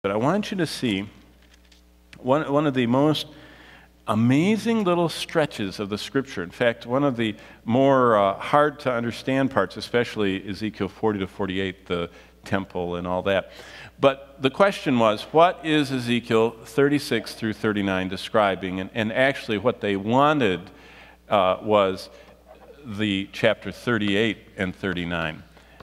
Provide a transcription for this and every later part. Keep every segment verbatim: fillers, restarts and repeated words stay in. But I want you to see one, one of the most amazing little stretches of the Scripture. In fact, one of the more uh, hard to understand parts, especially Ezekiel forty to forty-eight, the temple and all that. But the question was, what is Ezekiel thirty-six through thirty-nine describing? And, and actually what they wanted uh, was the chapter thirty-eight and thirty-nine.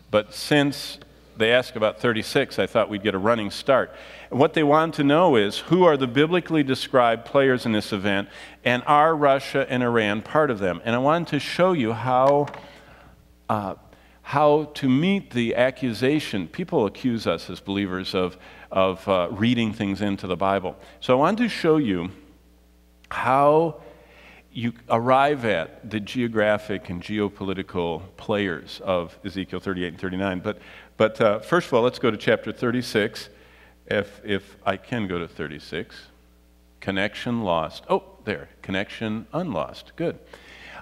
But since they asked about thirty-six, I thought we'd get a running start. And what they want to know is, who are the biblically described players in this event, and are Russia and Iran part of them? And I wanted to show you how, uh, how to meet the accusation. People accuse us as believers of, of uh, reading things into the Bible. So I wanted to show you how you arrive at the geographic and geopolitical players of Ezekiel thirty-eight and thirty-nine. But, but uh, first of all, let's go to chapter thirty-six, if, if I can go to thirty-six. Connection lost. Oh, there, connection unlost. Good.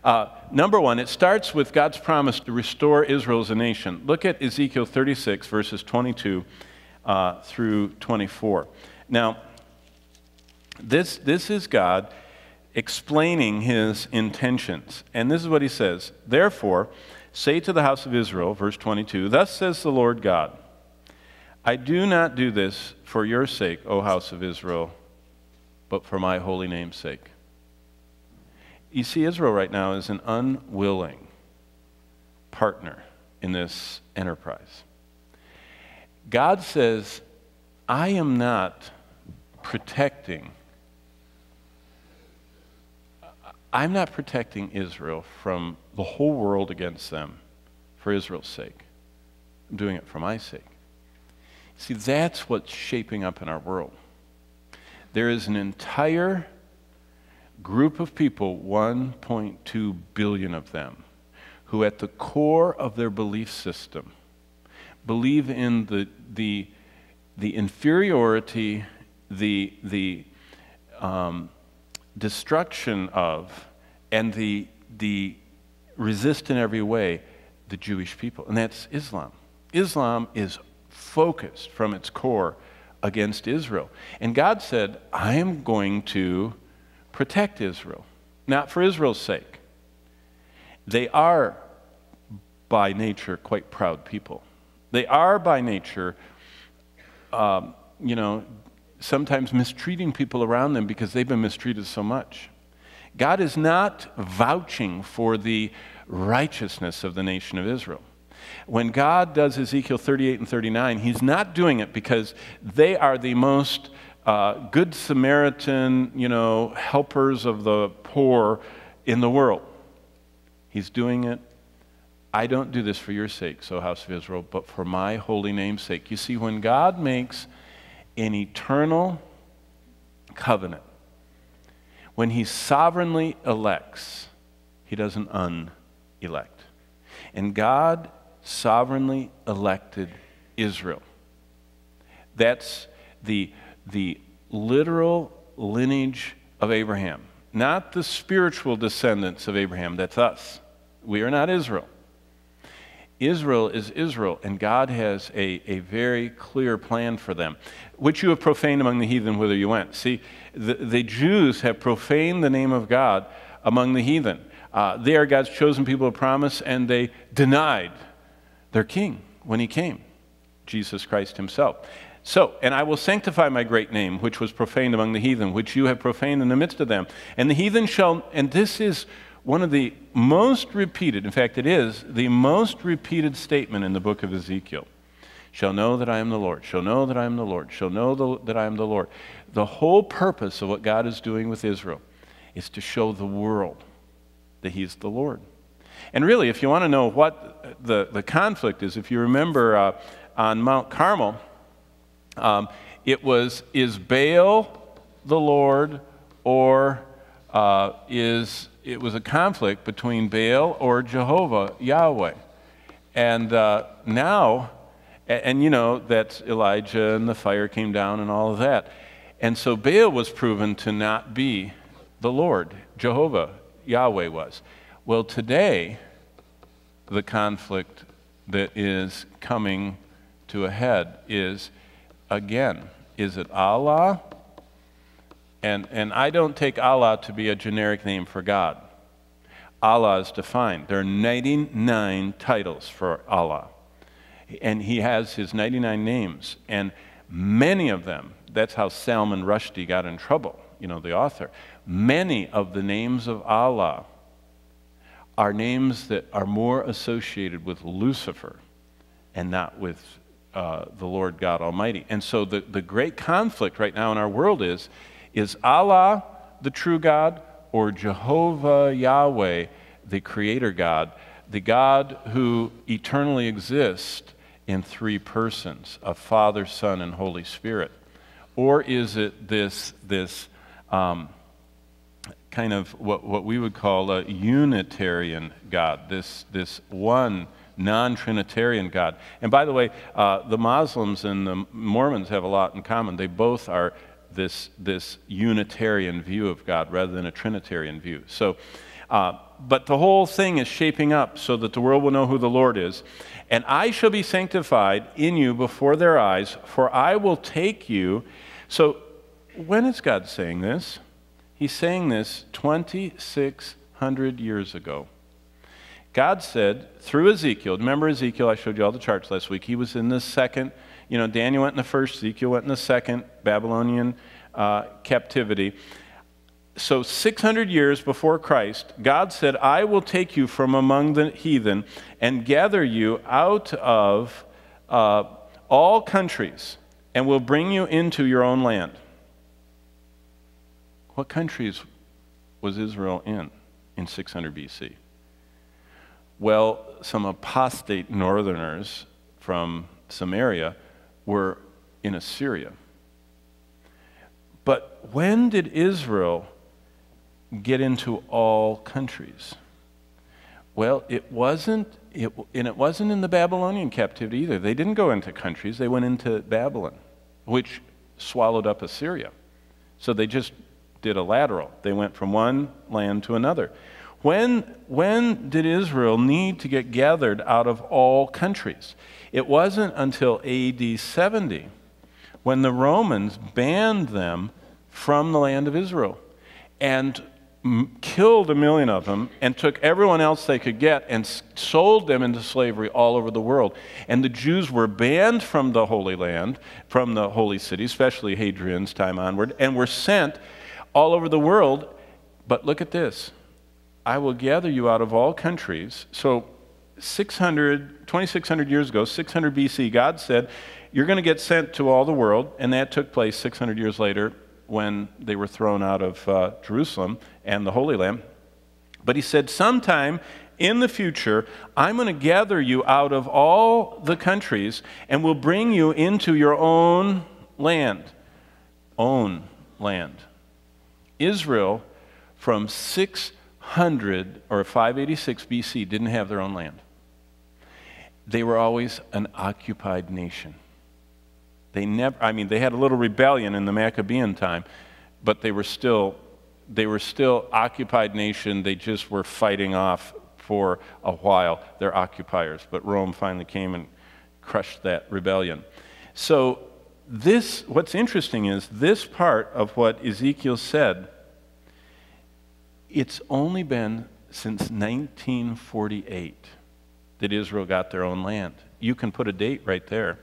Uh, number one, it starts with God's promise to restore Israel as a nation. Look at Ezekiel thirty-six, verses twenty-two uh, through twenty-four. Now, this, this is God explaining his intentions. And this is what he says. Therefore, say to the house of Israel, verse twenty-two, thus says the Lord God, I do not do this for your sake, O house of Israel, but for my holy name's sake. You see, Israel right now is an unwilling partner in this enterprise. God says, I am not protecting I'm not protecting Israel from the whole world against them for Israel's sake. I'm doing it for my sake. See, that's what's shaping up in our world. There is an entire group of people, one point two billion of them, who at the core of their belief system believe in the, the, the inferiority, the, the um, destruction of, and the, the resist in every way, the Jewish people. And that's Islam. Islam is focused from its core against Israel. And God said, I am going to protect Israel, not for Israel's sake. They are by nature quite proud people. They are by nature, um, you know, sometimes mistreating people around them because they've been mistreated so much. God is not vouching for the righteousness of the nation of Israel. When God does Ezekiel thirty-eight and thirty-nine, he's not doing it because they are the most uh, good Samaritan, you know, helpers of the poor in the world. He's doing it, I don't do this for your sake, O house of Israel, but for my holy name's sake. You see, when God makes an eternal covenant, when he sovereignly elects, he doesn't un-elect. And God sovereignly elected Israel. That's the, the literal lineage of Abraham, not the spiritual descendants of Abraham. That's us. We are not Israel. Israel is Israel, and God has a, a very clear plan for them, which you have profaned among the heathen whither you went. See, the, the Jews have profaned the name of God among the heathen. Uh, they are God's chosen people of promise, and they denied their king when he came, Jesus Christ himself. So, and I will sanctify my great name, which was profaned among the heathen, which you have profaned in the midst of them. And the heathen shall, and this is one of the most repeated, in fact it is, the most repeated statement in the book of Ezekiel. Shall know that I am the Lord, shall know that I am the Lord, shall know the, that I am the Lord. The whole purpose of what God is doing with Israel is to show the world that he's the Lord. And really, if you want to know what the, the conflict is, if you remember uh, on Mount Carmel, um, it was, is Baal the Lord, or uh, is... it was a conflict between Baal or Jehovah, Yahweh. And uh, now, and, and you know, that's Elijah and the fire came down and all of that. And so Baal was proven to not be the Lord. Jehovah, Yahweh was. Well, today, the conflict that is coming to a head is, again, is it Allah? And, and I don't take Allah to be a generic name for God. Allah is defined. There are ninety-nine titles for Allah. And he has his ninety-nine names. And many of them, that's how Salman Rushdie got in trouble, you know, the author. Many of the names of Allah are names that are more associated with Lucifer and not with uh, the Lord God Almighty. And so the, the great conflict right now in our world is, is Allah the true God, or Jehovah Yahweh, the creator God, the God who eternally exists in three persons, of Father, Son, and Holy Spirit? Or is it this, this um, kind of what, what we would call a Unitarian God, this, this one non-Trinitarian God? And by the way, uh, the Muslims and the Mormons have a lot in common. They both are This, this Unitarian view of God rather than a Trinitarian view. So, uh, but the whole thing is shaping up so that the world will know who the Lord is. And I shall be sanctified in you before their eyes, for I will take you. So when is God saying this? He's saying this twenty-six hundred years ago. God said through Ezekiel, remember Ezekiel, I showed you all the charts last week, he was in the second, you know, Daniel went in the first, Ezekiel went in the second, Babylonian uh, captivity. So six hundred years before Christ, God said, I will take you from among the heathen and gather you out of uh, all countries and will bring you into your own land. What countries was Israel in, in six hundred B C? Well, some apostate northerners from Samaria were in Assyria. But when did Israel get into all countries? Well, it wasn't, it, and it wasn't in the Babylonian captivity either. They didn't go into countries, they went into Babylon, which swallowed up Assyria. So they just did a lateral. They went from one land to another. When, when did Israel need to get gathered out of all countries? It wasn't until A D seventy when the Romans banned them from the land of Israel and m killed a million of them and took everyone else they could get and sold them into slavery all over the world. And the Jews were banned from the Holy Land, from the Holy City, especially Hadrian's time onward, and were sent all over the world. But look at this. I will gather you out of all countries. So six hundred, twenty-six hundred years ago, six hundred B C, God said, you're going to get sent to all the world. And that took place six hundred years later when they were thrown out of uh, Jerusalem and the Holy Land. But he said, sometime in the future, I'm going to gather you out of all the countries and will bring you into your own land. Own land. Israel from six hundred or five eighty-six B C didn't have their own land. They were always an occupied nation. They never, I mean, they had a little rebellion in the Maccabean time, but they were still, they were still occupied nation. They just were fighting off for a while their occupiers, but Rome finally came and crushed that rebellion. So this, what's interesting is this part of what Ezekiel said, it's only been since nineteen forty-eight that Israel got their own land. You can put a date right there.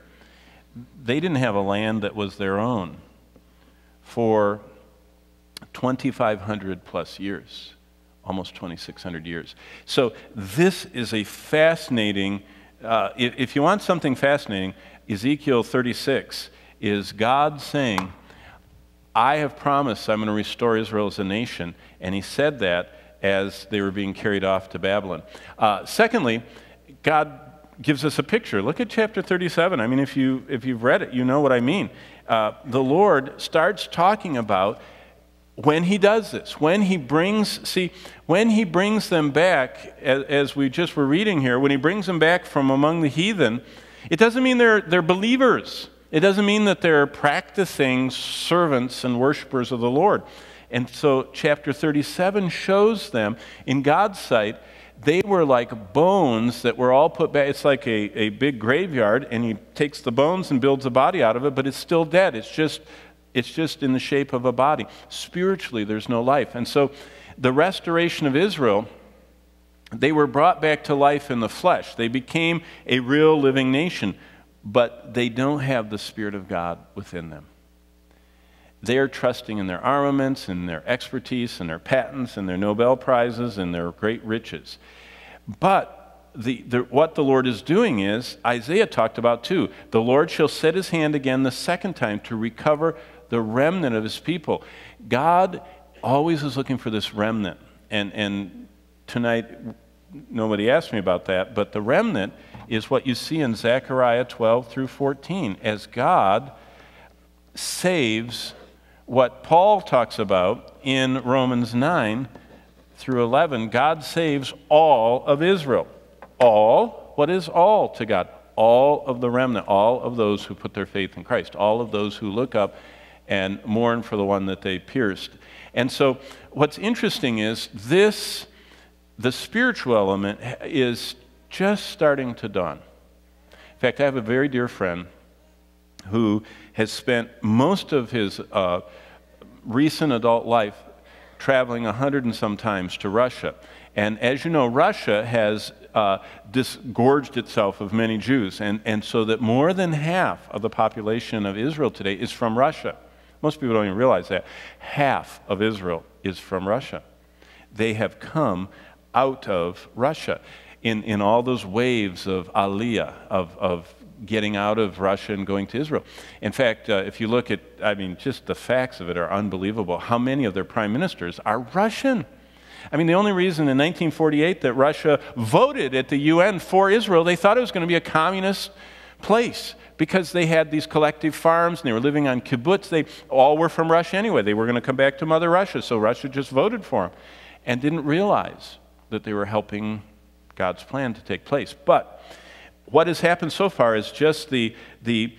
They didn't have a land that was their own for twenty-five hundred plus years, almost twenty-six hundred years. So this is a fascinating, uh, if, if you want something fascinating, Ezekiel thirty-six is God saying, I have promised I'm going to restore Israel as a nation. And he said that as they were being carried off to Babylon. Uh, secondly, God gives us a picture. Look at chapter thirty-seven. I mean, if, you, if you've read it, you know what I mean. Uh, the Lord starts talking about when he does this, when he brings, see, when he brings them back, as, as we just were reading here, when he brings them back from among the heathen, it doesn't mean they're, they're believers. It doesn't mean that they're practicing servants and worshipers of the Lord. And so chapter thirty-seven shows them, in God's sight, they were like bones that were all put back. It's like a, a big graveyard, and he takes the bones and builds a body out of it, but it's still dead. It's just, it's just in the shape of a body. Spiritually, there's no life. And so the restoration of Israel, they were brought back to life in the flesh. They became a real living nation, but they don't have the Spirit of God within them. They are trusting in their armaments and their expertise and their patents and their Nobel Prizes and their great riches. But the, the, what the Lord is doing is, Isaiah talked about too, the Lord shall set his hand again the second time to recover the remnant of his people. God always is looking for this remnant. And, and tonight, nobody asked me about that, but the remnant is what you see in Zechariah twelve through fourteen, as God saves what Paul talks about in Romans nine through eleven. God saves all of Israel. All, what is all to God? All of the remnant, all of those who put their faith in Christ, all of those who look up and mourn for the one that they pierced. And so what's interesting is this, the spiritual element is just starting to dawn. In fact, I have a very dear friend who has spent most of his uh, recent adult life traveling a hundred and some times to Russia. And as you know, Russia has uh, disgorged itself of many Jews, and, and so that more than half of the population of Israel today is from Russia. Most people don't even realize that. Half of Israel is from Russia. They have come out of Russia in, in all those waves of aliyah, of, of getting out of Russia and going to Israel. In fact, uh, if you look at, I mean, just the facts of it are unbelievable. How many of their prime ministers are Russian? I mean, the only reason in nineteen forty-eight that Russia voted at the U N for Israel, they thought it was going to be a communist place because they had these collective farms and they were living on kibbutz. They all were from Russia anyway. They were going to come back to Mother Russia, so Russia just voted for them and didn't realize that they were helping God's plan to take place. But what has happened so far is just the, the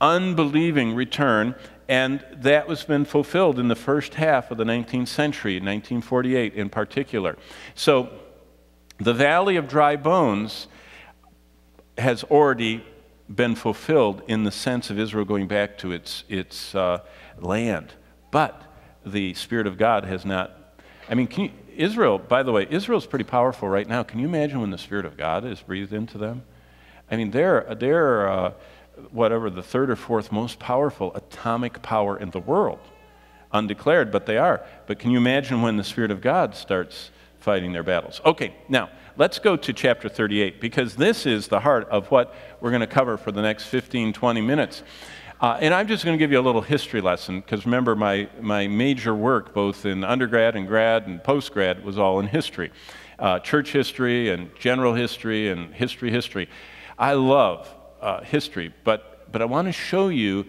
unbelieving return, and that was been fulfilled in the first half of the nineteenth century, nineteen forty-eight in particular. So the Valley of Dry Bones has already been fulfilled in the sense of Israel going back to its, its uh, land, but the Spirit of God has not. I mean, can you, Israel, by the way, Israel's pretty powerful right now. Can you imagine when the Spirit of God is breathed into them? I mean, they're, they're uh, whatever, the third or fourth most powerful atomic power in the world. Undeclared, but they are. But can you imagine when the Spirit of God starts fighting their battles? Okay, now, let's go to chapter thirty-eight, because this is the heart of what we're going to cover for the next fifteen, twenty minutes. Uh, and I'm just going to give you a little history lesson, because remember, my, my major work, both in undergrad and grad and postgrad, was all in history. Uh, church history and general history and history history. I love uh, history, but, but I want to show you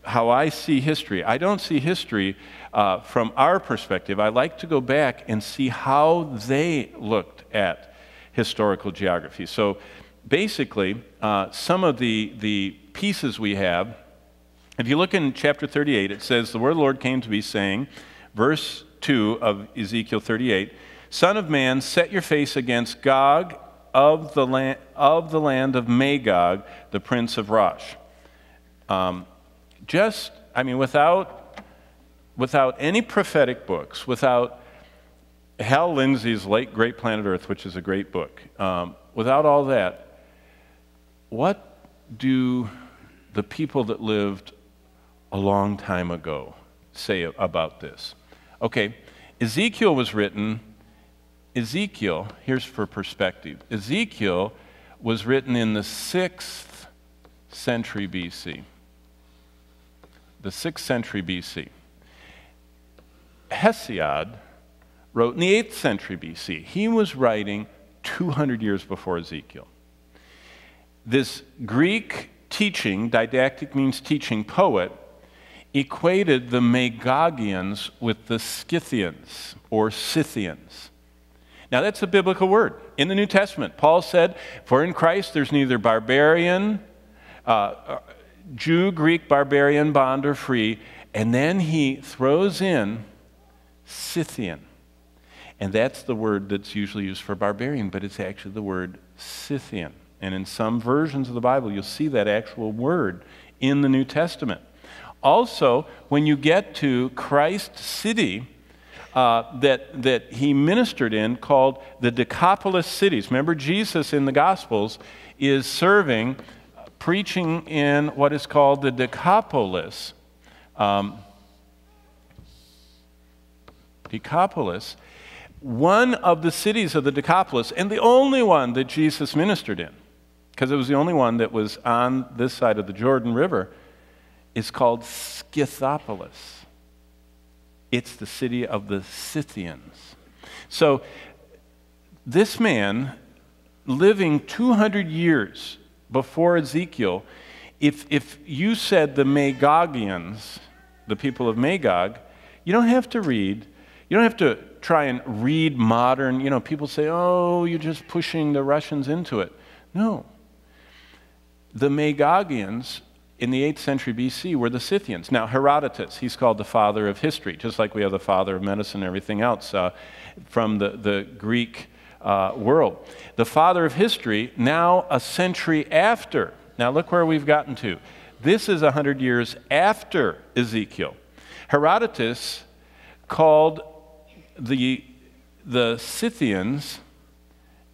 how I see history. I don't see history uh, from our perspective. I like to go back and see how they looked at historical geography. So basically, uh, some of the, the pieces we have, if you look in chapter thirty-eight, it says, the word of the Lord came to me saying, verse two of Ezekiel thirty-eight, Son of man, set your face against Gog Of the, land, of the land of Magog, the prince of Rosh. Um, just, I mean, without, without any prophetic books, without Hal Lindsey's late Great Planet Earth, which is a great book, um, without all that, what do the people that lived a long time ago say about this? Okay, Ezekiel was written... Ezekiel, here's for perspective, Ezekiel was written in the sixth century B C. The sixth century B C. Hesiod wrote in the eighth century B C. He was writing two hundred years before Ezekiel. This Greek teaching, didactic means teaching, poet, equated the Magogians with the Scythians or Scythians. Now, that's a biblical word. In the New Testament, Paul said, for in Christ there's neither barbarian, uh, Jew, Greek, barbarian, bond, or free. And then he throws in Scythian. And that's the word that's usually used for barbarian, but it's actually the word Scythian. And in some versions of the Bible, you'll see that actual word in the New Testament. Also, when you get to Christ's city uh, that, that he ministered in, called the Decapolis cities. Remember, Jesus in the Gospels is serving, uh, preaching in what is called the Decapolis. Um, Decapolis. One of the cities of the Decapolis, and the only one that Jesus ministered in, because it was the only one that was on this side of the Jordan River, is called Scythopolis. It's the city of the Scythians. So this man, living two hundred years before Ezekiel, if, if you said the Magians, the people of Magog, you don't have to read, you don't have to try and read modern, you know, people say, oh, you're just pushing the Russians into it. No. The Magians in the eighth century B C were the Scythians. Now, Herodotus, he's called the father of history, just like we have the father of medicine and everything else uh, from the, the Greek uh, world. The father of history, now a century after. Now, look where we've gotten to. This is one hundred years after Ezekiel. Herodotus called The, the Scythians,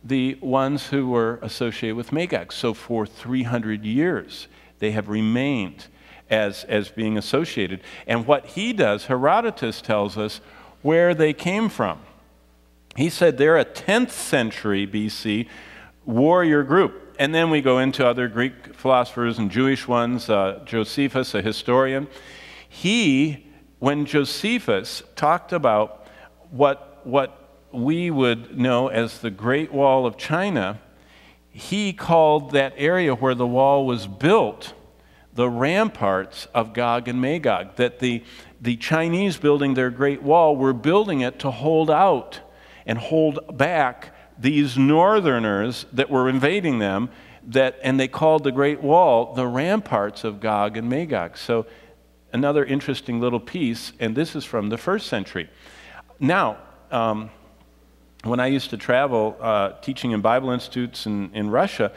the ones who were associated with Magog. So for three hundred years, they have remained as, as being associated. And what he does, Herodotus tells us where they came from. He said they're a tenth century B C warrior group. And then we go into other Greek philosophers and Jewish ones, uh, Josephus, a historian. He, when Josephus talked about What, what we would know as the Great Wall of China, he called that area where the wall was built the ramparts of Gog and Magog, that the, the Chinese building their Great Wall were building it to hold out and hold back these northerners that were invading them, that, and they called the Great Wall the ramparts of Gog and Magog. So another interesting little piece, and this is from the first century. Now, um, when I used to travel uh, teaching in Bible institutes in, in Russia,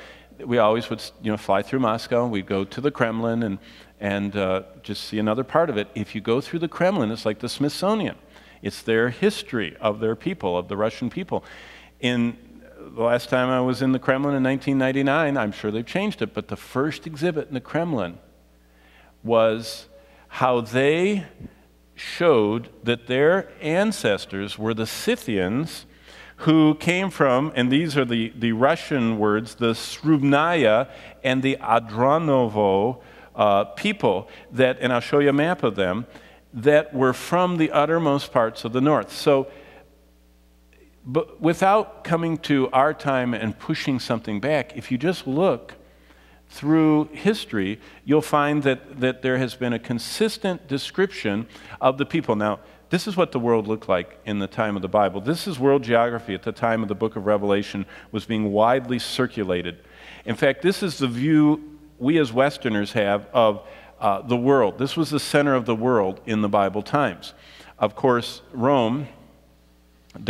we always would, you know, fly through Moscow, and we'd go to the Kremlin and, and uh, just see another part of it. If you go through the Kremlin, it's like the Smithsonian. It's their history of their people, of the Russian people. In the last time I was in the Kremlin in nineteen ninety-nine, I'm sure they've changed it, but the first exhibit in the Kremlin was how they showed that their ancestors were the Scythians who came from, and these are the, the Russian words, the Srubnaya and the Adranovo uh, people that, and I'll show you a map of them, that were from the uttermost parts of the north. So, but without coming to our time and pushing something back, if you just look through history, you'll find that, that there has been a consistent description of the people. Now, this is what the world looked like in the time of the Bible. This is world geography at the time of the book of Revelation was being widely circulated. In fact, this is the view we as Westerners have of uh, the world. This was the center of the world in the Bible times. Of course, Rome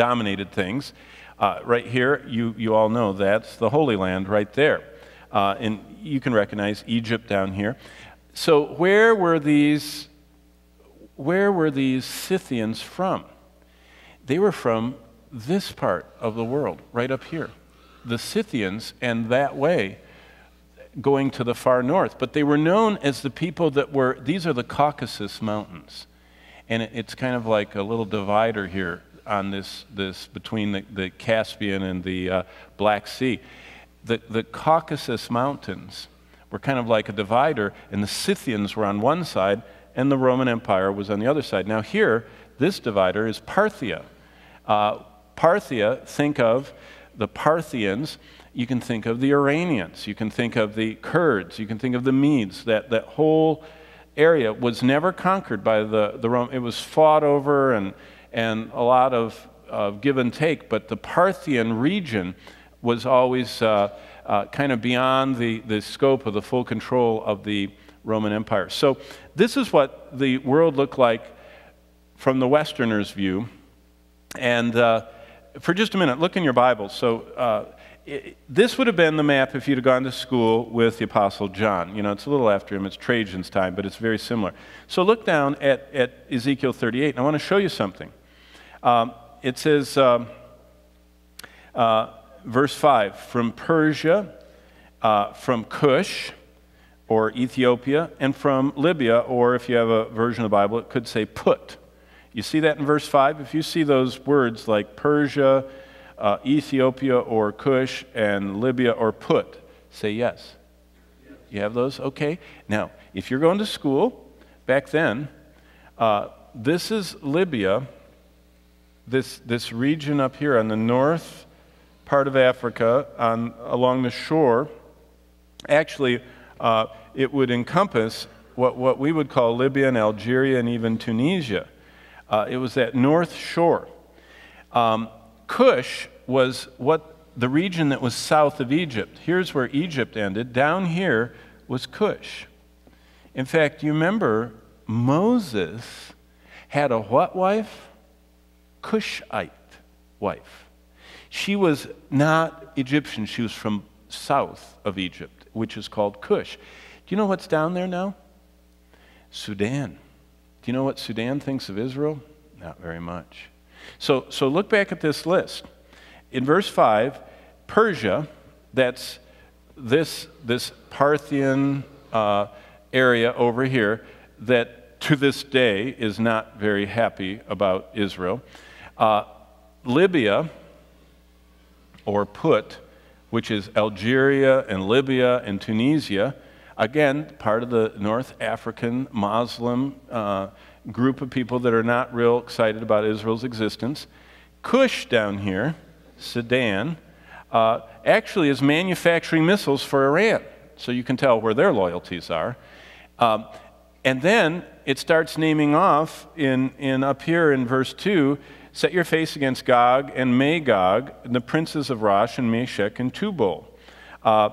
dominated things. Uh, right here, you, you all know that's the Holy Land right there. Uh, and you can recognize Egypt down here. So where were these, where were these Scythians from? They were from this part of the world, right up here. The Scythians, and that way, going to the far north. But they were known as the people that were, these are the Caucasus Mountains. And it, it's kind of like a little divider here on this, this between the, the Caspian and the uh, Black Sea. The, the Caucasus Mountains were kind of like a divider, and the Scythians were on one side, and the Roman Empire was on the other side. Now here, this divider is Parthia. Uh, Parthia, think of the Parthians, you can think of the Iranians, you can think of the Kurds, you can think of the Medes. That, that whole area was never conquered by the, the Roman. It was fought over and, and a lot of, of give and take, but the Parthian region was always uh, uh, kind of beyond the, the scope of the full control of the Roman Empire. So this is what the world looked like from the Westerner's view. And uh, for just a minute, look in your Bibles. So uh, it, this would have been the map if you'd have gone to school with the Apostle John. You know, it's a little after him. It's Trajan's time, but it's very similar. So look down at, at Ezekiel thirty-eight, and I want to show you something. Um, it says, um, uh, verse five, from Persia, uh, from Cush, or Ethiopia, and from Libya, or if you have a version of the Bible, it could say Put. You see that in verse five? If you see those words like Persia, uh, Ethiopia, or Cush, and Libya, or Put, say yes. Yes. You have those? Okay. Now, if you're going to school, back then, uh, this is Libya, this, this region up here on the north part of Africa, on, along the shore, actually, Uh, it would encompass what, what we would call Libya and Algeria and even Tunisia. Uh, it was that north shore. Um, Cush was what the region that was south of Egypt. Here's where Egypt ended. Down here was Cush. In fact, you remember Moses had a what wife? Cushite wife. She was not Egyptian. She was from south of Egypt, which is called Cush. Do you know what's down there now? Sudan. Do you know what Sudan thinks of Israel? Not very much. So, so look back at this list. In verse five, Persia, that's this, this Parthian uh, area over here that to this day is not very happy about Israel. Uh, Libya, or Put, which is Algeria and Libya and Tunisia, again, part of the North African Muslim uh, group of people that are not real excited about Israel's existence. Cush down here, Sudan, uh, actually is manufacturing missiles for Iran, so you can tell where their loyalties are. Um, and then it starts naming off in, in up here in verse two, set your face against Gog and Magog, and the princes of Rosh and Meshech and Tubal. Uh,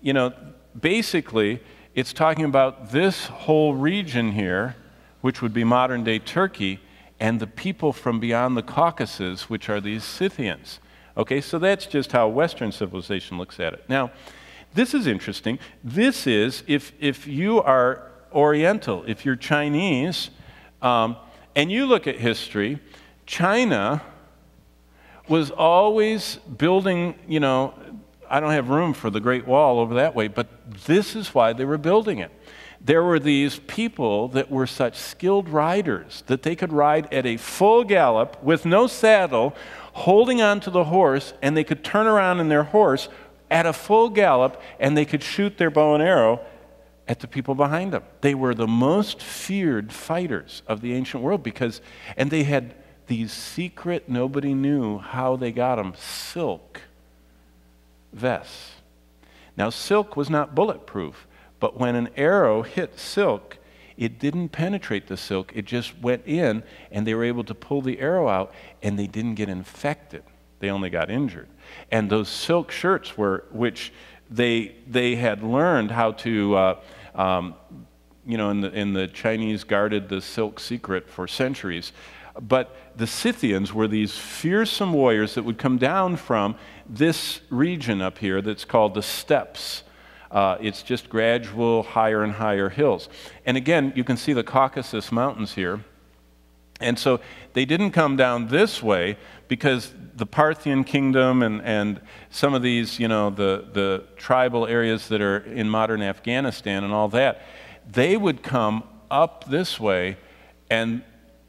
you know, basically, it's talking about this whole region here, which would be modern-day Turkey, and the people from beyond the Caucasus, which are these Scythians. Okay, so that's just how Western civilization looks at it. Now, this is interesting. This is, if, if you are Oriental, if you're Chinese, um, and you look at history, China was always building, you know, I don't have room for the Great Wall over that way, but this is why they were building it. There were these people that were such skilled riders that they could ride at a full gallop with no saddle, holding on to the horse, and they could turn around in their horse at a full gallop, and they could shoot their bow and arrow at the people behind them. They were the most feared fighters of the ancient world because, and they had these secret, nobody knew how they got them, silk vests. Now, silk was not bulletproof, but when an arrow hit silk, it didn't penetrate the silk. It just went in, and they were able to pull the arrow out, and they didn't get infected. They only got injured. And those silk shirts were, which they, they had learned how to, uh, um, you know, and the, and the Chinese guarded the silk secret for centuries. But the Scythians were these fearsome warriors that would come down from this region up here that's called the steppes. Uh, it's just gradual higher and higher hills. And again, you can see the Caucasus Mountains here. And so they didn't come down this way because the Parthian kingdom and, and some of these, you know, the, the tribal areas that are in modern Afghanistan and all that, they would come up this way and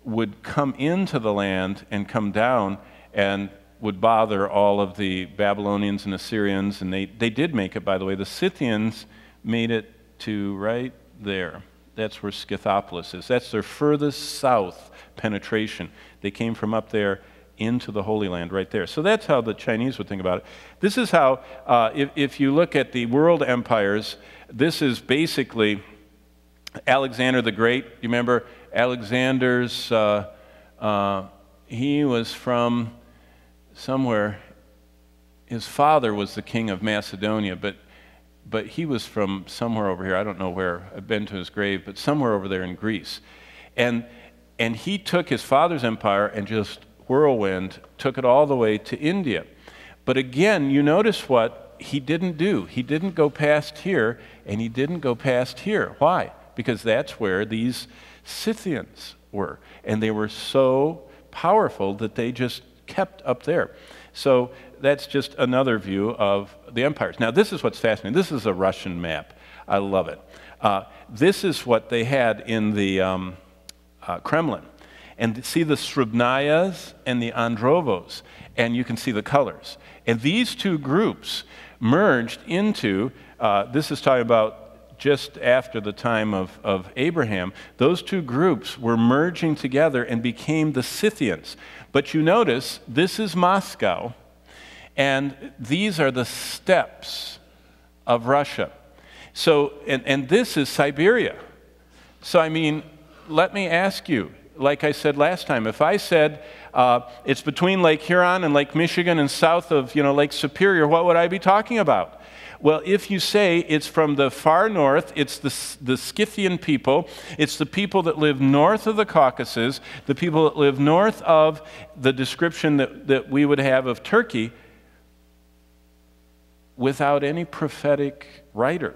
would come into the land and come down and would bother all of the Babylonians and Assyrians, and they, they did make it, by the way. The Scythians made it to right there. That's where Scythopolis is. That's their furthest south penetration. They came from up there into the Holy Land right there. So that's how the Chinese would think about it. This is how, uh, if, if you look at the world empires, this is basically Alexander the Great. You remember Alexander's, uh, uh, he was from somewhere, his father was the king of Macedonia, but, but he was from somewhere over here, I don't know where, I've been to his grave, but somewhere over there in Greece. And, and he took his father's empire and just whirlwind took it all the way to India. But again, you notice what he didn't do. He didn't go past here, and he didn't go past here. Why? Because that's where these Scythians were, and they were so powerful that they just kept up there. So that's just another view of the empires. Now, this is what's fascinating. This is a Russian map. I love it. Uh, this is what they had in the um, uh, Kremlin. And see the Srubnayas and the Androvos, and you can see the colors. And these two groups merged into, uh, this is talking about just after the time of, of Abraham, those two groups were merging together and became the Scythians. But you notice, this is Moscow, and these are the steppes of Russia. So, and, and this is Siberia. So, I mean, let me ask you, like I said last time, if I said uh, it's between Lake Huron and Lake Michigan and south of, you know, Lake Superior, what would I be talking about? Well, if you say it's from the far north, it's the, the Scythian people, it's the people that live north of the Caucasus, the people that live north of the description that, that we would have of Turkey, without any prophetic writer,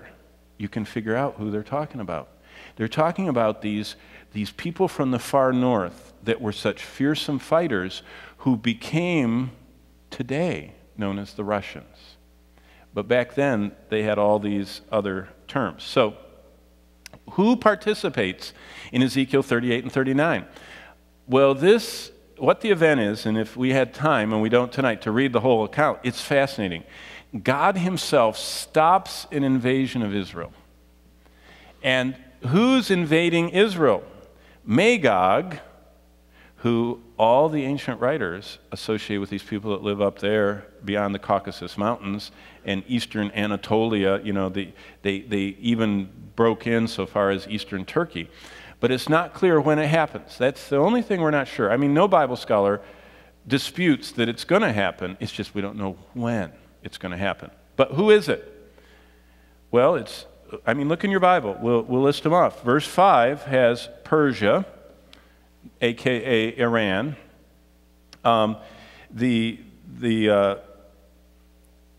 you can figure out who they're talking about. They're talking about these These people from the far north that were such fearsome fighters who became today known as the Russians. But back then, they had all these other terms. So, who participates in Ezekiel thirty-eight and thirty-nine? Well, this, what the event is, and if we had time, and we don't tonight, to read the whole account, it's fascinating. God himself stops an invasion of Israel. And who's invading Israel? Magog, who all the ancient writers associate with these people that live up there beyond the Caucasus Mountains and eastern Anatolia, you know, they, they, they even broke in so far as eastern Turkey. But it's not clear when it happens. That's the only thing we're not sure. I mean, no Bible scholar disputes that it's going to happen. It's just we don't know when it's going to happen. But who is it? Well, it's... I mean, look in your Bible. We'll, we'll list them off. Verse five has Persia, a k a. Iran. Um, the the uh,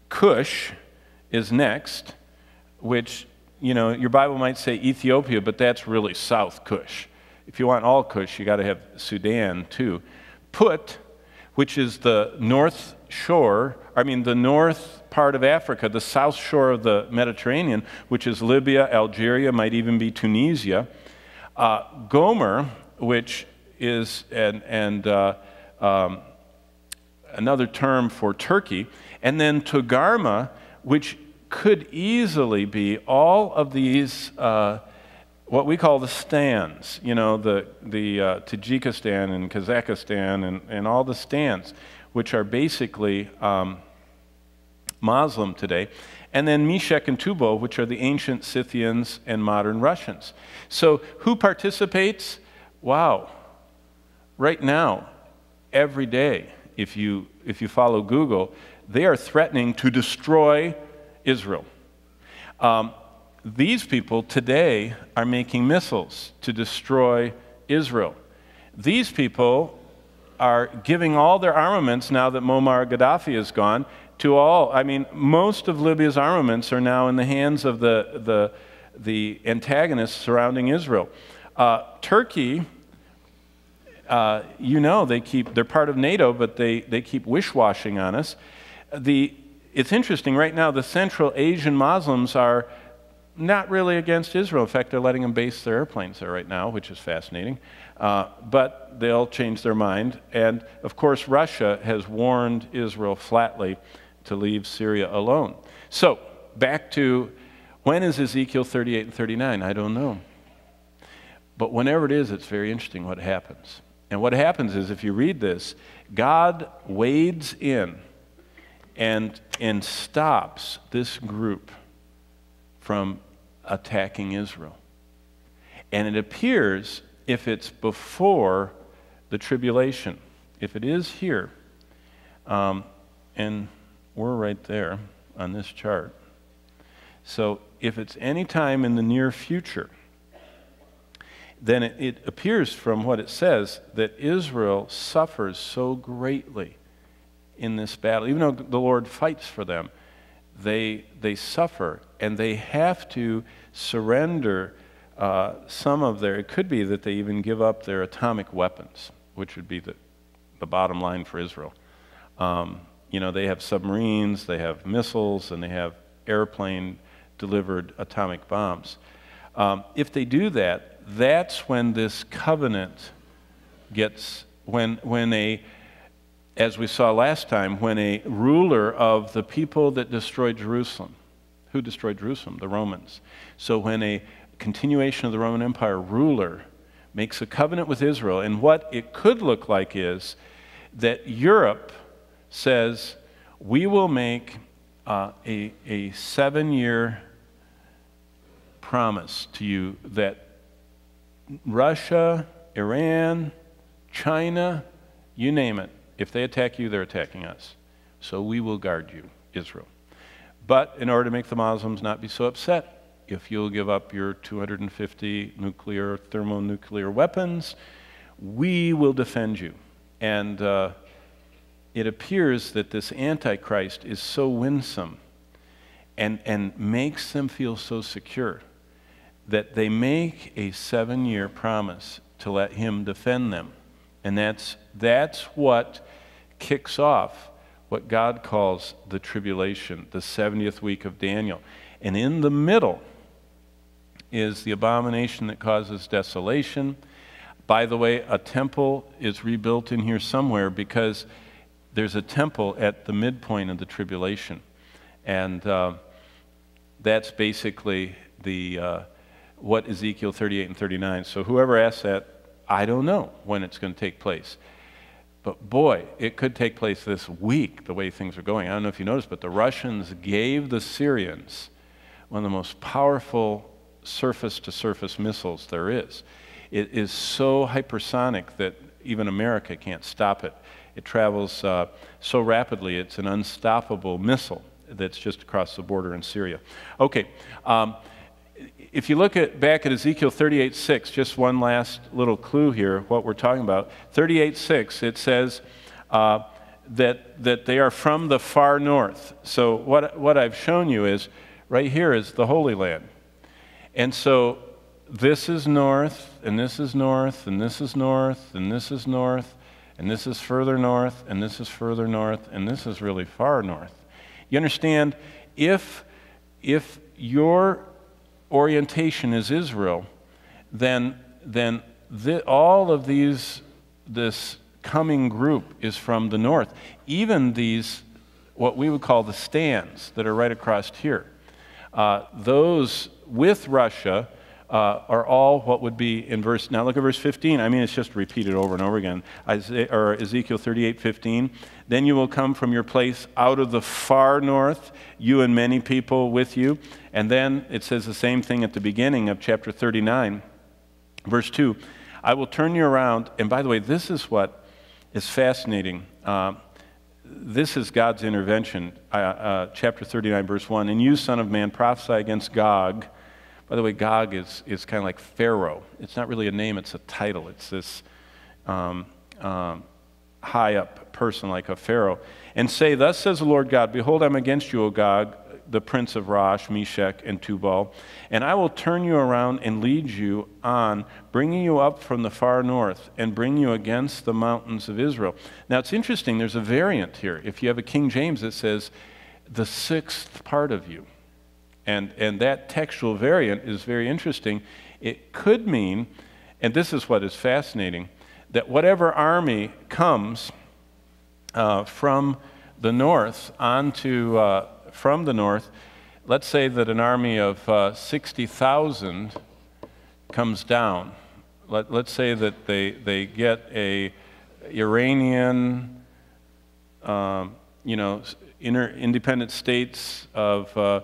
Cush is next, which, you know, your Bible might say Ethiopia, but that's really South Cush. If you want all Cush, you've got to have Sudan, too. Put, which is the north shore, I mean, the north part of Africa, the south shore of the Mediterranean, which is Libya, Algeria, might even be Tunisia. Uh, Gomer, which is an, and, uh, um, another term for Turkey, and then Togarma, which could easily be all of these, uh, what we call the stands, you know, the, the uh, Tajikistan and Kazakhstan and, and all the stands, which are basically um, Muslim today, and then Meshach and Tubal, which are the ancient Scythians and modern Russians. So who participates? Wow. Right now, every day, if you, if you follow Google, they are threatening to destroy Israel. Um, these people today are making missiles to destroy Israel. These people are giving all their armaments, now that Muammar Gaddafi is gone, to all, I mean, most of Libya's armaments are now in the hands of the, the, the antagonists surrounding Israel. Uh, Turkey, uh, you know, they keep, they're part of NATO, but they, they keep wish-washing on us. The, it's interesting, right now, the Central Asian Muslims are not really against Israel. In fact, they're letting them base their airplanes there right now, which is fascinating. Uh, but they'll change their mind. And, of course, Russia has warned Israel flatly to leave Syria alone. So, back to when is Ezekiel thirty-eight and thirty-nine? I don't know. But whenever it is, it's very interesting what happens. And what happens is, if you read this, God wades in and, and stops this group from attacking Israel. And it appears, if it's before the tribulation, if it is here, um, and we're right there on this chart, so if it's any time in the near future, then it, it appears from what it says that Israel suffers so greatly in this battle. Even though the Lord fights for them, they, they suffer, and they have to surrender uh, some of their, it could be that they even give up their atomic weapons, which would be the, the bottom line for Israel. Um, you know, they have submarines, they have missiles, and they have airplane-delivered atomic bombs. Um, if they do that, that's when this covenant gets, when, when a, as we saw last time, when a ruler of the people that destroyed Jerusalem, who destroyed Jerusalem? The Romans. So when a continuation of the Roman Empire ruler makes a covenant with Israel, and what it could look like is that Europe says, we will make uh, a, a seven-year promise to you that Russia, Iran, China, you name it, if they attack you, they're attacking us. So we will guard you, Israel. But in order to make the Muslims not be so upset, if you'll give up your two hundred fifty nuclear, thermonuclear weapons, we will defend you. And uh, it appears that this Antichrist is so winsome and, and makes them feel so secure that they make a seven-year promise to let him defend them. And that's, that's what kicks off what God calls the tribulation, the seventieth week of Daniel. And in the middle is the abomination that causes desolation. By the way, a temple is rebuilt in here somewhere, because there's a temple at the midpoint of the tribulation. And uh, that's basically the, uh, what Ezekiel thirty-eight and thirty-nine. So whoever asks that, I don't know when it's going to take place. But boy, it could take place this week, the way things are going. I don't know if you noticed, but the Russians gave the Syrians one of the most powerful surface-to-surface missiles there is. It is so hypersonic that even America can't stop it. It travels uh, so rapidly, it's an unstoppable missile that's just across the border in Syria. Okay. Um, If you look at, back at Ezekiel thirty-eight six, just one last little clue here, what we're talking about. thirty-eight six, it says uh, that, that they are from the far north. So what, what I've shown you is, right here is the Holy Land. And so this is north, and this is north, and this is north, and this is north, and this is further north, and this is further north, and this is really far north. You understand, if, if your orientation is Israel, then, then the, all of these, this coming group is from the north. Even these, what we would call the stands that are right across here, uh, those with Russia uh, are all what would be in verse, now look at verse fifteen. I mean, it's just repeated over and over again. Isaiah, or Ezekiel thirty-eight fifteen. Then you will come from your place out of the far north, you and many people with you. And then it says the same thing at the beginning of chapter thirty-nine, verse two. I will turn you around. And by the way, this is what is fascinating. Uh, this is God's intervention, uh, uh, chapter thirty-nine, verse one. And you, son of man, prophesy against Gog. By the way, Gog is, is kind of like Pharaoh. It's not really a name, it's a title. It's this um, um, high-up person like a Pharaoh. And say, thus says the Lord God, behold, I'm against you, O Gog, the prince of Rosh, Meshach, and Tubal, and I will turn you around and lead you on, bringing you up from the far north, and bring you against the mountains of Israel. Now, it's interesting, there's a variant here. If you have a King James that says, the sixth part of you, and, and that textual variant is very interesting. It could mean, and this is what is fascinating, that whatever army comes uh, from the north onto uh, from the north, let's say that an army of uh, sixty thousand comes down. Let, let's say that they, they get a Iranian, um, you know, inner independent states of uh,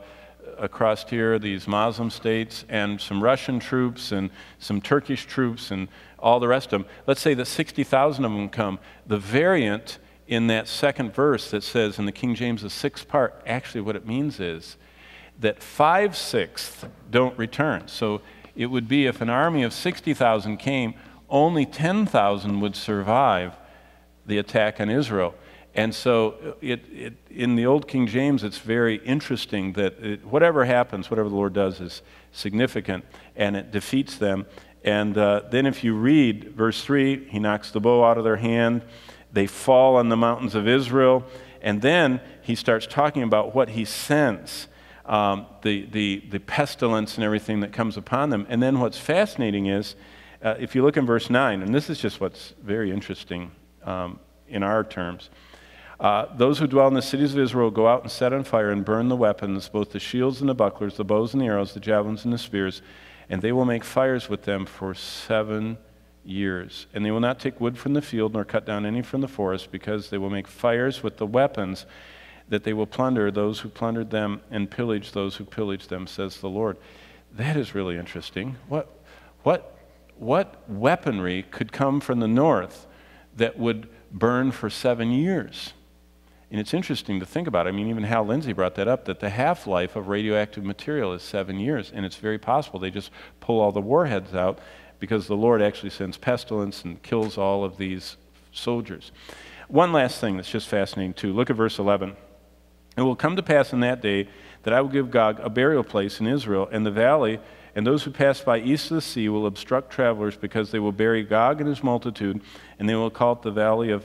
across here, these Muslim states, and some Russian troops, and some Turkish troops, and all the rest of them. Let's say that sixty thousand of them come. The variant in that second verse that says in the King James, the sixth part, actually what it means is that five-sixths don't return. So it would be if an army of sixty thousand came, only ten thousand would survive the attack on Israel. And so it, it, in the Old King James, it's very interesting that it, whatever happens, whatever the Lord does is significant, and it defeats them. And uh, then if you read verse three, he knocks the bow out of their hand, they fall on the mountains of Israel, and then he starts talking about what he sends, um, the, the, the pestilence and everything that comes upon them. And then what's fascinating is, uh, if you look in verse nine, and this is just what's very interesting um, in our terms, Uh, those who dwell in the cities of Israel go out and set on fire and burn the weapons, both the shields and the bucklers, the bows and the arrows, the javelins and the spears, and they will make fires with them for seven years. And they will not take wood from the field nor cut down any from the forest, because they will make fires with the weapons that they will plunder those who plundered them and pillage those who pillaged them, says the Lord. That is really interesting. What, what, what weaponry could come from the north that would burn for seven years? And it's interesting to think about. I mean, even Hal Lindsey brought that up, that the half-life of radioactive material is seven years, and it's very possible they just pull all the warheads out, because the Lord actually sends pestilence and kills all of these soldiers. One last thing that's just fascinating, too. Look at verse eleven. It will come to pass in that day that I will give Gog a burial place in Israel, and the valley, and those who pass by east of the sea will obstruct travelers, because they will bury Gog and his multitude, and they will call it the valley of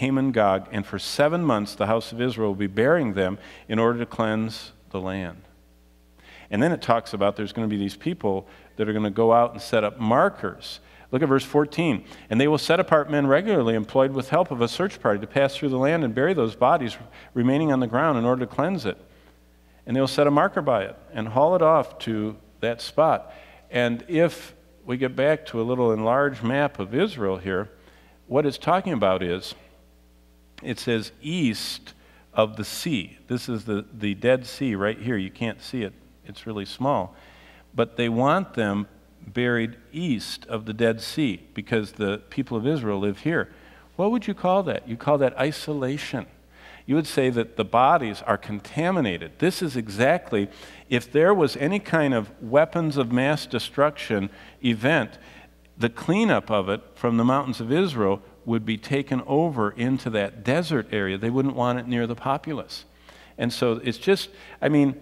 Haman Gog, and for seven months the house of Israel will be burying them in order to cleanse the land. And then it talks about there's going to be these people that are going to go out and set up markers. Look at verse fourteen. And they will set apart men regularly employed with help of a search party to pass through the land and bury those bodies remaining on the ground in order to cleanse it. And they will set a marker by it and haul it off to that spot. And if we get back to a little enlarged map of Israel here, what it's talking about is, it says east of the sea. This is the, the Dead Sea right here. You can't see it. It's really small. But they want them buried east of the Dead Sea, because the people of Israel live here. What would you call that? You call that isolation. You would say that the bodies are contaminated. This is exactly, if there was any kind of weapons of mass destruction event, the cleanup of it from the mountains of Israel would be taken over into that desert area. They wouldn't want it near the populace. And so it's just, I mean,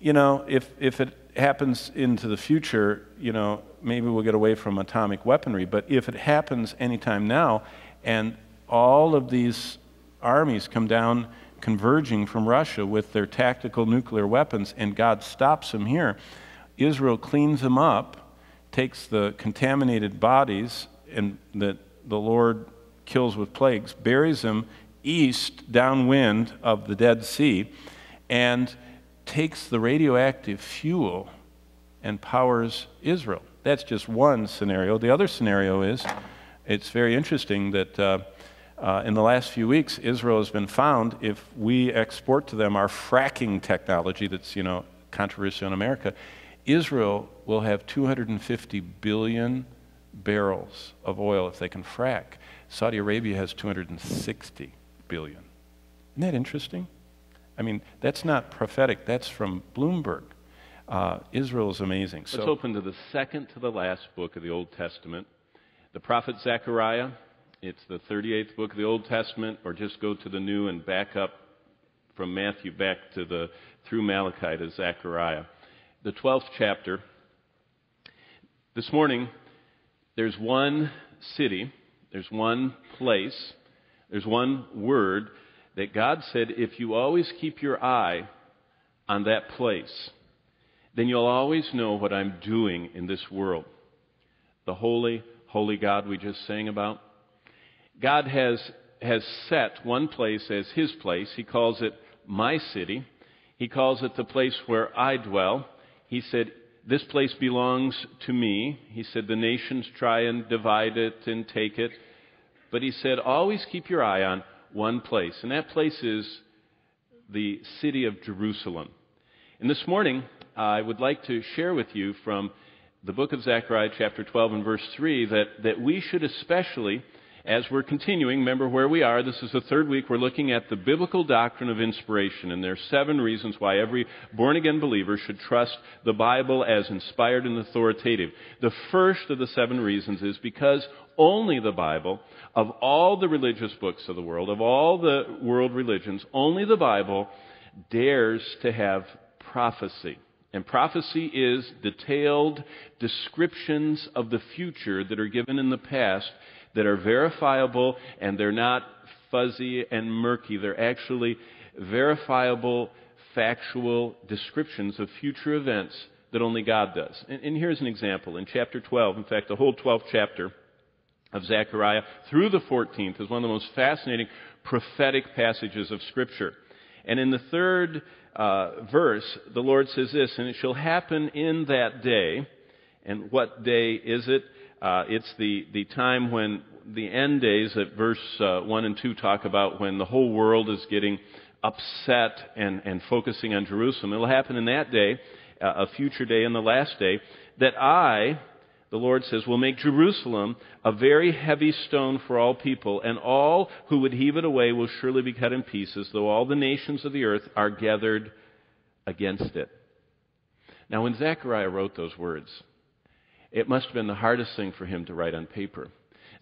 you know, if, if it happens into the future, you know, maybe we'll get away from atomic weaponry, but if it happens anytime now, and all of these armies come down converging from Russia with their tactical nuclear weapons, and God stops them here, Israel cleans them up, takes the contaminated bodies and that the Lord kills with plagues, buries them east, downwind of the Dead Sea, and takes the radioactive fuel and powers Israel. That's just one scenario. The other scenario is, it's very interesting that uh, uh, in the last few weeks, Israel has been found, if we export to them our fracking technology that's, you know, controversial in America, Israel will have two hundred fifty billion barrels of oil if they can frack. Saudi Arabia has two hundred sixty billion. Isn't that interesting? I mean, that's not prophetic. That's from Bloomberg. Uh, Israel is amazing. So let's open to the second to the last book of the Old Testament, the prophet Zechariah. It's the thirty-eighth book of the Old Testament, or just go to the New and back up from Matthew back to the through Malachi to Zechariah, the twelfth chapter. This morning, there's one city. There's one place, there's one word that God said, if you always keep your eye on that place, then you'll always know what I'm doing in this world. The holy, holy God we just sang about. God has, has set one place as his place. He calls it my city. He calls it the place where I dwell. He said, this place belongs to me. He said, the nations try and divide it and take it. But he said, always keep your eye on one place, and that place is the city of Jerusalem. And this morning, I would like to share with you from the book of Zechariah, chapter twelve and verse three, that, that we should especially, as we're continuing, remember where we are, this is the third week, we're looking at the biblical doctrine of inspiration, and there are seven reasons why every born-again believer should trust the Bible as inspired and authoritative. The first of the seven reasons is because only the Bible, of all the religious books of the world, of all the world religions, only the Bible dares to have prophecy. And prophecy is detailed descriptions of the future that are given in the past that are verifiable, and they're not fuzzy and murky. They're actually verifiable, factual descriptions of future events that only God does. And, and here's an example. In chapter twelve, in fact, the whole twelfth chapter of Zechariah through the fourteenth is one of the most fascinating prophetic passages of Scripture. And in the third uh, verse, the Lord says this, and it shall happen in that day. And what day is it? Uh, it's the, the time when the end days that verse uh, one and two talk about, when the whole world is getting upset and, and focusing on Jerusalem. It will happen in that day, uh, a future day and the last day, that I, the Lord says, will make Jerusalem a very heavy stone for all people, and all who would heave it away will surely be cut in pieces, though all the nations of the earth are gathered against it. Now, when Zechariah wrote those words, it must have been the hardest thing for him to write on paper.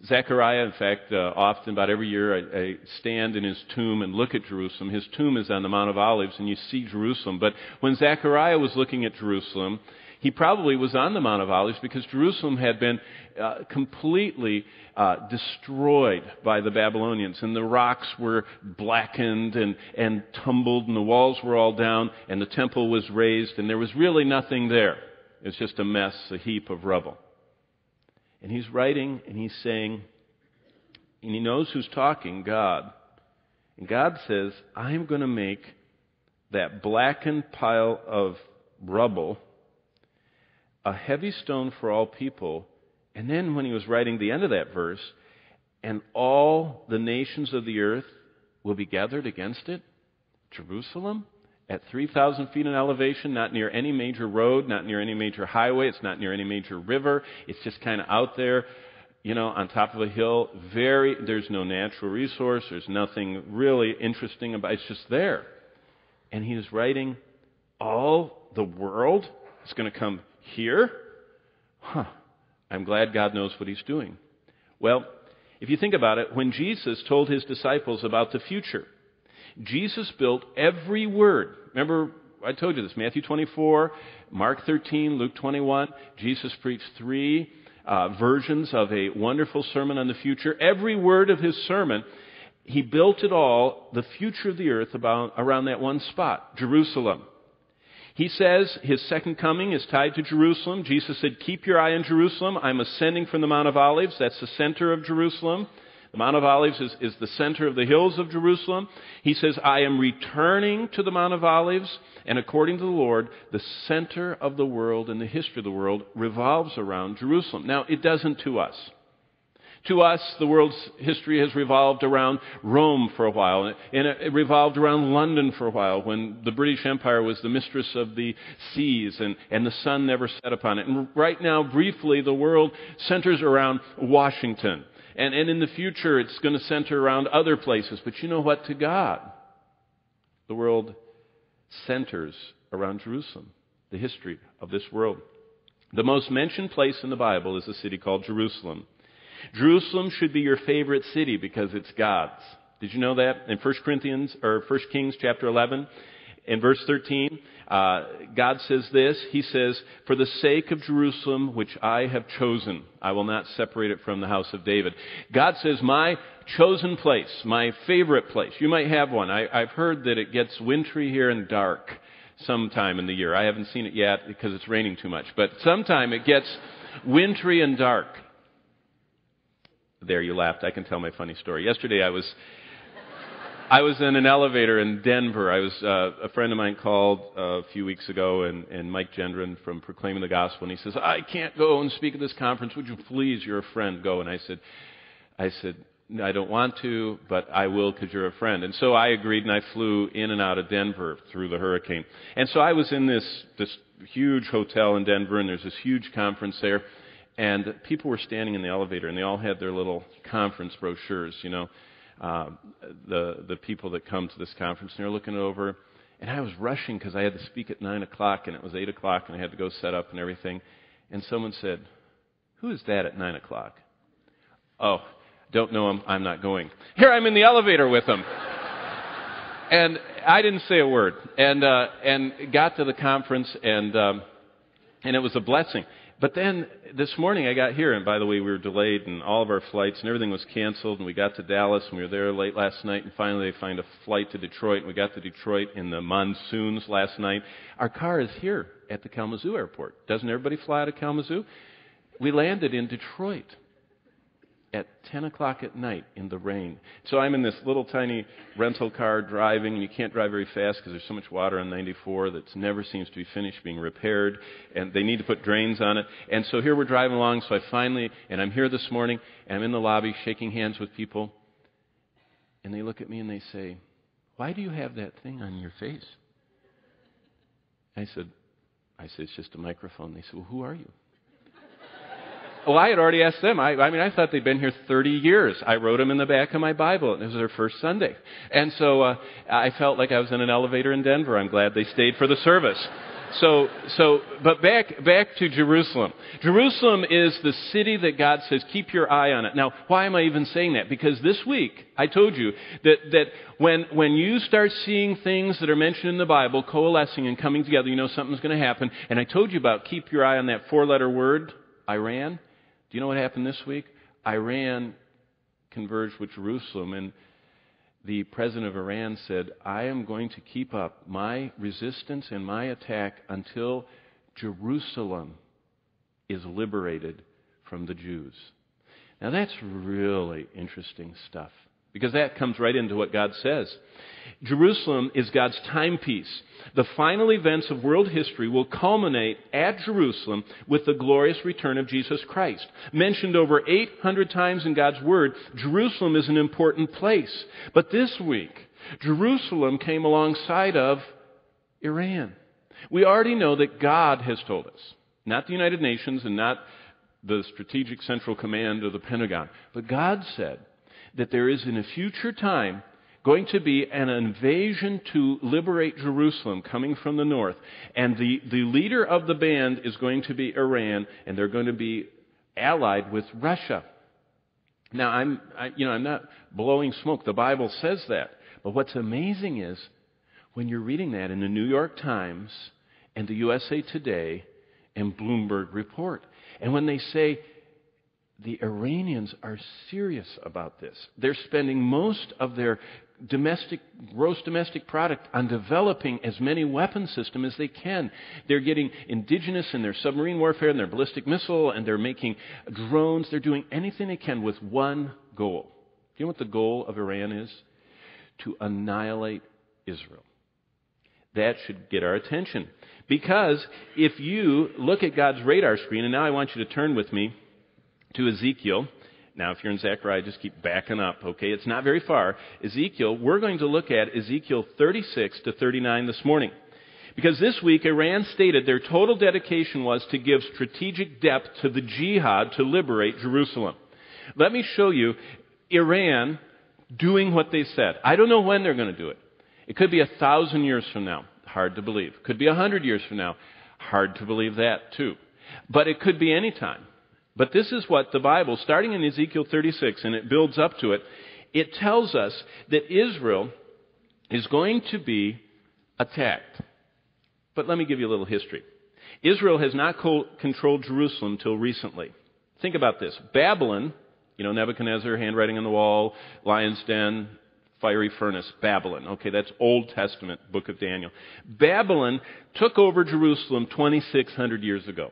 Zechariah, in fact, uh, often about every year I, I stand in his tomb and look at Jerusalem. His tomb is on the Mount of Olives, and you see Jerusalem. But when Zechariah was looking at Jerusalem, he probably was on the Mount of Olives because Jerusalem had been uh, completely uh, destroyed by the Babylonians, and the rocks were blackened and, and tumbled, and the walls were all down, and the temple was raised, and there was really nothing there. It was just a mess, a heap of rubble. And he's writing, and he's saying, and he knows who's talking, God. And God says, I'm going to make that blackened pile of rubble a heavy stone for all people. And then when he was writing the end of that verse, and all the nations of the earth will be gathered against it, Jerusalem, at three thousand feet in elevation, not near any major road, not near any major highway, it's not near any major river, it's just kind of out there, you know, on top of a hill. Very, there's no natural resource, there's nothing really interesting about it, it's just there. And he is writing, all the world is going to come here? Huh. I'm glad God knows what he's doing. Well, if you think about it, when Jesus told his disciples about the future, Jesus built every word. Remember, I told you this, Matthew twenty-four, Mark thirteen, Luke twenty-one. Jesus preached three uh, versions of a wonderful sermon on the future. Every word of his sermon, he built it all, the future of the earth, about around that one spot, Jerusalem. He says his second coming is tied to Jerusalem. Jesus said, keep your eye on Jerusalem. I'm ascending from the Mount of Olives. That's the center of Jerusalem. The Mount of Olives is, is the center of the hills of Jerusalem. He says, I am returning to the Mount of Olives. And according to the Lord, the center of the world and the history of the world revolves around Jerusalem. Now, it doesn't to us. To us, the world's history has revolved around Rome for a while, and it revolved around London for a while, when the British Empire was the mistress of the seas, and, and the sun never set upon it. And right now, briefly, the world centers around Washington, and, and in the future, it's going to center around other places. But you know what? To God, the world centers around Jerusalem, the history of this world. The most mentioned place in the Bible is a city called Jerusalem. Jerusalem should be your favorite city because it's God's. Did you know that? In First Corinthians or First Kings chapter eleven, in verse thirteen, uh, God says this. He says, "For the sake of Jerusalem, which I have chosen, I will not separate it from the house of David." God says, "My chosen place, my favorite place." You might have one. I, I've heard that it gets wintry here and dark sometime in the year. I haven't seen it yet because it's raining too much. But sometime it gets wintry and dark. There, you laughed. I can tell my funny story. Yesterday, I was I was in an elevator in Denver. I was uh, a friend of mine called uh, a few weeks ago, and, and Mike Gendron from Proclaiming the Gospel, and he says, "I can't go and speak at this conference. Would you please, you're a friend, go?" And I said, "I said no, I don't want to, but I will because you're a friend." And so I agreed, and I flew in and out of Denver through the hurricane. And so I was in this this huge hotel in Denver, and there's this huge conference there. and people were standing in the elevator, and they all had their little conference brochures, you know, uh, the the people that come to this conference, and they're looking it over. And I was rushing because I had to speak at nine o'clock, and it was eight o'clock, and I had to go set up and everything. And someone said, "Who is that at nine o'clock? "Oh, don't know him. I'm not going." Here I'm in the elevator with him. And I didn't say a word. And uh, and got to the conference, and um, and it was a blessing. But then this morning I got here, and by the way, we were delayed, and all of our flights and everything was canceled, and we got to Dallas, and we were there late last night, and finally they find a flight to Detroit, and we got to Detroit in the monsoons last night. Our car is here at the Kalamazoo airport. Doesn't everybody fly out of Kalamazoo? We landed in Detroit at ten o'clock at night in the rain. So I'm in this little tiny rental car driving, and you can't drive very fast because there's so much water on ninety-four that never seems to be finished being repaired, and they need to put drains on it. And so here we're driving along, so I finally, and I'm here this morning, and I'm in the lobby shaking hands with people, and they look at me and they say, "Why do you have that thing on your face?" I said, I said, "It's just a microphone." They said, "Well, who are you?" Well, I had already asked them. I, I mean, I thought they'd been here thirty years. I wrote them in the back of my Bible, and it was their first Sunday. And so uh, I felt like I was in an elevator in Denver. I'm glad they stayed for the service. So, so, but back, back to Jerusalem. Jerusalem is the city that God says, keep your eye on it. Now, why am I even saying that? Because this week, I told you that, that when, when you start seeing things that are mentioned in the Bible coalescing and coming together, you know something's going to happen. And I told you about keep your eye on that four-letter word, Iran. Do you know what happened this week? Iran converged with Jerusalem, and the president of Iran said, "I am going to keep up my resistance and my attack until Jerusalem is liberated from the Jews." Now that's really interesting stuff, because that comes right into what God says. Jerusalem is God's timepiece. The final events of world history will culminate at Jerusalem with the glorious return of Jesus Christ. Mentioned over eight hundred times in God's Word, Jerusalem is an important place. But this week, Jerusalem came alongside of Iran. We already know that God has told us, not the United Nations and not the Strategic Central Command or the Pentagon, but God said that there is in a future time going to be an invasion to liberate Jerusalem coming from the north. And the, the leader of the band is going to be Iran, and they're going to be allied with Russia. Now, I'm, I, you know, I'm not blowing smoke. The Bible says that. But what's amazing is when you're reading that in the New York Times and the U S A Today and Bloomberg Report, and when they say, the Iranians are serious about this. They're spending most of their domestic, gross domestic product on developing as many weapon systems as they can. They're getting indigenous in their submarine warfare and their ballistic missile, and they're making drones. They're doing anything they can with one goal. Do you know what the goal of Iran is? To annihilate Israel. That should get our attention. Because if you look at God's radar screen, and now I want you to turn with me to Ezekiel. Now, if you're in Zechariah, just keep backing up, okay? It's not very far. Ezekiel, we're going to look at Ezekiel thirty-six to thirty-nine this morning. Because this week, Iran stated their total dedication was to give strategic depth to the jihad to liberate Jerusalem. Let me show you Iran doing what they said. I don't know when they're going to do it. It could be a thousand years from now. Hard to believe. Could be a hundred years from now. Hard to believe that, too. But it could be any time. But this is what the Bible, starting in Ezekiel thirty-six, and it builds up to it, it tells us that Israel is going to be attacked. But let me give you a little history. Israel has not co- controlled Jerusalem till recently. Think about this. Babylon, you know, Nebuchadnezzar, handwriting on the wall, lion's den, fiery furnace, Babylon. Okay, that's Old Testament, book of Daniel. Babylon took over Jerusalem twenty-six hundred years ago.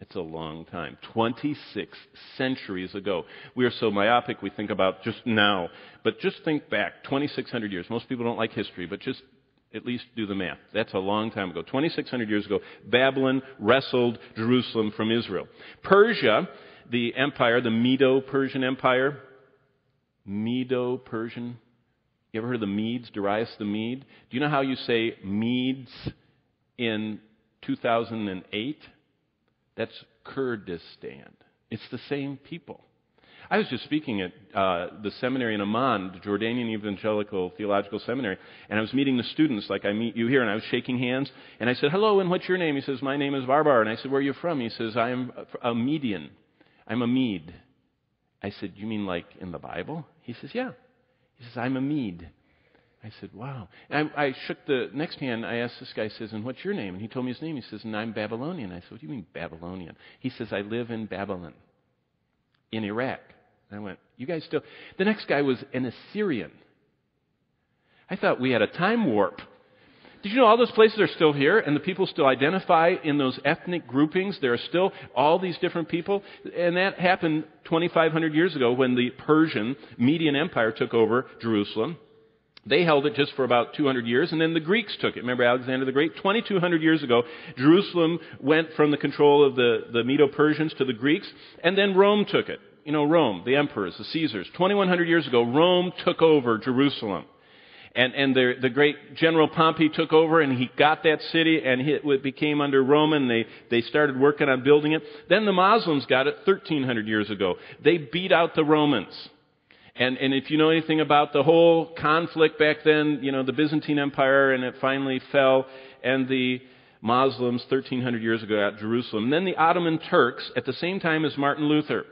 It's a long time, twenty-six centuries ago. We are so myopic, we think about just now. But just think back, twenty-six hundred years. Most people don't like history, but just at least do the math. That's a long time ago. twenty-six hundred years ago, Babylon wrestled Jerusalem from Israel. Persia, the empire, the Medo-Persian Empire, Medo-Persian. You ever heard of the Medes, Darius the Mede? Do you know how you say Medes in two thousand eight? That's Kurdistan. It's the same people. I was just speaking at uh, the seminary in Amman, the Jordanian Evangelical Theological Seminary, and I was meeting the students like I meet you here, and I was shaking hands, and I said, hello, and what's your name? He says, my name is Barbar. And I said, where are you from? He says, I am a Median. I'm a Mede. I said, you mean like in the Bible? He says, yeah. He says, I'm a Mede. I said, wow. And I, I shook the next hand. I asked this guy, I says, and what's your name? And he told me his name. He says, and I'm Babylonian. I said, what do you mean Babylonian? He says, I live in Babylon, in Iraq. And I went, you guys still... The next guy was an Assyrian. I thought we had a time warp. Did you know all those places are still here and the people still identify in those ethnic groupings? There are still all these different people. And that happened twenty-five hundred years ago when the Persian Median Empire took over Jerusalem. They held it just for about two hundred years, and then the Greeks took it. Remember Alexander the Great? twenty-two hundred years ago, Jerusalem went from the control of the, the Medo-Persians to the Greeks, and then Rome took it. You know, Rome, the emperors, the Caesars. twenty-one hundred years ago, Rome took over Jerusalem. And, and the, the great General Pompey took over, and he got that city, and it became under Roman. They, they started working on building it. Then the Muslims got it thirteen hundred years ago. They beat out the Romans. And, and if you know anything about the whole conflict back then, you know, the Byzantine Empire, and it finally fell, and the Muslims thirteen hundred years ago got Jerusalem. And then the Ottoman Turks, at the same time as Martin Luther.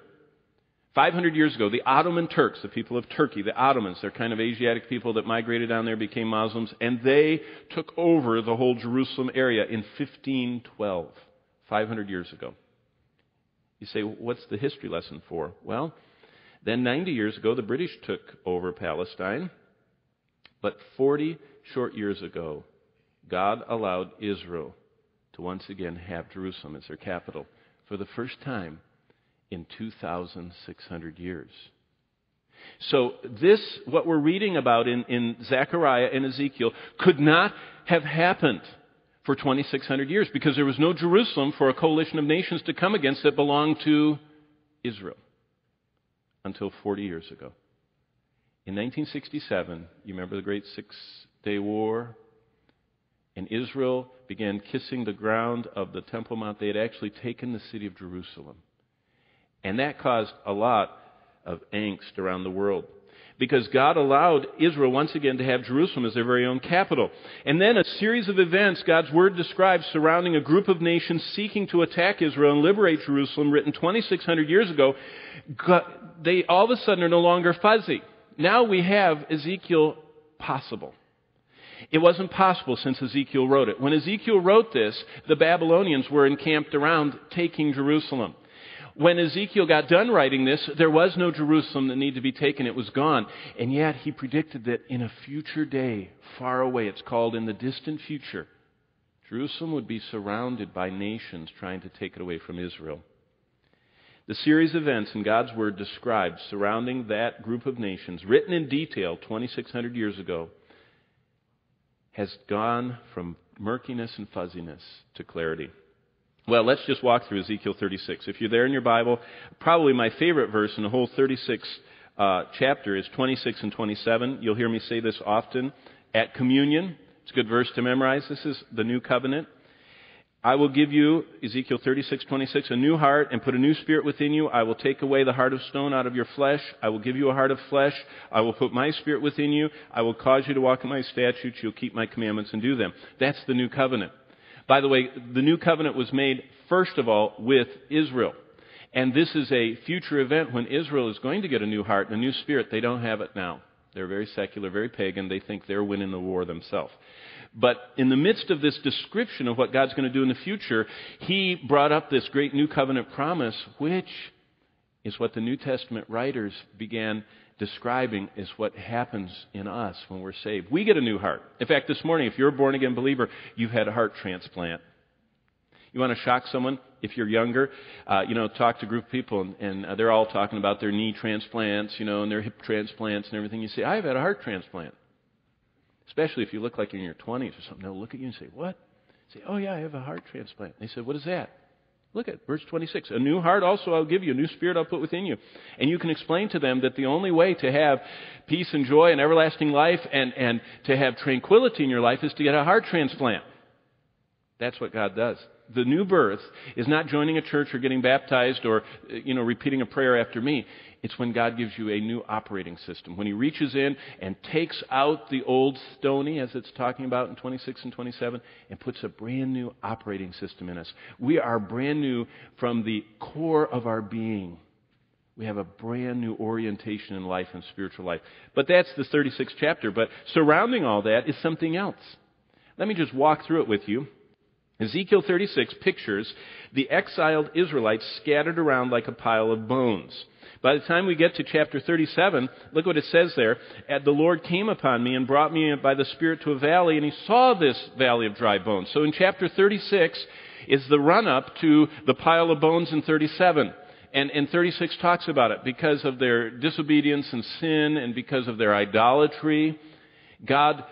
five hundred years ago, the Ottoman Turks, the people of Turkey, the Ottomans, they're kind of Asiatic people that migrated down there, became Muslims, and they took over the whole Jerusalem area in fifteen twelve, five hundred years ago. You say, what's the history lesson for? Well, then ninety years ago, the British took over Palestine, but forty short years ago, God allowed Israel to once again have Jerusalem as their capital for the first time in two thousand six hundred years. So this, what we're reading about in, in Zechariah and Ezekiel, could not have happened for twenty-six hundred years because there was no Jerusalem for a coalition of nations to come against that belonged to Israel until forty years ago. In nineteen sixty-seven, you remember the Great Six-Day War? And Israel began kissing the ground of the Temple Mount. They had actually taken the city of Jerusalem. And that caused a lot of angst around the world because God allowed Israel once again to have Jerusalem as their very own capital. And then a series of events God's Word describes surrounding a group of nations seeking to attack Israel and liberate Jerusalem, written twenty-six hundred years ago. God, they all of a sudden are no longer fuzzy. Now we have Ezekiel possible. It wasn't possible since Ezekiel wrote it. When Ezekiel wrote this, the Babylonians were encamped around taking Jerusalem. When Ezekiel got done writing this, there was no Jerusalem that needed to be taken. It was gone. And yet he predicted that in a future day, far away, it's called in the distant future, Jerusalem would be surrounded by nations trying to take it away from Israel. The series of events in God's Word described surrounding that group of nations, written in detail twenty-six hundred years ago, has gone from murkiness and fuzziness to clarity. Well, let's just walk through Ezekiel thirty-six. If you're there in your Bible, probably my favorite verse in the whole thirty-sixth uh, chapter is twenty-six and twenty-seven. You'll hear me say this often at communion. It's a good verse to memorize. This is the new covenant. I will give you, Ezekiel thirty-six, twenty-six, a new heart and put a new spirit within you. I will take away the heart of stone out of your flesh. I will give you a heart of flesh. I will put my spirit within you. I will cause you to walk in my statutes. You'll keep my commandments and do them. That's the new covenant. By the way, the new covenant was made, first of all, with Israel. And this is a future event when Israel is going to get a new heart and a new spirit. They don't have it now. They're very secular, very pagan. They think they're winning the war themselves. But in the midst of this description of what God's going to do in the future, he brought up this great new covenant promise, which is what the New Testament writers began describing is what happens in us when we're saved. We get a new heart. In fact, this morning, if you're a born-again believer, you've had a heart transplant. You want to shock someone? If you're younger, uh, you know, talk to a group of people, and, and uh, they're all talking about their knee transplants, you know, and their hip transplants and everything. You say, I've had a heart transplant. Especially if you look like you're in your twenties or something. They'll look at you and say, what? Say, oh, yeah, I have a heart transplant. They say, what is that? Look at verse twenty-six. A new heart also I'll give you, a new spirit I'll put within you. And you can explain to them that the only way to have peace and joy and everlasting life and, and to have tranquility in your life is to get a heart transplant. That's what God does. The new birth is not joining a church or getting baptized or, you know, repeating a prayer after me. It's when God gives you a new operating system. When he reaches in and takes out the old stony, as it's talking about in twenty-six and twenty-seven, and puts a brand new operating system in us. We are brand new from the core of our being. We have a brand new orientation in life and spiritual life. But that's the thirty-sixth chapter. But surrounding all that is something else. Let me just walk through it with you. Ezekiel thirty-six pictures the exiled Israelites scattered around like a pile of bones. By the time we get to chapter thirty-seven, look what it says there. The Lord came upon me and brought me by the Spirit to a valley, and he saw this valley of dry bones. So in chapter thirty-six is the run-up to the pile of bones in thirty-seven. And, and thirty-six talks about it. Because of their disobedience and sin and because of their idolatry, God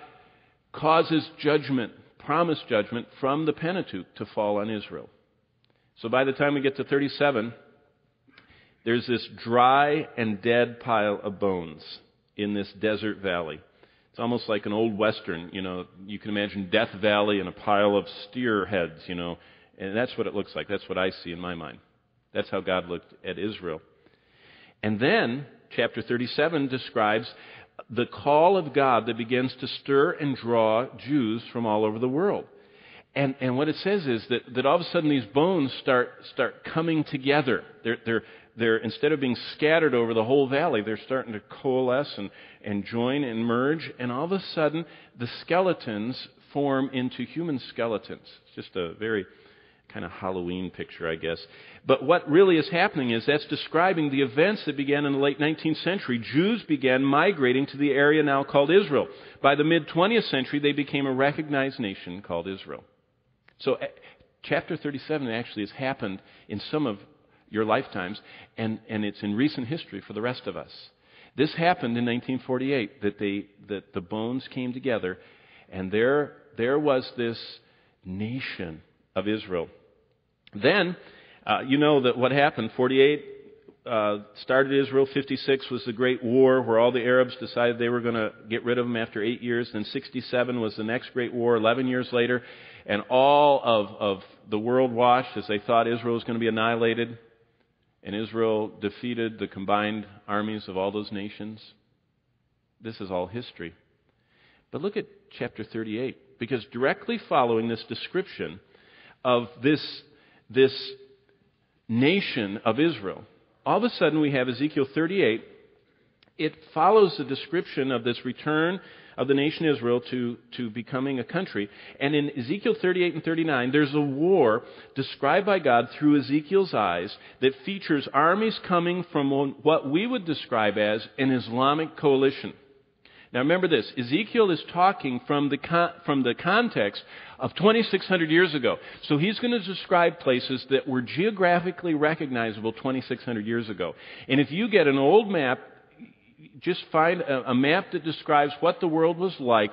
causes judgment. Promised judgment from the Pentateuch to fall on Israel. So by the time we get to thirty-seven, there's this dry and dead pile of bones in this desert valley. It's almost like an old Western, you know, you can imagine Death Valley and a pile of steer heads, you know, and that's what it looks like. That's what I see in my mind. That's how God looked at Israel. And then chapter thirty-seven describes the call of God that begins to stir and draw Jews from all over the world. And, and what it says is that, that all of a sudden these bones start start coming together. They're, they're, they're instead of being scattered over the whole valley, they're starting to coalesce and, and join and merge. And all of a sudden the skeletons form into human skeletons. It's just a very kind of Halloween picture, I guess. But what really is happening is that's describing the events that began in the late nineteenth century. Jews began migrating to the area now called Israel. By the mid-twentieth century, they became a recognized nation called Israel. So chapter thirty-seven actually has happened in some of your lifetimes, and, and it's in recent history for the rest of us. This happened in nineteen forty-eight, that, they, that the bones came together, and there, there was this nation of Israel. Then, uh, you know that what happened, forty-eight uh, started Israel, fifty-six was the Great War where all the Arabs decided they were going to get rid of them after eight years. Then sixty-seven was the next Great War, eleven years later. And all of, of the world watched as they thought Israel was going to be annihilated. And Israel defeated the combined armies of all those nations. This is all history. But look at chapter thirty-eight, because directly following this description of this This nation of Israel. All of a sudden we have Ezekiel thirty-eight. It follows the description of this return of the nation Israel to, to becoming a country. And in Ezekiel thirty-eight and thirty-nine, there's a war described by God through Ezekiel's eyes that features armies coming from what we would describe as an Islamic coalition. Now remember this, Ezekiel is talking from the con- from the context of twenty-six hundred years ago. So he's going to describe places that were geographically recognizable twenty-six hundred years ago. And if you get an old map, just find a, a map that describes what the world was like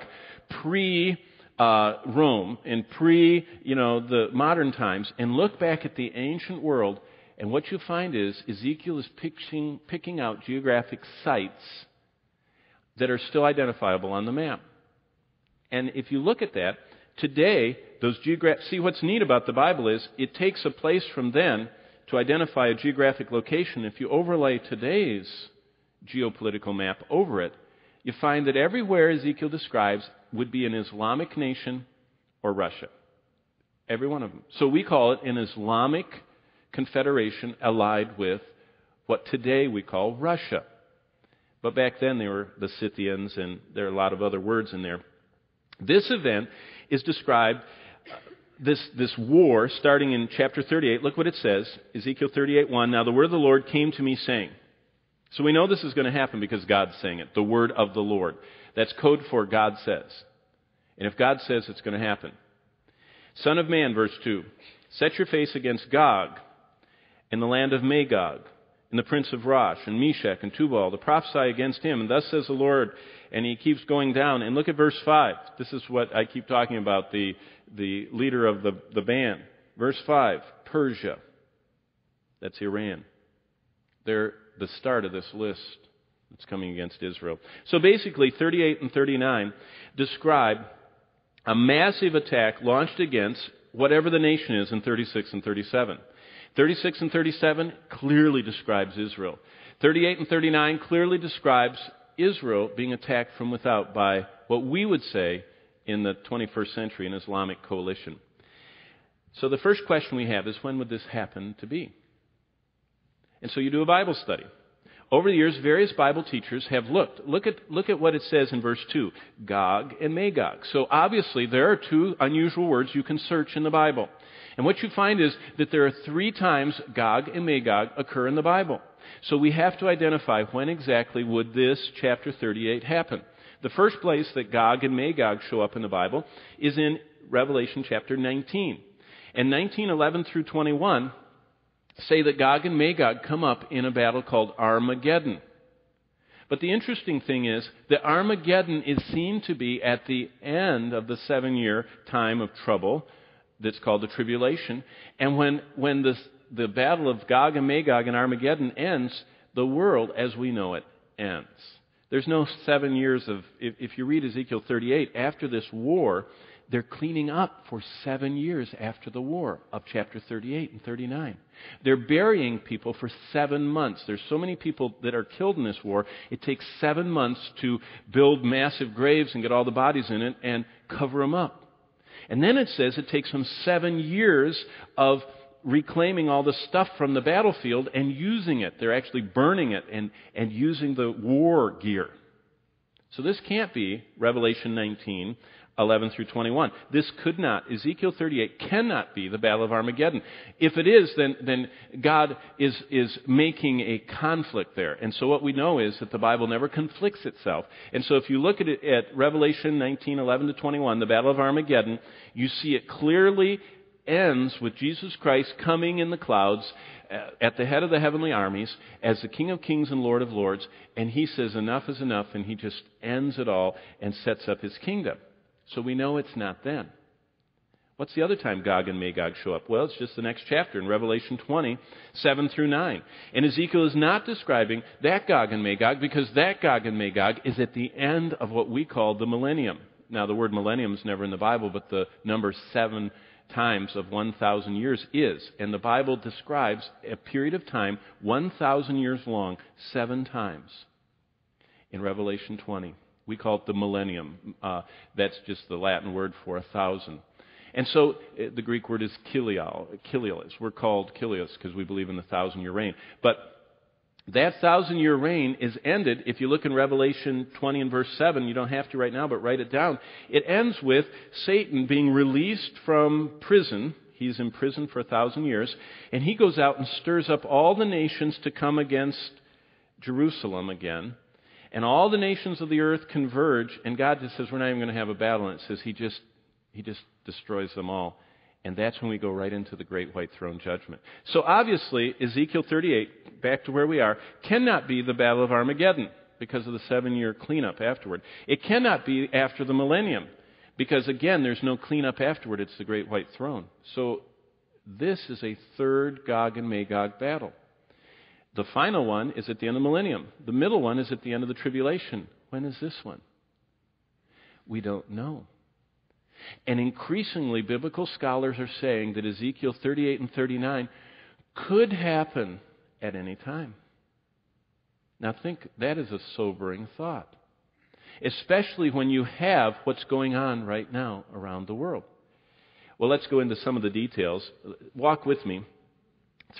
pre uh, Rome and pre, you know, the modern times, and look back at the ancient world, and what you find is Ezekiel is picking picking out geographic sites that are still identifiable on the map. And if you look at that, today, those geographic... See, what's neat about the Bible is it takes a place from then to identify a geographic location. If you overlay today's geopolitical map over it, you find that everywhere Ezekiel describes would be an Islamic nation or Russia. Every one of them. So we call it an Islamic confederation allied with what today we call Russia. But back then they were the Scythians, and there are a lot of other words in there. This event is described, this, this war, starting in chapter thirty-eight. Look what it says, Ezekiel thirty-eight one. Now the word of the Lord came to me saying. So we know this is going to happen because God's saying it, the word of the Lord. That's code for God says. And if God says, it's going to happen. Son of man, verse two, set your face against Gog and the land of Magog, and the prince of Rosh, and Meshach, and Tubal, to prophesy against him. And thus says the Lord, and he keeps going down. And look at verse five. This is what I keep talking about, the, the leader of the, the band. Verse five, Persia. That's Iran. They're the start of this list that's coming against Israel. So basically, thirty-eight and thirty-nine describe a massive attack launched against whatever the nation is in thirty-six and thirty-seven. thirty-six and thirty-seven clearly describes Israel. thirty-eight and thirty-nine clearly describes Israel being attacked from without by what we would say in the twenty-first century an Islamic coalition. So the first question we have is, when would this happen to be? And so you do a Bible study. Over the years, various Bible teachers have looked. Look at, look at what it says in verse two, Gog and Magog. So obviously there are two unusual words you can search in the Bible. And what you find is that there are three times Gog and Magog occur in the Bible. So we have to identify when exactly would this chapter thirty-eight happen. The first place that Gog and Magog show up in the Bible is in Revelation chapter nineteen. And nineteen eleven through twenty-one say that Gog and Magog come up in a battle called Armageddon. But the interesting thing is that Armageddon is seen to be at the end of the seven-year time of trouble that's called the tribulation. And when, when the, the battle of Gog and Magog and Armageddon ends, the world as we know it ends. There's no seven years of, if, if you read Ezekiel thirty-eight, after this war, they're cleaning up for seven years after the war of chapter thirty-eight and thirty-nine. They're burying people for seven months. There's so many people that are killed in this war, it takes seven months to build massive graves and get all the bodies in it and cover them up. And then it says it takes them seven years of reclaiming all the stuff from the battlefield and using it. They're actually burning it and, and using the war gear. So this can't be Revelation nineteen, eleven through twenty-one. This could not, Ezekiel thirty-eight cannot be the Battle of Armageddon. If it is, then, then God is, is making a conflict there. And so what we know is that the Bible never conflicts itself. And so if you look at it at Revelation nineteen, eleven to twenty-one, the Battle of Armageddon, you see it clearly ends with Jesus Christ coming in the clouds at the head of the heavenly armies as the King of Kings and Lord of Lords. And he says enough is enough, and he just ends it all and sets up his kingdom. So we know it's not then. What's the other time Gog and Magog show up? Well, it's just the next chapter in Revelation twenty, seven through nine. And Ezekiel is not describing that Gog and Magog because that Gog and Magog is at the end of what we call the millennium. Now, the word millennium is never in the Bible, but the number seven times of one thousand years is. And the Bible describes a period of time one thousand years long, seven times in Revelation twenty. We call it the millennium. Uh, that's just the Latin word for a thousand. And so the Greek word is kilios. kilios. We're called kilios because we believe in the thousand-year reign. But that thousand-year reign is ended. If you look in Revelation twenty and verse seven, you don't have to right now, but write it down. It ends with Satan being released from prison. He's in prison for a thousand years. And he goes out and stirs up all the nations to come against Jerusalem again. And all the nations of the earth converge, and God just says, we're not even going to have a battle. And it says he just he just destroys them all. And that's when we go right into the great white throne judgment. So obviously, Ezekiel thirty-eight, back to where we are, cannot be the Battle of Armageddon because of the seven-year cleanup afterward. It cannot be after the millennium because, again, there's no cleanup afterward. It's the great white throne. So this is a third Gog and Magog battle. The final one is at the end of the millennium. The middle one is at the end of the tribulation. When is this one? We don't know. And increasingly, biblical scholars are saying that Ezekiel thirty-eight and thirty-nine could happen at any time. Now think, that is a sobering thought, especially when you have what's going on right now around the world. Well, let's go into some of the details. Walk with me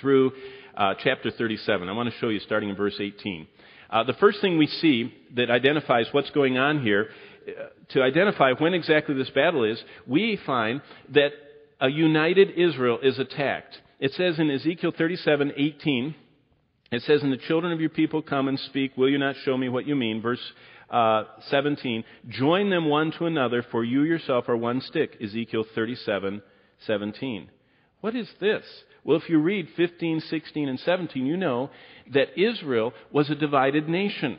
through uh, chapter thirty-seven. I want to show you starting in verse eighteen. Uh, the first thing we see that identifies what's going on here, uh, to identify when exactly this battle is, we find that a united Israel is attacked. It says in Ezekiel thirty-seven, eighteen, it says, "And the children of your people come and speak, will you not show me what you mean?" Verse uh, seventeen, "Join them one to another, for you yourself are one stick." Ezekiel thirty-seven, seventeen. What is this? Well, if you read fifteen, sixteen, and seventeen, you know that Israel was a divided nation.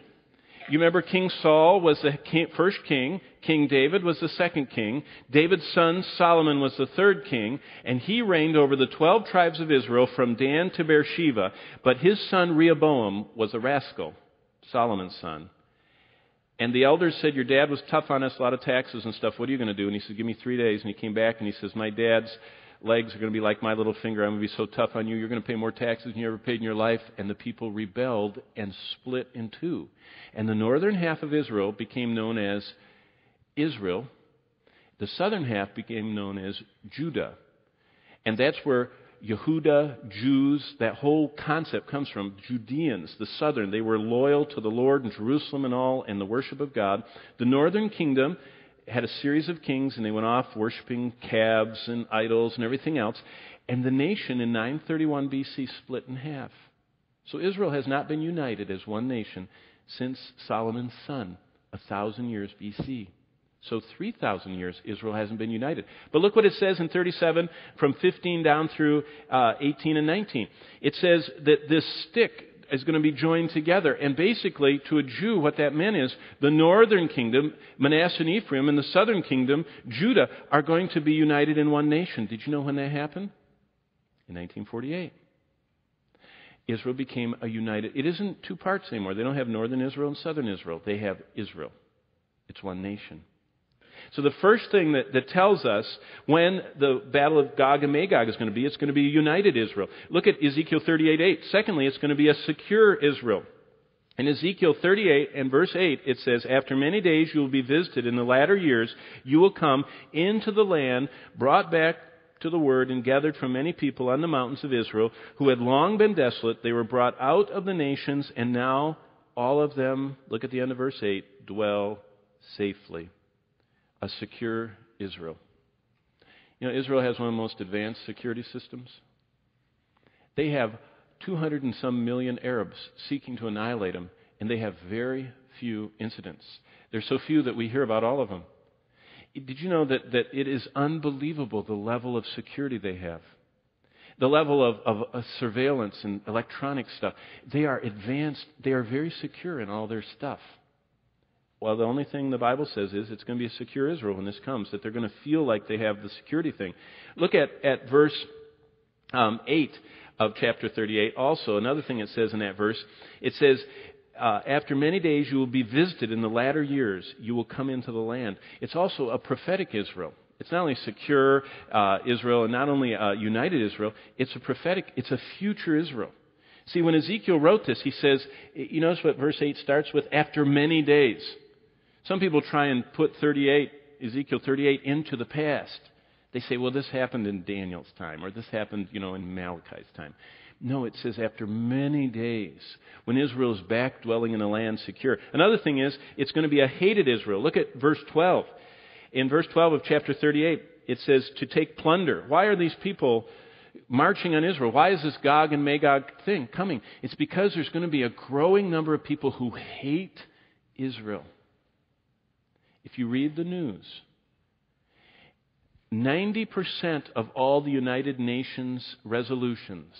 You remember King Saul was the first king. King David was the second king. David's son Solomon was the third king. And he reigned over the twelve tribes of Israel from Dan to Beersheba. But his son Rehoboam was a rascal, Solomon's son. And the elders said, "Your dad was tough on us, a lot of taxes and stuff. What are you going to do?" And he said, "Give me three days." And he came back and he says, "My dad's legs are going to be like my little finger. I'm going to be so tough on you. You're going to pay more taxes than you ever paid in your life. And the people rebelled and split in two. And the northern half of Israel became known as Israel. The southern half became known as Judah. And that's where Yehuda, Jews, that whole concept comes from. Judeans, the southern, they were loyal to the Lord and Jerusalem and all and the worship of God. The northern kingdom had a series of kings, and they went off worshiping calves and idols and everything else. And the nation in nine thirty-one B C split in half. So Israel has not been united as one nation since Solomon's son, one thousand years B C So three thousand years Israel hasn't been united. But look what it says in thirty-seven, from fifteen down through uh, eighteen and nineteen. It says that this stick is going to be joined together. And basically, to a Jew, what that meant is the northern kingdom, Manasseh and Ephraim, and the southern kingdom, Judah, are going to be united in one nation. Did you know when that happened? In nineteen forty-eight. Israel became a united... It isn't two parts anymore. They don't have northern Israel and southern Israel. They have Israel. It's one nation. So the first thing that, that tells us when the battle of Gog and Magog is going to be, it's going to be a united Israel. Look at Ezekiel thirty-eight eight. Secondly, it's going to be a secure Israel. In Ezekiel thirty-eight and verse eight, it says, "After many days you will be visited. In the latter years you will come into the land, brought back to the word and gathered from many people on the mountains of Israel, who had long been desolate. They were brought out of the nations, and now all of them," look at the end of verse eight, "dwell safely." A secure Israel. You know, Israel has one of the most advanced security systems. They have two hundred and some million Arabs seeking to annihilate them, and they have very few incidents. There's so few that we hear about all of them. Did you know that, that it is unbelievable the level of security they have? The level of, of, of surveillance and electronic stuff. They are advanced. They are very secure in all their stuff. Well, the only thing the Bible says is it's going to be a secure Israel when this comes, that they're going to feel like they have the security thing. Look at, at verse um, eight of chapter thirty-eight also. Another thing it says in that verse, it says, uh, "After many days you will be visited. In the latter years you will come into the land." It's also a prophetic Israel. It's not only secure uh, Israel and not only uh, united Israel, it's a prophetic, it's a future Israel. See, when Ezekiel wrote this, he says, you notice what verse eight starts with? "After many days." Some people try and put thirty-eight, Ezekiel thirty-eight, into the past. They say, well, this happened in Daniel's time, or this happened, you know, in Malachi's time. No, it says after many days, when Israel is back dwelling in a land secure. Another thing is, it's going to be a hated Israel. Look at verse twelve. In verse twelve of chapter thirty-eight, it says to take plunder. Why are these people marching on Israel? Why is this Gog and Magog thing coming? It's because there's going to be a growing number of people who hate Israel. If you read the news, ninety percent of all the United Nations resolutions,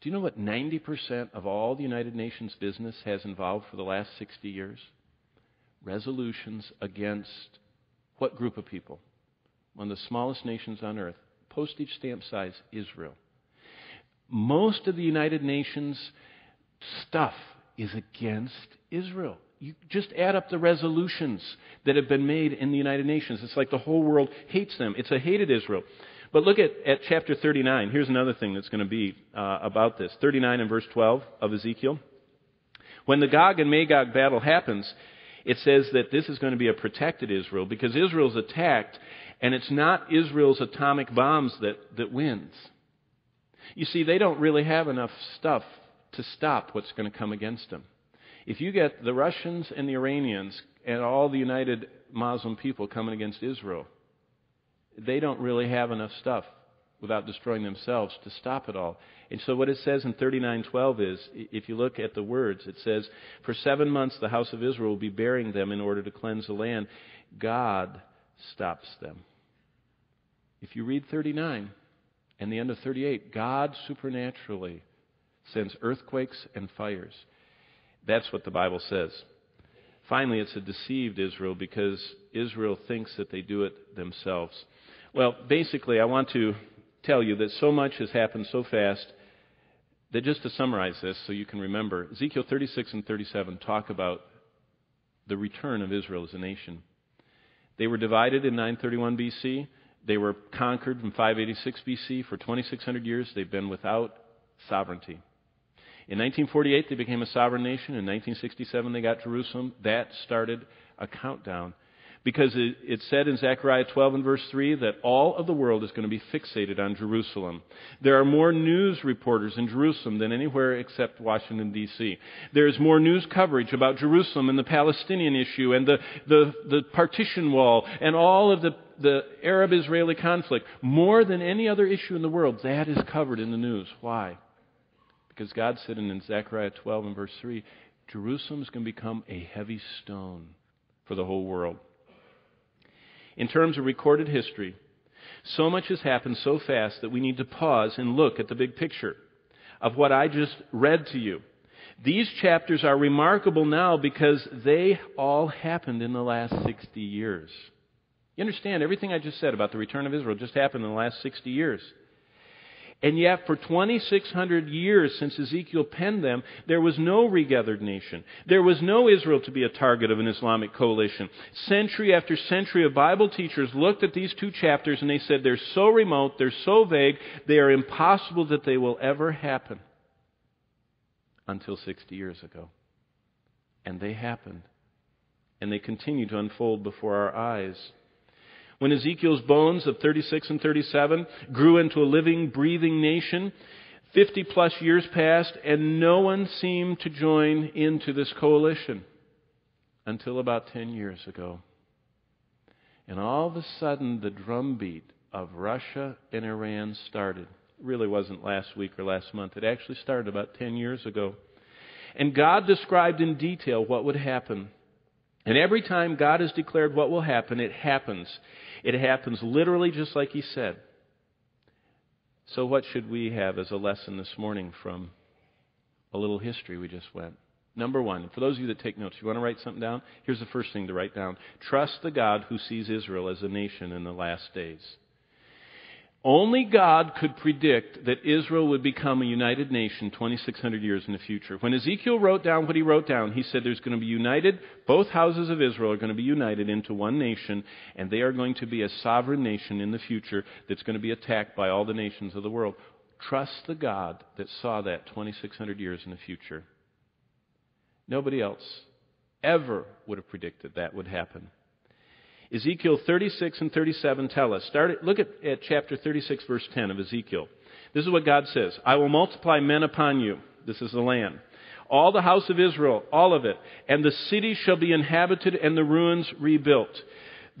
do you know what ninety percent of all the United Nations business has involved for the last sixty years? Resolutions against what group of people? One of the smallest nations on earth, postage stamp size, Israel. Most of the United Nations stuff is against Israel. You just add up the resolutions that have been made in the United Nations. It's like the whole world hates them. It's a hated Israel. But look at, at chapter thirty-nine. Here's another thing that's going to be uh, about this. thirty-nine and verse twelve of Ezekiel. When the Gog and Magog battle happens, it says that this is going to be a protected Israel because Israel's attacked, and it's not Israel's atomic bombs that, that wins. You see, they don't really have enough stuff to stop what's going to come against them. If you get the Russians and the Iranians and all the United Muslim people coming against Israel, they don't really have enough stuff without destroying themselves to stop it all. And so what it says in thirty-nine twelve is, if you look at the words, it says, "For seven months the house of Israel will be burying them in order to cleanse the land. God stops them." If you read thirty-nine and the end of thirty-eight, God supernaturally sends earthquakes and fires. That's what the Bible says. Finally, it's a deceived Israel because Israel thinks that they do it themselves. Well, basically, I want to tell you that so much has happened so fast that just to summarize this so you can remember, Ezekiel thirty-six and thirty-seven talk about the return of Israel as a nation. They were divided in nine thirty-one B C They were conquered from five eighty-six B C For twenty-six hundred years, they've been without sovereignty. In nineteen forty-eight, they became a sovereign nation. In nineteen sixty-seven, they got Jerusalem. That started a countdown. Because it, it said in Zechariah twelve and verse three that all of the world is going to be fixated on Jerusalem. There are more news reporters in Jerusalem than anywhere except Washington D C There is more news coverage about Jerusalem and the Palestinian issue and the, the, the partition wall and all of the, the Arab-Israeli conflict. More than any other issue in the world, that is covered in the news. Why? Because God said in Zechariah twelve and verse three, Jerusalem is going to become a heavy stone for the whole world. In terms of recorded history, so much has happened so fast that we need to pause and look at the big picture of what I just read to you. These chapters are remarkable now because they all happened in the last sixty years. You understand, everything I just said about the return of Israel just happened in the last sixty years. And yet for twenty-six hundred years since Ezekiel penned them, there was no regathered nation. There was no Israel to be a target of an Islamic coalition. Century after century of Bible teachers looked at these two chapters and they said they're so remote, they're so vague, they are impossible that they will ever happen. Until sixty years ago. And they happened. And they continue to unfold before our eyes. When Ezekiel's bones of thirty-six and thirty-seven grew into a living, breathing nation, fifty plus years passed and no one seemed to join into this coalition until about ten years ago. And all of a sudden the drumbeat of Russia and Iran started. It really wasn't last week or last month. It actually started about ten years ago. And God described in detail what would happen. And every time God has declared what will happen, it happens. It happens literally just like He said. So what should we have as a lesson this morning from a little history we just went? Number one, for those of you that take notes, you want to write something down? Here's the first thing to write down. Trust the God who sees Israel as a nation in the last days. Only God could predict that Israel would become a united nation twenty-six hundred years in the future. When Ezekiel wrote down what he wrote down, he said there's going to be united, both houses of Israel are going to be united into one nation, and they are going to be a sovereign nation in the future that's going to be attacked by all the nations of the world. Trust the God that saw that twenty-six hundred years in the future. Nobody else ever would have predicted that would happen. Ezekiel thirty-six and thirty-seven tell us. Start at, look at, at chapter thirty-six, verse ten of Ezekiel. This is what God says. I will multiply men upon you. This is the land. All the house of Israel, all of it. And the city shall be inhabited and the ruins rebuilt.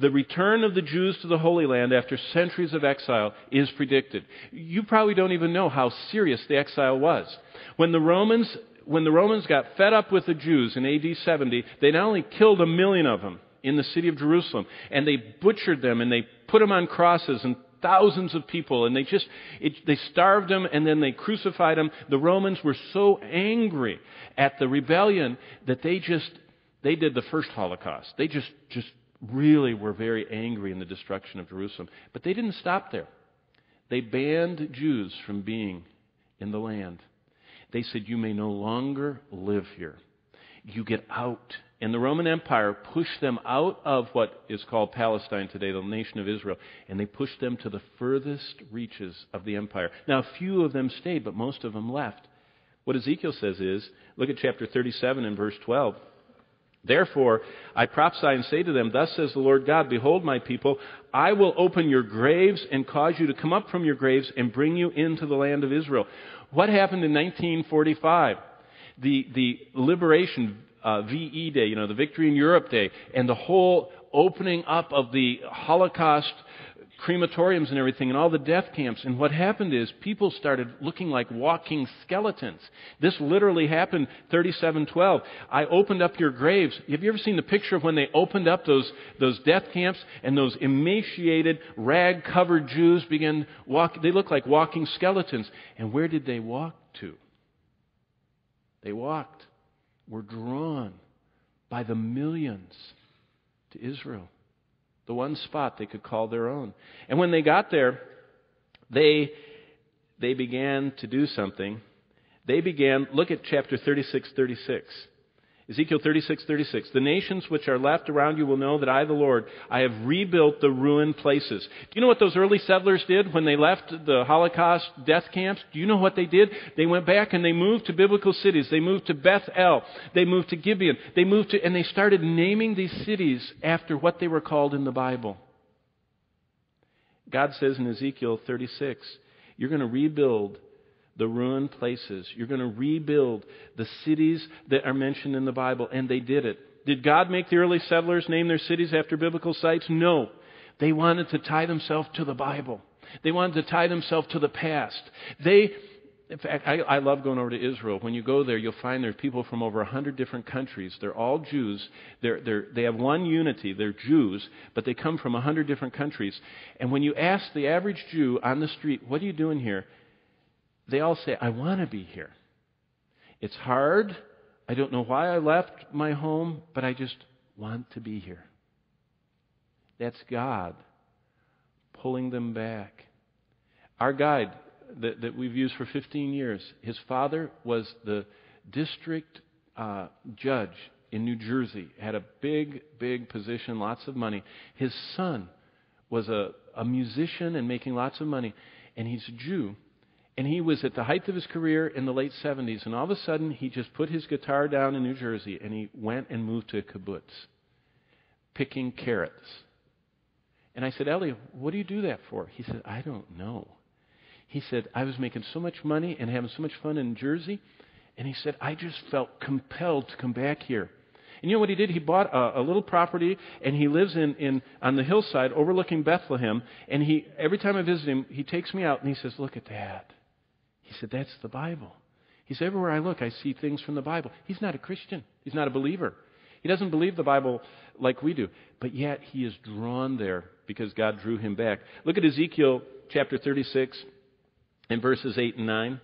The return of the Jews to the Holy Land after centuries of exile is predicted. You probably don't even know how serious the exile was. When the Romans, when the Romans got fed up with the Jews in A D seventy, they not only killed a million of them in the city of Jerusalem, and they butchered them, and they put them on crosses, and thousands of people, and they just it, they starved them, and then they crucified them. The Romans were so angry at the rebellion that they just they did the first Holocaust. They just just really were very angry in the destruction of Jerusalem. But they didn't stop there. They banned Jews from being in the land. They said, "You may no longer live here. You get out." And the Roman Empire pushed them out of what is called Palestine today, the nation of Israel, and they pushed them to the furthest reaches of the empire. Now, few of them stayed, but most of them left. What Ezekiel says is, look at chapter thirty-seven and verse twelve. Therefore, I prophesy and say to them, thus says the Lord God, behold, my people, I will open your graves and cause you to come up from your graves and bring you into the land of Israel. What happened in nineteen forty-five? The, the liberation Uh, V E Day, you know, the Victory in Europe Day, and the whole opening up of the Holocaust crematoriums and everything, and all the death camps. And what happened is people started looking like walking skeletons. This literally happened thirty-seven twelve. I opened up your graves. Have you ever seen the picture of when they opened up those those death camps and those emaciated, rag-covered Jews began walk? They looked like walking skeletons. And where did they walk to? They walked. Were drawn by the millions to Israel, the one spot they could call their own. And when they got there, they they began to do something. They began, look at chapter thirty-six, thirty-six. Ezekiel thirty-six, thirty-six. The nations which are left around you will know that I, the Lord, I have rebuilt the ruined places. Do you know what those early settlers did when they left the Holocaust death camps? Do you know what they did? They went back and they moved to biblical cities. They moved to Bethel. They moved to Gibeon. They moved to, and they started naming these cities after what they were called in the Bible. God says in Ezekiel thirty-six, you're going to rebuild the ruined places. You're going to rebuild the cities that are mentioned in the Bible. And they did it. Did God make the early settlers name their cities after biblical sites? No. They wanted to tie themselves to the Bible. They wanted to tie themselves to the past. They, in fact, I, I love going over to Israel. When you go there, you'll find there's people from over a hundred different countries. They're all Jews. They're, they're, they have one unity. They're Jews, but they come from a hundred different countries. And when you ask the average Jew on the street, what are you doing here? They all say, I want to be here. It's hard. I don't know why I left my home, but I just want to be here. That's God pulling them back. Our guide that, that we've used for fifteen years, his father was the district uh, judge in New Jersey. Had a big, big position, lots of money. His son was a, a musician and making lots of money. And he's a Jew. And he was at the height of his career in the late seventies. And all of a sudden, he just put his guitar down in New Jersey and he went and moved to kibbutz, picking carrots. And I said, Elliot, what do you do that for? He said, I don't know. He said, I was making so much money and having so much fun in Jersey. And he said, I just felt compelled to come back here. And you know what he did? He bought a, a little property, and he lives in, in on the hillside overlooking Bethlehem. And he every time I visit him, he takes me out and he says, look at that. He said, that's the Bible. He said, everywhere I look, I see things from the Bible. He's not a Christian. He's not a believer. He doesn't believe the Bible like we do. But yet he is drawn there because God drew him back. Look at Ezekiel chapter thirty-six and verses eight and nine.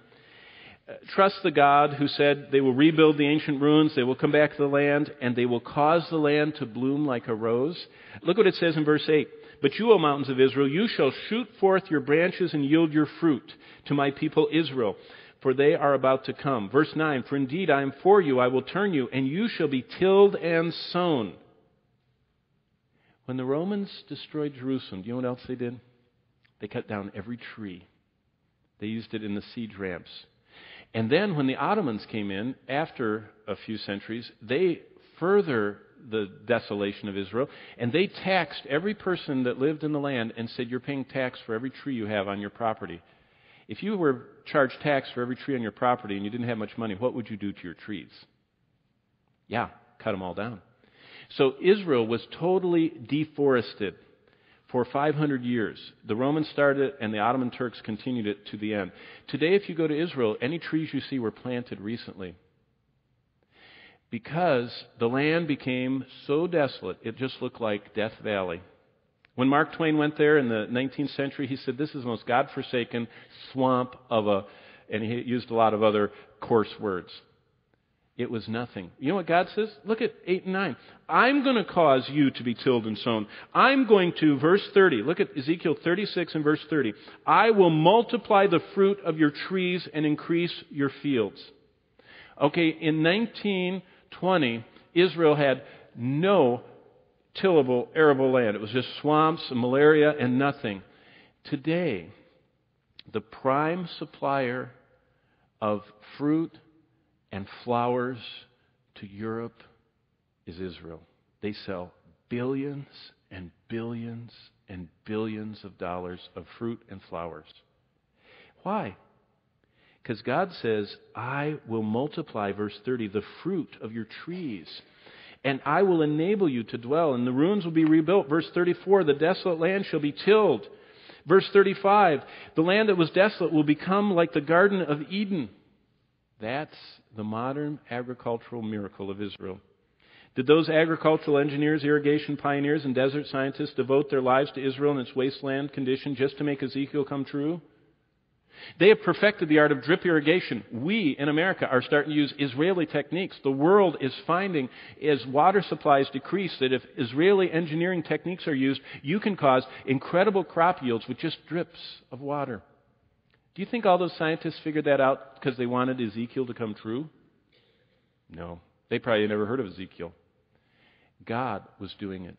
Trust the God who said they will rebuild the ancient ruins, they will come back to the land, and they will cause the land to bloom like a rose. Look what it says in verse eight. But you, O mountains of Israel, you shall shoot forth your branches and yield your fruit to my people Israel, for they are about to come. Verse nine, for indeed I am for you, I will turn you, and you shall be tilled and sown. When the Romans destroyed Jerusalem, do you know what else they did? They cut down every tree. They used it in the siege ramps. And then when the Ottomans came in, after a few centuries, they further the desolation of Israel, and they taxed every person that lived in the land and said, you're paying tax for every tree you have on your property. If you were charged tax for every tree on your property and you didn't have much money, what would you do to your trees? Yeah, cut them all down. So Israel was totally deforested for five hundred years. The Romans started it and the Ottoman Turks continued it to the end. Today, if you go to Israel, any trees you see were planted recently. Because the land became so desolate, it just looked like Death Valley. When Mark Twain went there in the nineteenth century, he said, this is the most godforsaken swamp of a... And he used a lot of other coarse words. It was nothing. You know what God says? Look at eight and nine. I'm going to cause you to be tilled and sown. I'm going to, verse thirty, look at Ezekiel thirty-six and verse thirty. I will multiply the fruit of your trees and increase your fields. Okay, in nineteen twenty, Israel had no tillable, arable land. It was just swamps, and malaria, and nothing. Today, the prime supplier of fruit and flowers to Europe is Israel. They sell billions and billions and billions of dollars of fruit and flowers. Why? Because God says, I will multiply, verse thirty, the fruit of your trees, and I will enable you to dwell, and the ruins will be rebuilt. Verse thirty-four, the desolate land shall be tilled. Verse thirty-five, the land that was desolate will become like the Garden of Eden. That's the modern agricultural miracle of Israel. Did those agricultural engineers, irrigation pioneers, and desert scientists devote their lives to Israel and its wasteland condition just to make Ezekiel come true? They have perfected the art of drip irrigation. We, in America, are starting to use Israeli techniques. The world is finding, as water supplies decrease, that if Israeli engineering techniques are used, you can cause incredible crop yields with just drips of water. Do you think all those scientists figured that out because they wanted Ezekiel to come true? No. They probably never heard of Ezekiel. God was doing it.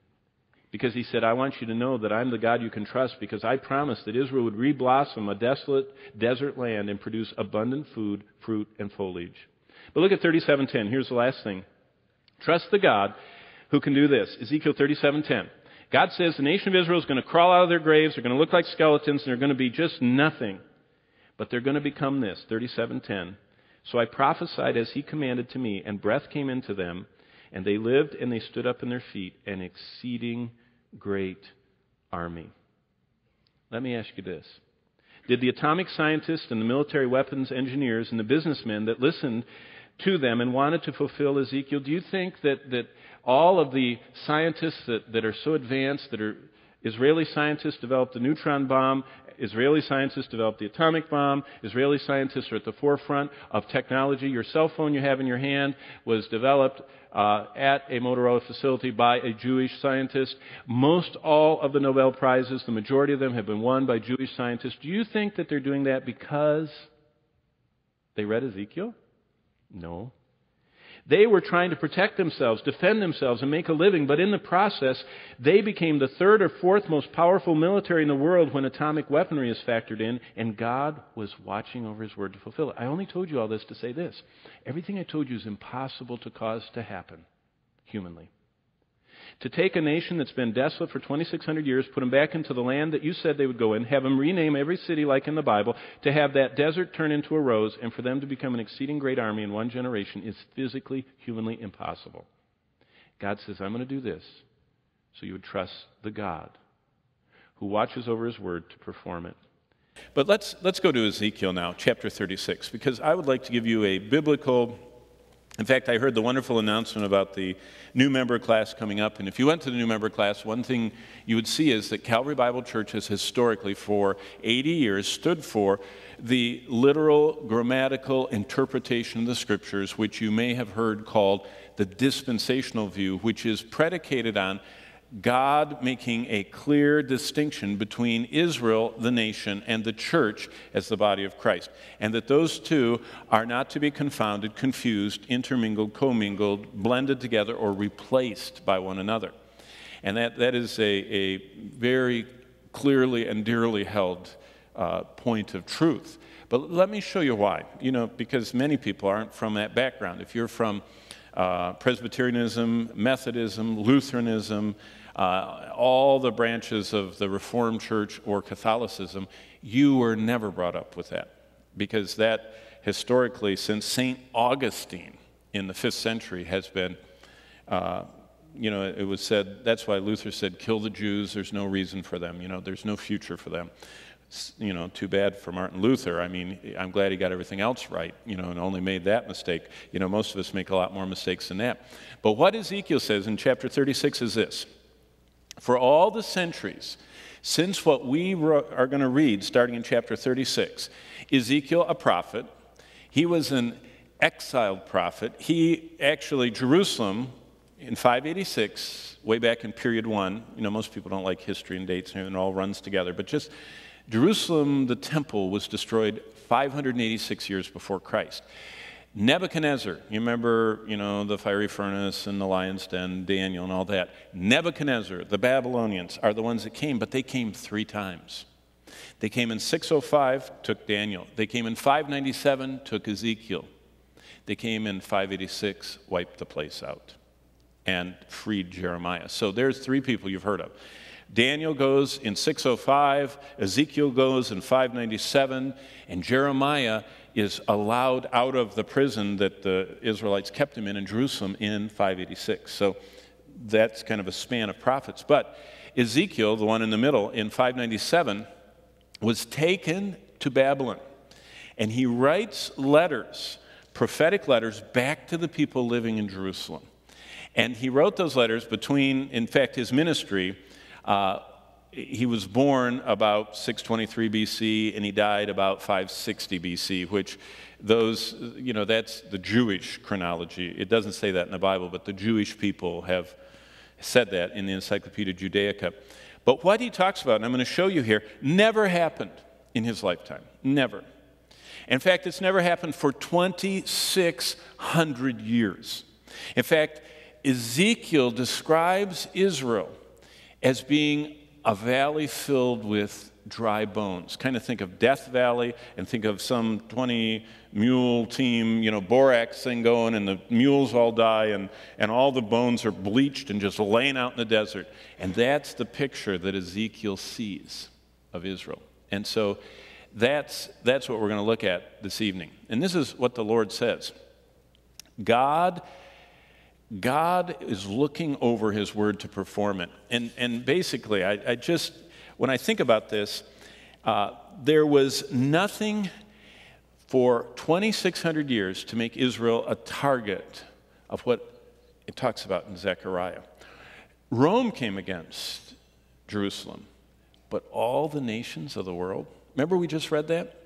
Because he said, I want you to know that I'm the God you can trust, because I promised that Israel would reblossom a desolate desert land and produce abundant food, fruit, and foliage. But look at thirty-seven ten. Here's the last thing. Trust the God who can do this. Ezekiel thirty-seven ten. God says the nation of Israel is going to crawl out of their graves. They're going to look like skeletons. And they're going to be just nothing. But they're going to become this. thirty-seven ten. So I prophesied as he commanded to me, and breath came into them, and they lived and they stood up on their feet, an exceeding great army. Let me ask you this. Did the atomic scientists and the military weapons engineers and the businessmen that listened to them and wanted to fulfill Ezekiel, do you think that, that all of the scientists that, that are so advanced, that are Israeli scientists developed the neutron bomb, Israeli scientists developed the atomic bomb, Israeli scientists are at the forefront of technology. Your cell phone you have in your hand was developed uh, at a Motorola facility by a Jewish scientist. Most all of the Nobel Prizes, the majority of them, have been won by Jewish scientists. Do you think that they're doing that because they read Ezekiel? No. They were trying to protect themselves, defend themselves, and make a living. But in the process, they became the third or fourth most powerful military in the world when atomic weaponry is factored in. And God was watching over his word to fulfill it. I only told you all this to say this. Everything I told you is impossible to cause to happen humanly. To take a nation that's been desolate for twenty-six hundred years, put them back into the land that you said they would go in, have them rename every city like in the Bible, to have that desert turn into a rose, and for them to become an exceeding great army in one generation is physically, humanly impossible. God says, I'm going to do this so you would trust the God who watches over his word to perform it. But let's, let's go to Ezekiel now, chapter thirty-six, because I would like to give you a biblical... In fact, I heard the wonderful announcement about the new member class coming up. And if you went to the new member class, one thing you would see is that Calvary Bible Church has historically, for eighty years, stood for the literal grammatical interpretation of the Scriptures, which you may have heard called the dispensational view, which is predicated on God making a clear distinction between Israel, the nation, and the church as the body of Christ, and that those two are not to be confounded, confused, intermingled, commingled, blended together, or replaced by one another. And that, that is a, a very clearly and dearly held uh, point of truth. But let me show you why. You know, because many people aren't from that background. If you're from uh, Presbyterianism, Methodism, Lutheranism, Uh, all the branches of the Reformed Church or Catholicism, you were never brought up with that. Because that, historically, since Saint Augustine in the fifth century has been, uh, you know, it was said, that's why Luther said, kill the Jews, there's no reason for them, you know, there's no future for them. It's, you know, too bad for Martin Luther. I mean, I'm glad he got everything else right, you know, and only made that mistake. You know, most of us make a lot more mistakes than that. But what Ezekiel says in chapter thirty-six is this. For all the centuries, since what we are going to read, starting in chapter thirty-six, Ezekiel, a prophet, he was an exiled prophet. He actually, Jerusalem, in five eighty-six, way back in period one, you know, most people don't like history and dates, and it all runs together, but just Jerusalem, the temple, was destroyed five hundred eighty-six years before Christ. Nebuchadnezzar, you remember, you know, the fiery furnace and the lion's den, Daniel and all that. Nebuchadnezzar, the Babylonians, are the ones that came, but they came three times. They came in six oh five, took Daniel. They came in five ninety-seven, took Ezekiel. They came in five eighty-six, wiped the place out, and freed Jeremiah. So there's three people you've heard of. Daniel goes in six oh five, Ezekiel goes in five ninety-seven, and Jeremiah is allowed out of the prison that the Israelites kept him in in Jerusalem in five eighty-six. So that's kind of a span of prophets. But Ezekiel, the one in the middle, in five ninety-seven, was taken to Babylon. And he writes letters, prophetic letters, back to the people living in Jerusalem. And he wrote those letters between, in fact, his ministry. Uh, He was born about six twenty-three B C and he died about five sixty B C, which those, you know, that's the Jewish chronology. It doesn't say that in the Bible, but the Jewish people have said that in the Encyclopedia Judaica. But what he talks about, and I'm going to show you here, never happened in his lifetime. Never. In fact, it's never happened for twenty-six hundred years. In fact, Ezekiel describes Israel as being a valley filled with dry bones. Kind of think of Death Valley and think of some twenty mule team, you know, borax thing going, and the mules all die, and, and all the bones are bleached and just laying out in the desert. And that's the picture that Ezekiel sees of Israel. And so that's, that's what we're going to look at this evening. And this is what the Lord says. God God is looking over his word to perform it. And, and basically, I, I just, when I think about this, uh, there was nothing for twenty-six hundred years to make Israel a target of what it talks about in Zechariah. Rome came against Jerusalem, but all the nations of the world, remember we just read that?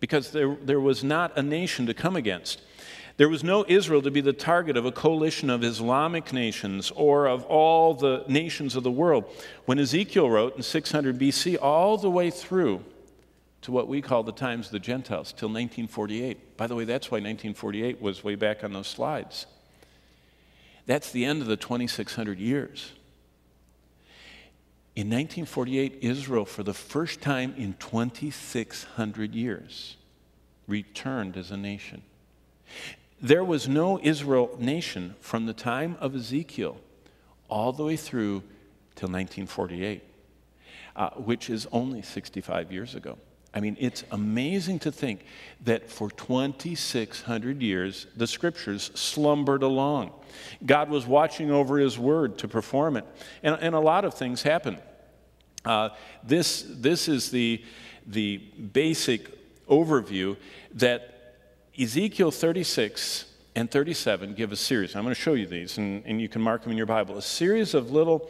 Because there, there was not a nation to come against. There was no Israel to be the target of a coalition of Islamic nations or of all the nations of the world. When Ezekiel wrote in six hundred B C, all the way through to what we call the times of the Gentiles, till nineteen forty-eight. By the way, that's why nineteen forty-eight was way back on those slides. That's the end of the twenty-six hundred years. In nineteen forty-eight, Israel, for the first time in twenty-six hundred years, returned as a nation. There was no Israel nation from the time of Ezekiel all the way through till nineteen forty-eight, uh, which is only sixty-five years ago. I mean, it's amazing to think that for twenty-six hundred years, the scriptures slumbered along. God was watching over his word to perform it. And, and a lot of things happened. Uh, this, this is the, the basic overview that Ezekiel thirty-six and thirty-seven give a series. I'm going to show you these, and, and you can mark them in your Bible. A series of little,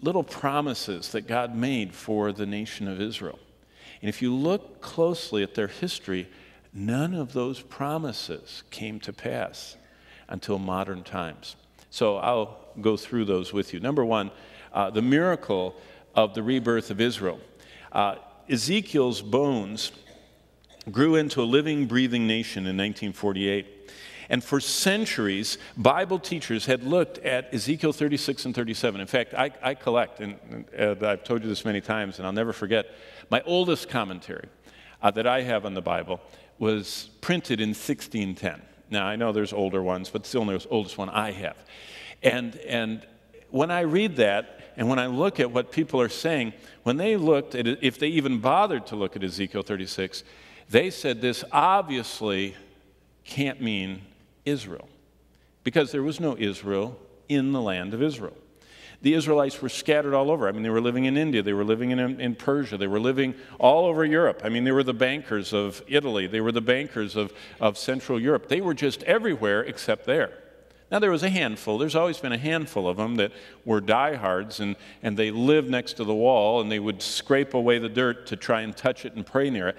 little promises that God made for the nation of Israel. And if you look closely at their history, none of those promises came to pass until modern times. So I'll go through those with you. Number one, uh, the miracle of the rebirth of Israel. Uh, Ezekiel's bones grew into a living, breathing nation in nineteen forty-eight. And for centuries, Bible teachers had looked at Ezekiel thirty-six and thirty-seven. In fact, I, I collect, and, and I've told you this many times, and I'll never forget, my oldest commentary uh, that I have on the Bible was printed in sixteen ten. Now, I know there's older ones, but it's the only oldest one I have. And, and when I read that, and when I look at what people are saying, when they looked at it, if they even bothered to look at Ezekiel thirty-six, they said this obviously can't mean Israel, because there was no Israel in the land of Israel. The Israelites were scattered all over. I mean, they were living in India. They were living in, in Persia. They were living all over Europe. I mean, they were the bankers of Italy. They were the bankers of, of Central Europe. They were just everywhere except there. Now, there was a handful. There's always been a handful of them that were diehards, and, and they lived next to the wall, and they would scrape away the dirt to try and touch it and pray near it.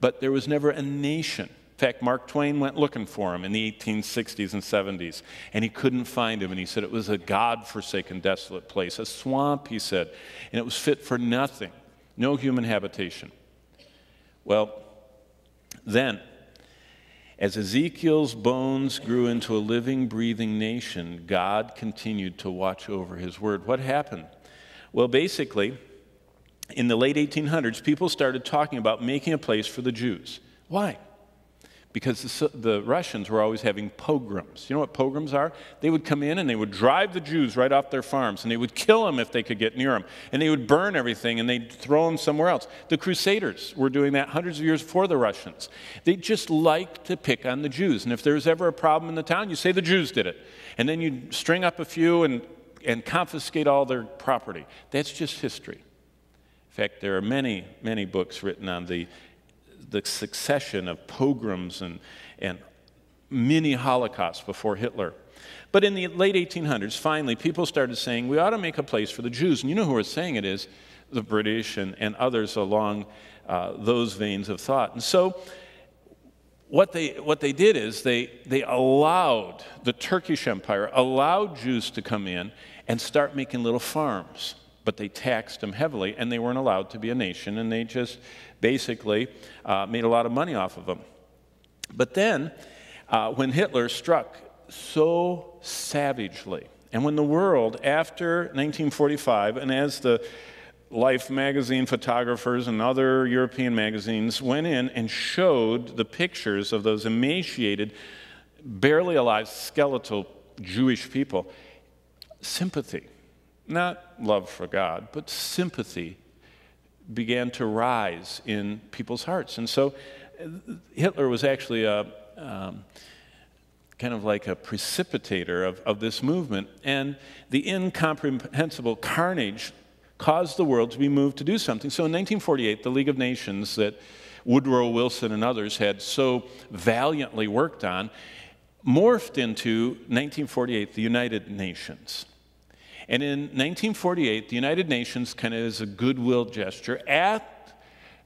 But there was never a nation. In fact, Mark Twain went looking for him in the eighteen sixties and seventies, and he couldn't find him, and he said it was a God-forsaken, desolate place, a swamp, he said, and it was fit for nothing, no human habitation. Well, then, as Ezekiel's bones grew into a living, breathing nation, God continued to watch over his word. What happened? Well, basically, in the late eighteen hundreds, people started talking about making a place for the Jews. Why? Because the, the Russians were always having pogroms. You know what pogroms are? They would come in and they would drive the Jews right off their farms, and they would kill them if they could get near them, and they would burn everything, and they'd throw them somewhere else. The Crusaders were doing that hundreds of years before the Russians. They just liked to pick on the Jews, and if there was ever a problem in the town, you say the Jews did it, and then you'd string up a few and, and confiscate all their property. That's just history. In fact, there are many, many books written on the, the succession of pogroms and, and mini Holocausts before Hitler. But in the late eighteen hundreds, finally, people started saying, we ought to make a place for the Jews. And you know who was saying it is the British and, and others along uh, those veins of thought. And so what they, what they did is they, they allowed the Turkish Empire, allowed Jews to come in and start making little farms. But they taxed them heavily, and they weren't allowed to be a nation, and they just basically uh, made a lot of money off of them. But then, uh, when Hitler struck so savagely. And when the world, after nineteen forty-five, and as the Life magazine photographers and other European magazines went in and showed the pictures of those emaciated, barely alive, skeletal Jewish people, sympathy, not love for God, but sympathy began to rise in people's hearts. And so Hitler was actually a um, kind of like a precipitator of, of this movement, and the incomprehensible carnage caused the world to be moved to do something. So in nineteen forty-eight, the League of Nations that Woodrow Wilson and others had so valiantly worked on morphed into nineteen forty-eight, the United Nations. And in nineteen forty-eight, the United Nations kind of is a goodwill gesture at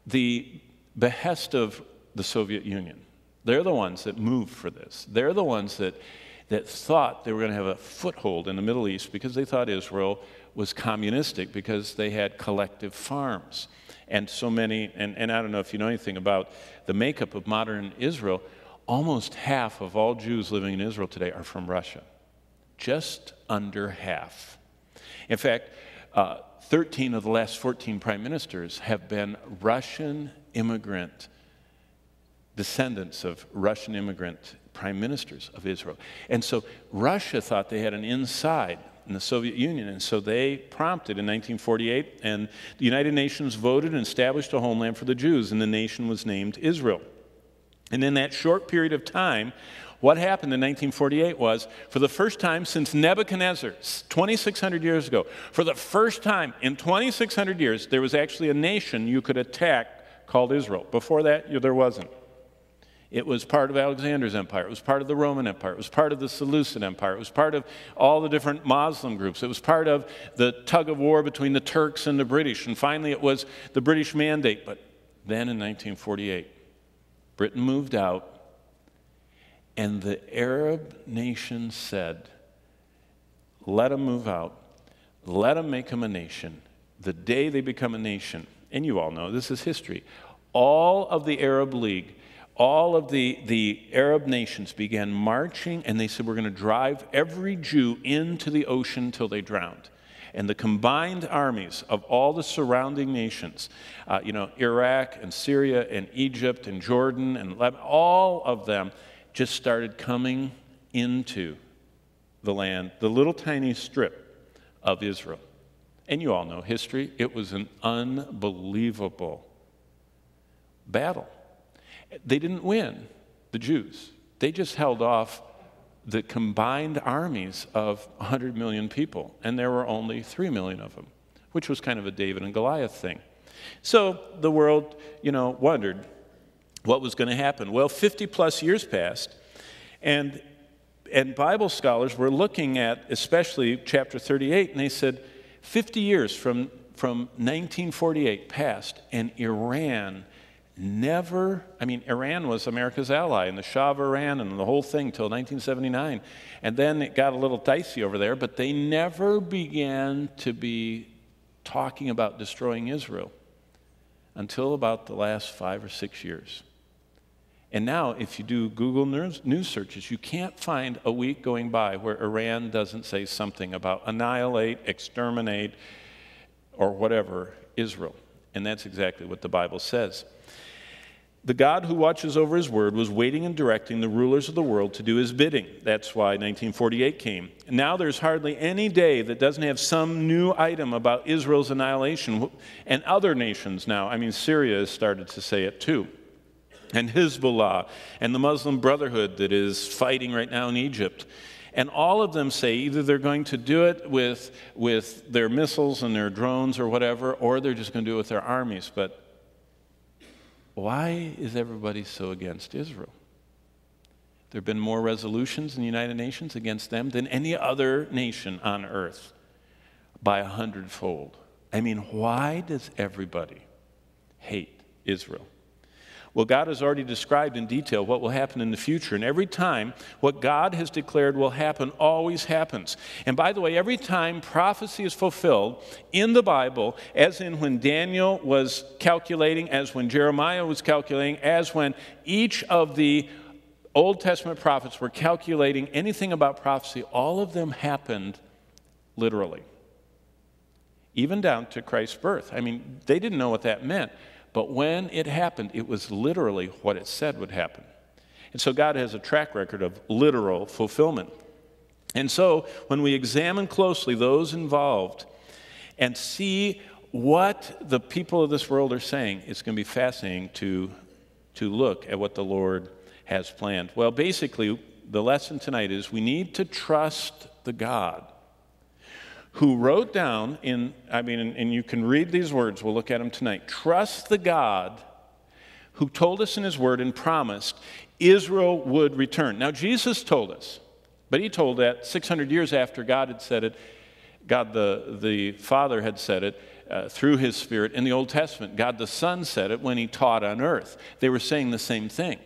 the behest of the Soviet Union. They're the ones that moved for this. They're the ones that, that thought they were going to have a foothold in the Middle East because they thought Israel was communistic because they had collective farms. And so many, and, and I don't know if you know anything about the makeup of modern Israel, almost half of all Jews living in Israel today are from Russia. Just under half. In fact, uh, thirteen of the last fourteen prime ministers have been Russian immigrant, descendants of Russian immigrant prime ministers of Israel. And so Russia thought they had an inside in the Soviet Union, and so they prompted in nineteen forty-eight, and the United Nations voted and established a homeland for the Jews, and the nation was named Israel. And in that short period of time, what happened in nineteen forty-eight was, for the first time since Nebuchadnezzar, twenty-six hundred years ago, for the first time in twenty-six hundred years, there was actually a nation you could attack called Israel. Before that, there wasn't. It was part of Alexander's empire. It was part of the Roman Empire. It was part of the Seleucid Empire. It was part of all the different Muslim groups. It was part of the tug of war between the Turks and the British. And finally, it was the British Mandate. But then in nineteen forty-eight, Britain moved out, and the Arab nation said, let them move out. Let them make them a nation. The day they become a nation, and you all know this is history, all of the Arab League, all of the, the Arab nations began marching, and they said, we're going to drive every Jew into the ocean till they drowned. And the combined armies of all the surrounding nations, uh, you know, Iraq and Syria and Egypt and Jordan and Lebanon, all of them just started coming into the land, the little tiny strip of Israel. And you all know history. It was an unbelievable battle. They didn't win, the Jews. They just held off the combined armies of one hundred million people, and there were only three million of them, which was kind of a David and Goliath thing. So the world, you know, wondered what was going to happen. Well, fifty plus years passed, and, and Bible scholars were looking at especially chapter thirty-eight, and they said fifty years from, from nineteen forty-eight passed, and Iran never, I mean, Iran was America's ally, and the Shah of Iran and the whole thing till nineteen seventy-nine. And then it got a little dicey over there, but they never began to be talking about destroying Israel until about the last five or six years. And now, if you do Google news, news searches, you can't find a week going by where Iran doesn't say something about annihilate, exterminate, or whatever, Israel. And that's exactly what the Bible says. The God who watches over his word was waiting and directing the rulers of the world to do his bidding. That's why nineteen forty-eight came. Now there's hardly any day that doesn't have some new item about Israel's annihilation, and other nations now. I mean, Syria has started to say it too. And Hezbollah and the Muslim Brotherhood that is fighting right now in Egypt. And all of them say either they're going to do it with, with their missiles and their drones or whatever, or they're just going to do it with their armies. But why is everybody so against Israel? There have been more resolutions in the United Nations against them than any other nation on earth by a hundredfold. I mean, why does everybody hate Israel? Well, God has already described in detail what will happen in the future, and every time what God has declared will happen always happens. And by the way, every time prophecy is fulfilled in the Bible, as in when Daniel was calculating, as when Jeremiah was calculating, as when each of the Old Testament prophets were calculating anything about prophecy, all of them happened literally, even down to Christ's birth. I mean, they didn't know what that meant, but when it happened, it was literally what it said would happen. And so God has a track record of literal fulfillment. And so when we examine closely those involved and see what the people of this world are saying, it's going to be fascinating to, to look at what the Lord has planned. Well, basically, the lesson tonight is we need to trust the God who wrote down in, I mean, and you can read these words, we'll look at them tonight. Trust the God who told us in his word and promised Israel would return. Now, Jesus told us, but he told that six hundred years after God had said it, God the, the Father had said it uh, through his Spirit in the Old Testament. God the Son said it when he taught on earth. They were saying the same thing,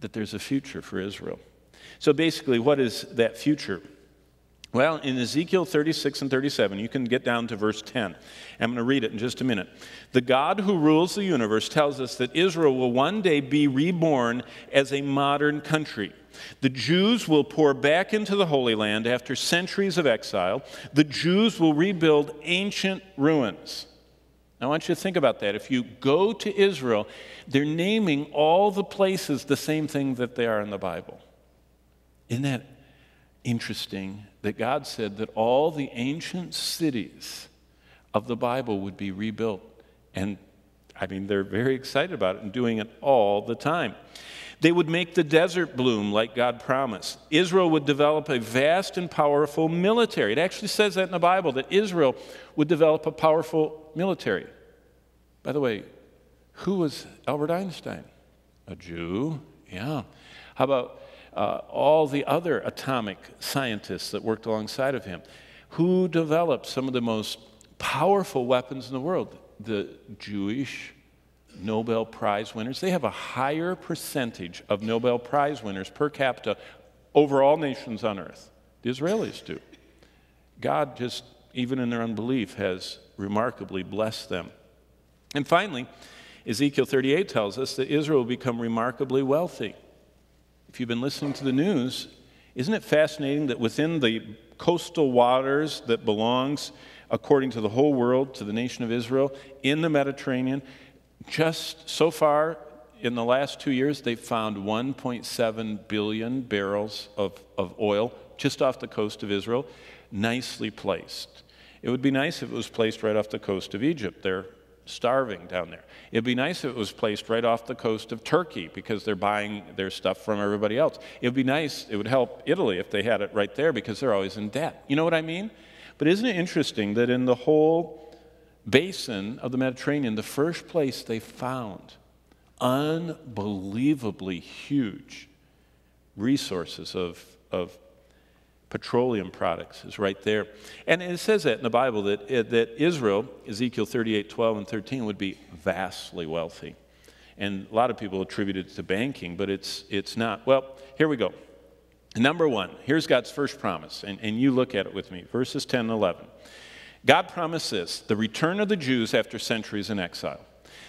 that there's a future for Israel. So basically, what is that future? Well, in Ezekiel thirty-six and thirty-seven, you can get down to verse ten. I'm going to read it in just a minute. The God who rules the universe tells us that Israel will one day be reborn as a modern country. The Jews will pour back into the Holy Land after centuries of exile. The Jews will rebuild ancient ruins. Now, I want you to think about that. If you go to Israel, they're naming all the places the same thing that they are in the Bible. Isn't that interesting that God said that all the ancient cities of the Bible would be rebuilt? And, I mean, they're very excited about it and doing it all the time. They would make the desert bloom like God promised. Israel would develop a vast and powerful military. It actually says that in the Bible, that Israel would develop a powerful military. By the way, who was Albert Einstein? A Jew? Yeah. How about uh, all the other atomic scientists that worked alongside of him? Who developed some of the most powerful weapons in the world? The Jewish Nobel Prize winners. They have a higher percentage of Nobel Prize winners per capita over all nations on earth. The Israelis do. God just, even in their unbelief, has remarkably blessed them. And finally, Ezekiel thirty-eight tells us that Israel will become remarkably wealthy. If you've been listening to the news, isn't it fascinating that within the coastal waters that belongs, according to the whole world, to the nation of Israel, in the Mediterranean, just so far in the last two years, they've found one point seven billion barrels of, of oil just off the coast of Israel, nicely placed. It would be nice if it was placed right off the coast of Egypt. They're starving down there. It'd be nice if it was placed right off the coast of Turkey because they're buying their stuff from everybody else. It'd be nice, it would help Italy if they had it right there because they're always in debt. You know what I mean? But isn't it interesting that in the whole basin of the Mediterranean, the first place they found unbelievably huge resources of, of petroleum products is right there. And it says that in the Bible that, that Israel, Ezekiel thirty-eight, twelve, and thirteen, would be vastly wealthy. And a lot of people attribute it to banking, but it's, it's not. Well, here we go. Number one, here's God's first promise, and, and you look at it with me, verses ten and eleven. God promised this, the return of the Jews after centuries in exile.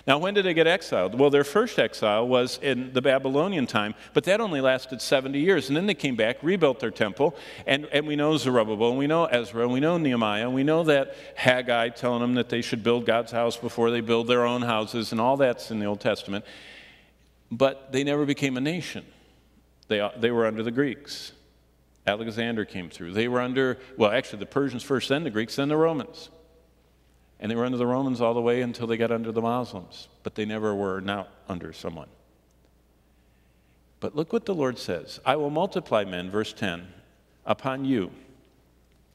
Now, when did they get exiled? Well, their first exile was in the Babylonian time, but that only lasted seventy years. And then they came back, rebuilt their temple, and, and we know Zerubbabel, and we know Ezra, and we know Nehemiah, and we know that Haggai telling them that they should build God's house before they build their own houses, and all that's in the Old Testament. But they never became a nation. They, they were under the Greeks. Alexander came through. They were under, well, actually the Persians first, then the Greeks, then the Romans. And they were under the Romans all the way until they got under the Muslims. But they never were not under someone. But look what the Lord says. I will multiply men, verse ten, upon you,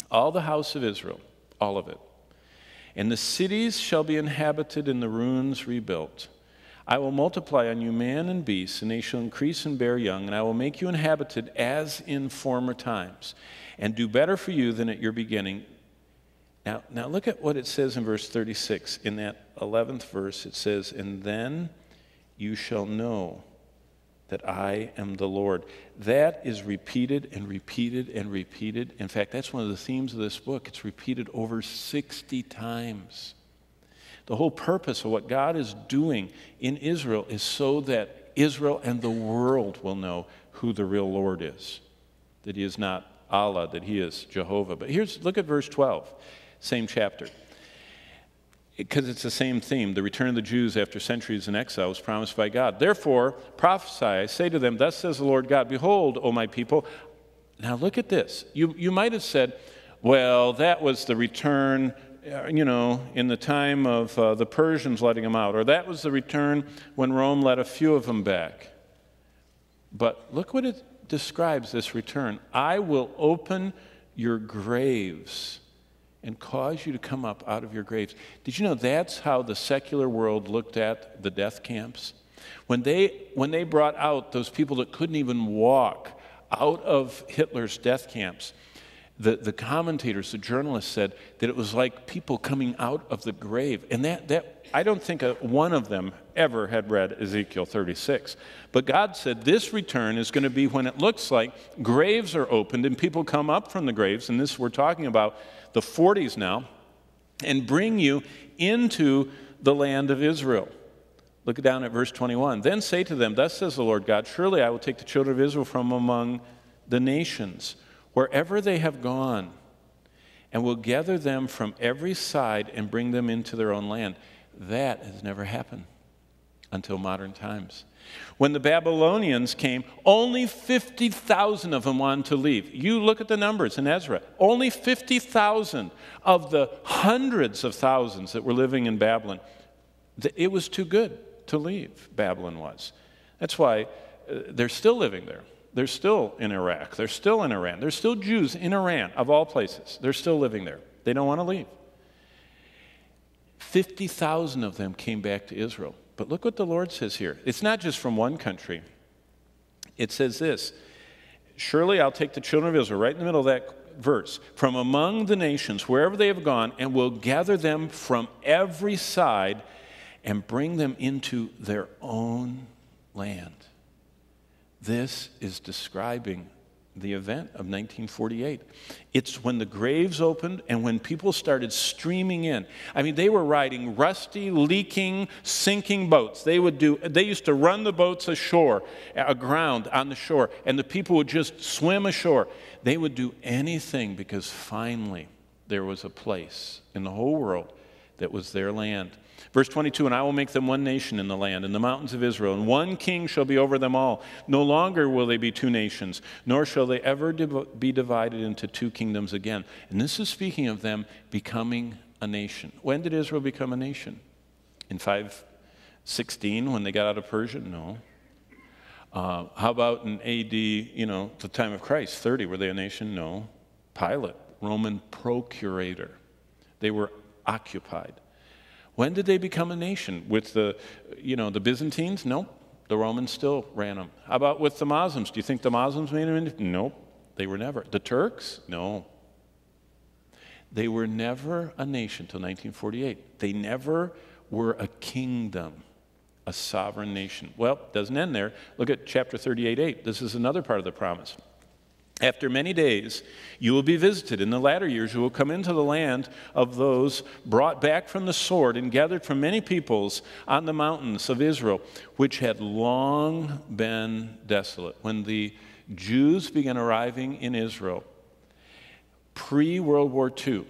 all the house of Israel, all of it. And the cities shall be inhabited and the ruins rebuilt. I will multiply on you man and beast, and they shall increase and bear young, and I will make you inhabited as in former times, and do better for you than at your beginning. Now, now look at what it says in verse thirty-six. In that eleventh verse, it says, and then you shall know that I am the Lord. That is repeated and repeated and repeated. In fact, that's one of the themes of this book. It's repeated over sixty times. The whole purpose of what God is doing in Israel is so that Israel and the world will know who the real Lord is, that he is not Allah, that he is Jehovah. But here's, look at verse twelve, same chapter, because it's the same theme. The return of the Jews after centuries in exile was promised by God. Therefore, prophesy, I say to them, thus says the Lord God, behold, O my people. Now look at this. You, you might have said, well, that was the return, you know, in the time of uh, the Persians letting them out, or that was the return when Rome let a few of them back. But look what it describes, this return. I will open your graves and cause you to come up out of your graves. Did you know that's how the secular world looked at the death camps? When they, when they brought out those people that couldn't even walk out of Hitler's death camps, the, the commentators, the journalists said that it was like people coming out of the grave. And that, that I don't think a, one of them ever had read Ezekiel thirty-six. But God said this return is going to be when it looks like graves are opened and people come up from the graves, and this we're talking about the forties now, and bring you into the land of Israel. Look down at verse twenty-one. Then say to them, thus says the Lord God, surely I will take the children of Israel from among the nations, wherever they have gone, and will gather them from every side and bring them into their own land. That has never happened until modern times. When the Babylonians came, only fifty thousand of them wanted to leave. You look at the numbers in Ezra. Only fifty thousand of the hundreds of thousands that were living in Babylon. It was too good to leave, Babylon was. That's why they're still living there. They're still in Iraq. They're still in Iran. There's still Jews in Iran, of all places. They're still living there. They don't want to leave. fifty thousand of them came back to Israel. But look what the Lord says here. It's not just from one country. It says this, surely I'll take the children of Israel, right in the middle of that verse, from among the nations, wherever they have gone, and will gather them from every side and bring them into their own land. This is describing the event of nineteen forty-eight. It's when the graves opened and when people started streaming in. I mean, they were riding rusty, leaking, sinking boats. They would do, they used to run the boats ashore, aground on the shore, and the people would just swim ashore. They would do anything because finally there was a place in the whole world that was their land. Verse twenty-two, and I will make them one nation in the land, in the mountains of Israel, and one king shall be over them all. No longer will they be two nations, nor shall they ever be divided into two kingdoms again. And this is speaking of them becoming a nation. When did Israel become a nation? In five sixteen, when they got out of Persia? No. Uh, how about in A D, you know, the time of Christ, thirty, were they a nation? No. Pilate, Roman procurator. They were occupied. When did they become a nation? With the, you know, the Byzantines? Nope. The Romans still ran them. How about with the Muslims? Do you think the Muslims made them? Nope. They were never. The Turks? No. They were never a nation until nineteen forty-eight. They never were a kingdom, a sovereign nation. Well, it doesn't end there. Look at chapter thirty-eight, eight. This is another part of the promise. After many days, you will be visited. In the latter years, you will come into the land of those brought back from the sword and gathered from many peoples on the mountains of Israel, which had long been desolate. When the Jews began arriving in Israel, pre-World War Two,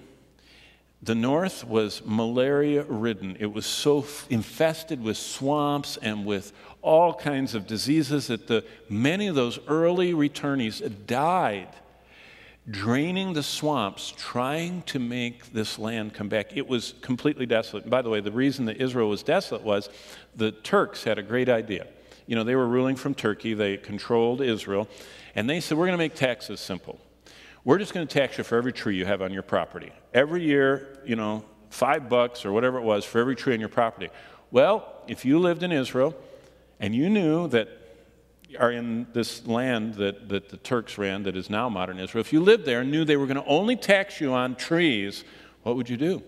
the north was malaria-ridden. It was so infested with swamps and with all kinds of diseases that the, many of those early returnees died draining the swamps, trying to make this land come back. It was completely desolate. And by the way, the reason that Israel was desolate was the Turks had a great idea. You know, they were ruling from Turkey. They controlled Israel. And they said, we're going to make taxes simple. We're just going to tax you for every tree you have on your property. Every year, you know, five bucks or whatever it was for every tree on your property. Well, if you lived in Israel, and you knew that are in this land that, that the Turks ran that is now modern Israel, if you lived there and knew they were going to only tax you on trees, what would you do?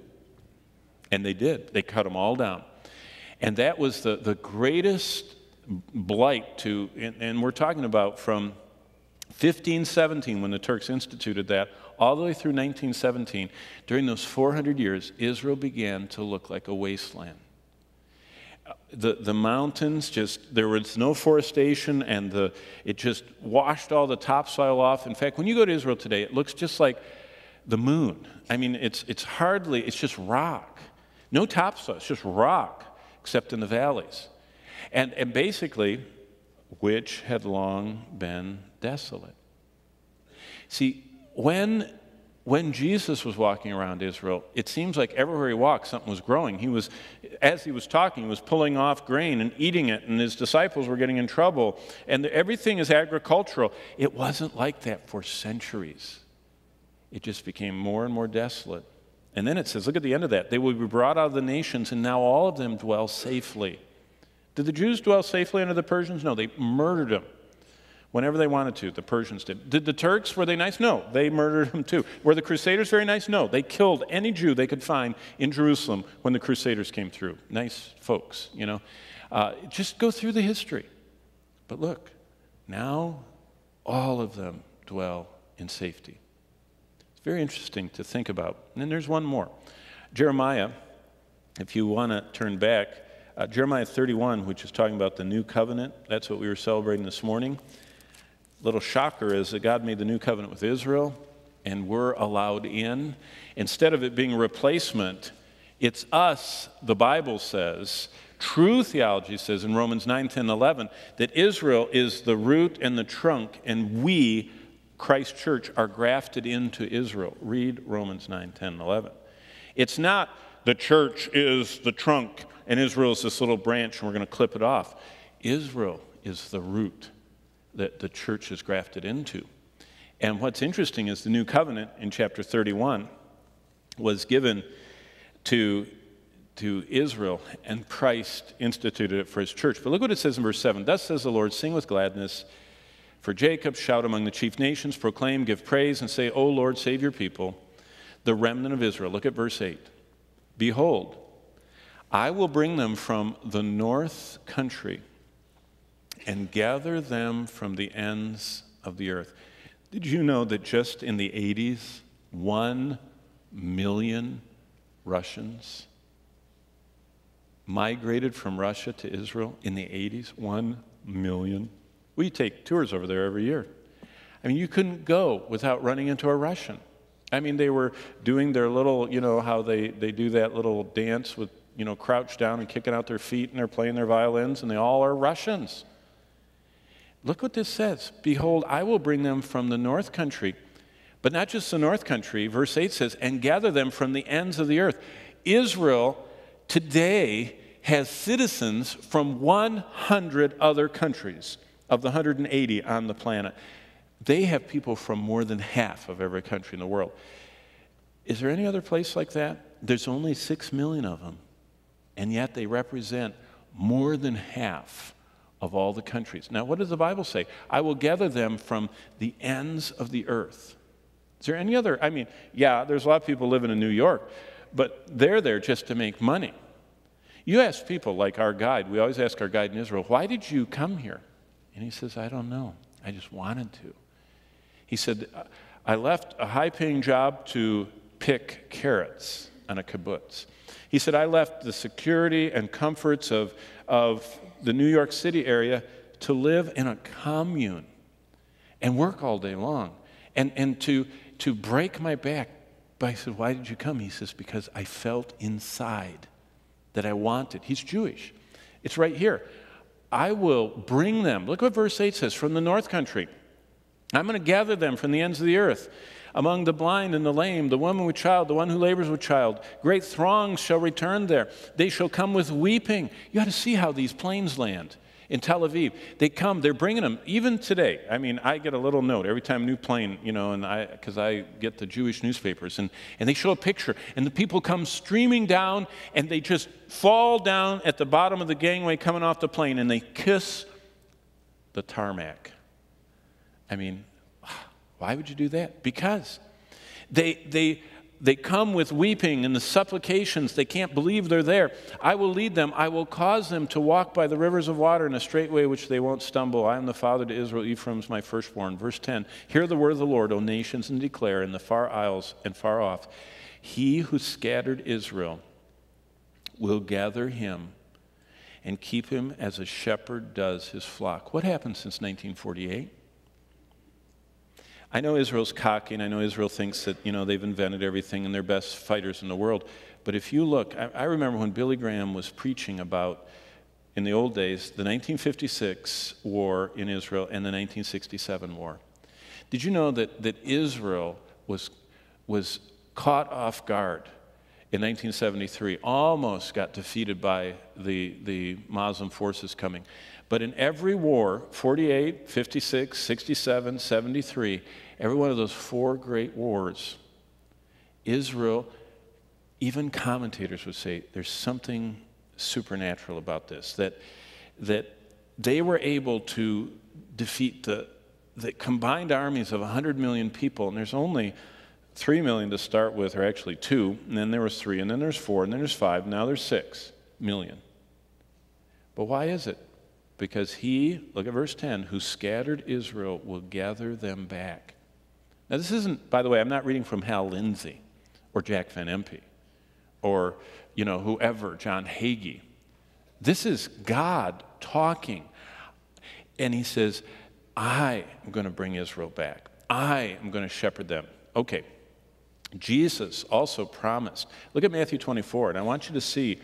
And they did. They cut them all down. And that was the, the greatest blight to, and, and we're talking about from fifteen seventeen, when the Turks instituted that, all the way through nineteen seventeen. During those four hundred years, Israel began to look like a wasteland. the, the mountains just, there was no forestation, and the, it just washed all the topsoil off. In fact, when you go to Israel today, it looks just like the moon. I mean, it's, it's hardly, it's just rock. No topsoil, it's just rock, except in the valleys. And, and basically, which had long been desolate. See, when, when Jesus was walking around Israel, it seems like everywhere he walked, something was growing. He was, as he was talking, he was pulling off grain and eating it, and his disciples were getting in trouble. And everything is agricultural. It wasn't like that for centuries. It just became more and more desolate. And then it says, look at the end of that, they will be brought out of the nations, and now all of them dwell safely. Did the Jews dwell safely under the Persians? No, they murdered them whenever they wanted to. The Persians did. Did the Turks, were they nice? No, they murdered them too. Were the Crusaders very nice? No, they killed any Jew they could find in Jerusalem when the Crusaders came through. Nice folks, you know. Uh, just go through the history. But look, now all of them dwell in safety. It's very interesting to think about. And then there's one more. Jeremiah, if you want to turn back, Uh, Jeremiah thirty-one, which is talking about the new covenant. That's what we were celebrating this morning. Little shocker is that God made the new covenant with Israel, and we're allowed in. Instead of it being a replacement, it's us, the Bible says, true theology says in Romans nine, ten, eleven, that Israel is the root and the trunk, and we, Christ Church, are grafted into Israel. Read Romans nine, ten, eleven. It's not the church is the trunk, and Israel is this little branch, and we're going to clip it off. Israel is the root that the church is grafted into. And what's interesting is the new covenant in chapter thirty-one was given to, to Israel, and Christ instituted it for his church. But look what it says in verse seven. Thus says the Lord, sing with gladness for Jacob, shout among the chief nations, proclaim, give praise, and say, O Lord, save your people, the remnant of Israel. Look at verse eight. Behold, I will bring them from the north country and gather them from the ends of the earth. Did you know that just in the eighties, one million Russians migrated from Russia to Israel in the eighties? One million. We take tours over there every year. I mean, you couldn't go without running into a Russian. I mean, they were doing their little, you know, how they, they do that little dance with, you know, crouched down and kicking out their feet, and they're playing their violins, and they all are Russians. Look what this says. Behold, I will bring them from the north country, but not just the north country. Verse eight says, and gather them from the ends of the earth. Israel today has citizens from one hundred other countries of the one hundred eighty on the planet. They have people from more than half of every country in the world. Is there any other place like that? There's only six million of them. And yet they represent more than half of all the countries. Now, what does the Bible say? I will gather them from the ends of the earth. Is there any other? I mean, yeah, there's a lot of people living in New York, but they're there just to make money. You ask people like our guide, we always ask our guide in Israel, why did you come here? And he says, I don't know. I just wanted to. He said, I left a high-paying job to pick carrots on a kibbutz. He said, I left the security and comforts of, of the New York City area to live in a commune and work all day long and, and to, to break my back. But I said, why did you come? He says, because I felt inside that I wanted. He's Jewish. It's right here. I will bring them. Look what verse eight says, from the north country. I'm going to gather them from the ends of the earth. Among the blind and the lame, the woman with child, the one who labors with child. Great throngs shall return there. They shall come with weeping. You got to see how these planes land in Tel Aviv. They come, they're bringing them, even today. I mean, I get a little note every time a new plane, you know, and I, because I get the Jewish newspapers, and, and they show a picture, and the people come streaming down, and they just fall down at the bottom of the gangway coming off the plane, and they kiss the tarmac. I mean, why would you do that? Because they, they, they come with weeping and the supplications. They can't believe they're there. I will lead them. I will cause them to walk by the rivers of water in a straight way which they won't stumble. I am the father to Israel. Ephraim is my firstborn. Verse ten, hear the word of the Lord, O nations, and declare in the far isles and far off. He who scattered Israel will gather him and keep him as a shepherd does his flock. What happened since nineteen forty-eight? I know Israel's cocky, and I know Israel thinks that, you know, they've invented everything and they're best fighters in the world. But if you look, I, I remember when Billy Graham was preaching about, in the old days, the nineteen fifty-six war in Israel and the nineteen sixty-seven war. Did you know that, that Israel was, was caught off guard in nineteen seventy-three, almost got defeated by the, the Muslim forces coming? But in every war, forty-eight, fifty-six, sixty-seven, seventy-three, every one of those four great wars, Israel, even commentators would say, there's something supernatural about this, that, that they were able to defeat the, the combined armies of one hundred million people, and there's only three million to start with, or actually two, and then there was three, and then there's four, and then there's five, and now there's six million. But why is it? Because he, look at verse ten, who scattered Israel will gather them back. Now this isn't, by the way, I'm not reading from Hal Lindsey or Jack Van Empe or, you know, whoever, John Hagee. This is God talking. And he says, I am going to bring Israel back. I am going to shepherd them. Okay, Jesus also promised. Look at Matthew twenty-four, and I want you to see,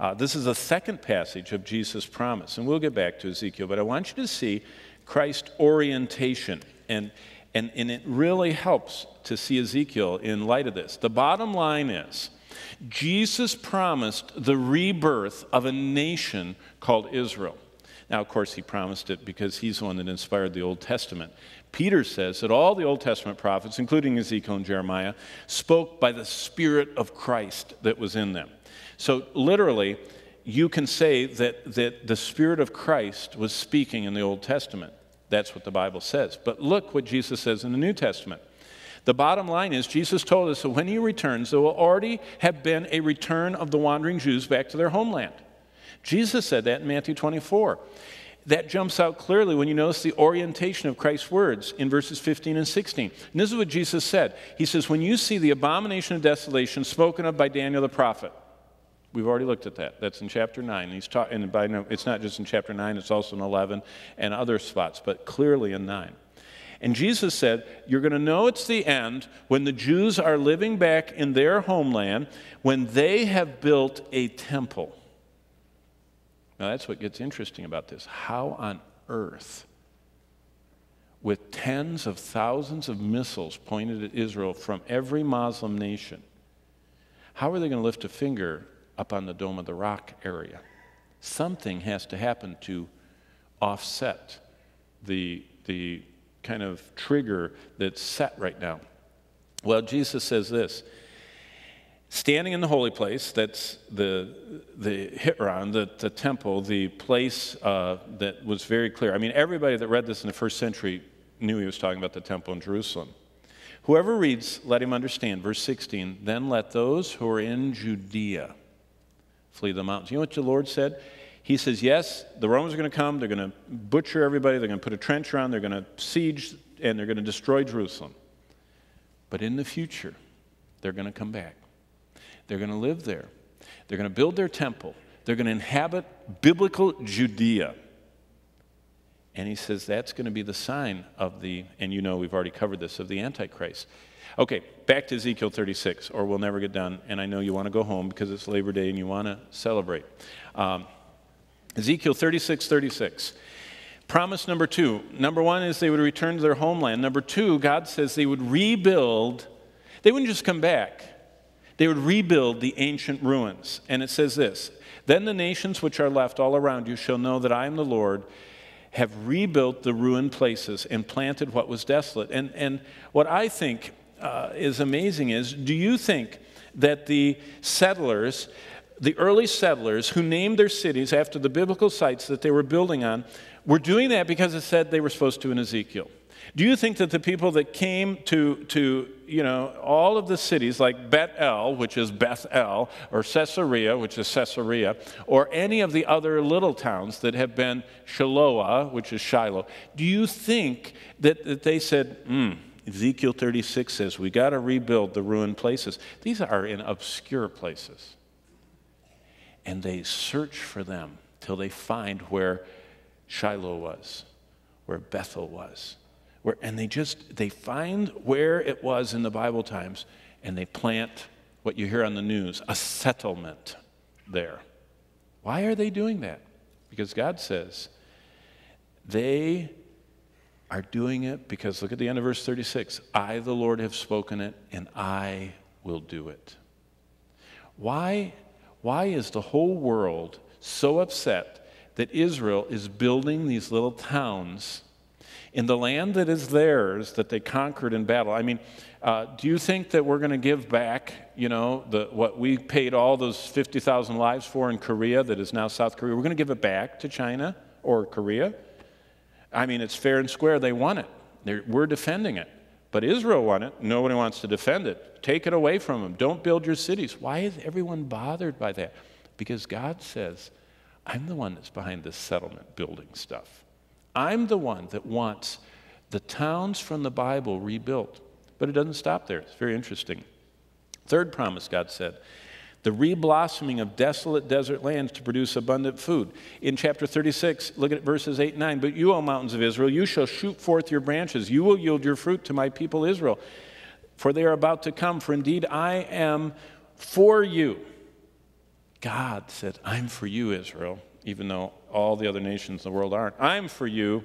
Uh, this is the second passage of Jesus' promise, and we'll get back to Ezekiel, but I want you to see Christ's orientation, and, and, and it really helps to see Ezekiel in light of this. The bottom line is, Jesus promised the rebirth of a nation called Israel. Now, of course, he promised it because he's the one that inspired the Old Testament. Peter says that all the Old Testament prophets, including Ezekiel and Jeremiah, spoke by the Spirit of Christ that was in them. So literally, you can say that, that the Spirit of Christ was speaking in the Old Testament. That's what the Bible says. But look what Jesus says in the New Testament. The bottom line is, Jesus told us that when he returns, there will already have been a return of the wandering Jews back to their homeland. Jesus said that in Matthew twenty-four. That jumps out clearly when you notice the orientation of Christ's words in verses fifteen and sixteen. And this is what Jesus said. He says, when you see the abomination of desolation spoken of by Daniel the prophet. We've already looked at that. That's in chapter nine. He's ta- and by, no, it's not just in chapter nine, it's also in eleven and other spots, but clearly in nine. And Jesus said, you're going to know it's the end when the Jews are living back in their homeland, when they have built a temple. Now that's what gets interesting about this. How on earth, with tens of thousands of missiles pointed at Israel from every Muslim nation, how are they going to lift a finger up on the Dome of the Rock area? Something has to happen to offset the, the kind of trigger that's set right now. Well, Jesus says this, standing in the holy place, that's the, the Hitron, the, the temple, the place uh, that was very clear. I mean, everybody that read this in the first century knew he was talking about the temple in Jerusalem. Whoever reads, let him understand. Verse sixteen, then let those who are in Judea flee the mountains. You know what the Lord said? He says, yes, the Romans are going to come, they're going to butcher everybody, they're going to put a trench around, they're going to siege, and they're going to destroy Jerusalem. But in the future, they're going to come back. They're going to live there. They're going to build their temple. They're going to inhabit biblical Judea. And he says that's going to be the sign of the, and you know we've already covered this, of the Antichrist. Okay, back to Ezekiel thirty-six, or we'll never get done. And I know you want to go home because it's Labor Day and you want to celebrate. Um, Ezekiel thirty-six, thirty-six. Promise number two. Number one is they would return to their homeland. Number two, God says they would rebuild. They wouldn't just come back. They would rebuild the ancient ruins. And it says this, then the nations which are left all around you shall know that I am the Lord, have rebuilt the ruined places and planted what was desolate. And, and what I think uh, is amazing is, do you think that the settlers, the early settlers who named their cities after the biblical sites that they were building on, were doing that because it said they were supposed to in Ezekiel? Do you think that the people that came to, to you know, all of the cities like Bet-El, which is Beth-El, or Caesarea, which is Caesarea, or any of the other little towns that have been Shiloah, which is Shiloh, do you think that, that they said, hmm, Ezekiel thirty-six says, we got to rebuild the ruined places? These are in obscure places. And they search for them. till they find where Shiloh was, where Bethel was. Where, and they just, they find where it was in the Bible times, and they plant what you hear on the news, a settlement there. Why are they doing that? Because God says they are doing it because, look at the end of verse thirty-six, I, the Lord, have spoken it, and I will do it. Why, why is the whole world so upset that Israel is building these little towns in the land that is theirs that they conquered in battle? I mean, uh, do you think that we're going to give back, you know, the, what we paid all those fifty thousand lives for in Korea that is now South Korea? We're going to give it back to China or Korea? I mean, it's fair and square. They want it. They're, we're defending it. But Israel won it. Nobody wants to defend it. Take it away from them. Don't build your cities. Why is everyone bothered by that? Because God says, I'm the one that's behind this settlement building stuff. I'm the one that wants the towns from the Bible rebuilt. But it doesn't stop there. It's very interesting. Third promise, God said, the re-blossoming of desolate desert lands to produce abundant food. In chapter thirty-six, look at verses eight and nine. But you, O mountains of Israel, you shall shoot forth your branches. You will yield your fruit to my people Israel, for they are about to come. For indeed, I am for you. God said, I'm for you, Israel, even though all the other nations in the world aren't. I'm for you.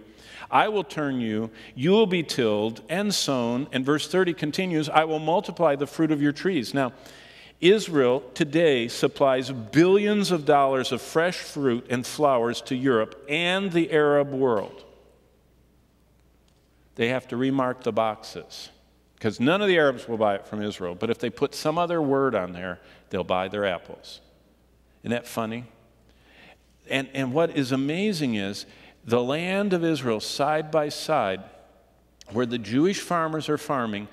I will turn you. You will be tilled and sown. And verse thirty continues, I will multiply the fruit of your trees. Now, Israel today supplies billions of dollars of fresh fruit and flowers to Europe and the Arab world. They have to remark the boxes because none of the Arabs will buy it from Israel. But if they put some other word on there, they'll buy their apples. Isn't that funny? And, and what is amazing is the land of Israel side by side where the Jewish farmers are farming,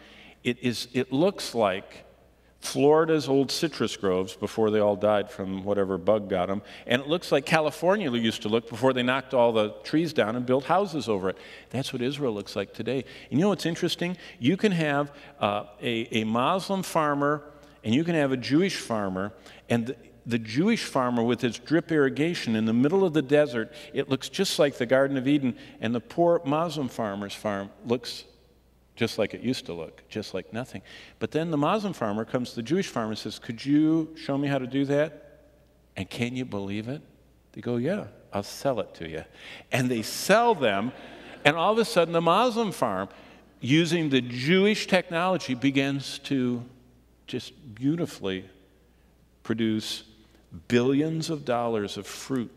it, is, it looks like Florida's old citrus groves before they all died from whatever bug got them. And it looks like California used to look before they knocked all the trees down and built houses over it. That's what Israel looks like today. And you know what's interesting? You can have uh, a, a Muslim farmer and you can have a Jewish farmer. And the, the Jewish farmer with his drip irrigation in the middle of the desert, it looks just like the Garden of Eden. And the poor Muslim farmer's farm looks just like it used to look, just like nothing. But then the Muslim farmer comes to the Jewish farmer and says, could you show me how to do that? And can you believe it? They go, yeah, I'll sell it to you. And they sell them, and all of a sudden the Muslim farm, using the Jewish technology, begins to just beautifully produce billions of dollars of fruit.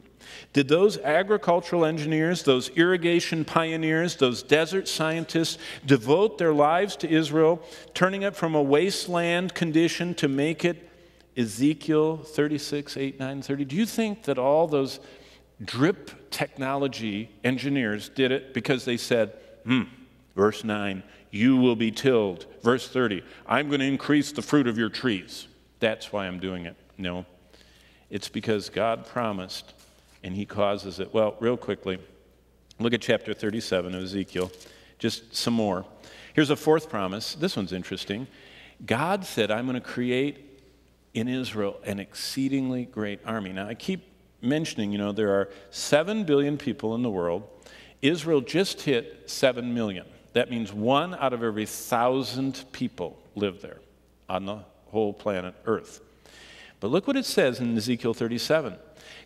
Did those agricultural engineers, those irrigation pioneers, those desert scientists devote their lives to Israel, turning it from a wasteland condition to make it Ezekiel thirty-six, eight, nine, thirty? Do you think that all those drip technology engineers did it because they said, hmm, verse nine, you will be tilled. Verse thirty, I'm going to increase the fruit of your trees. That's why I'm doing it. No, it's because God promised, and he causes it. Well, real quickly, look at chapter thirty-seven of Ezekiel, just some more. Here's a fourth promise. This one's interesting. God said, I'm going to create in Israel an exceedingly great army. Now, I keep mentioning, you know, there are seven billion people in the world. Israel just hit seven million. That means one out of every thousand people live there on the whole planet Earth. But look what it says in Ezekiel thirty-seven.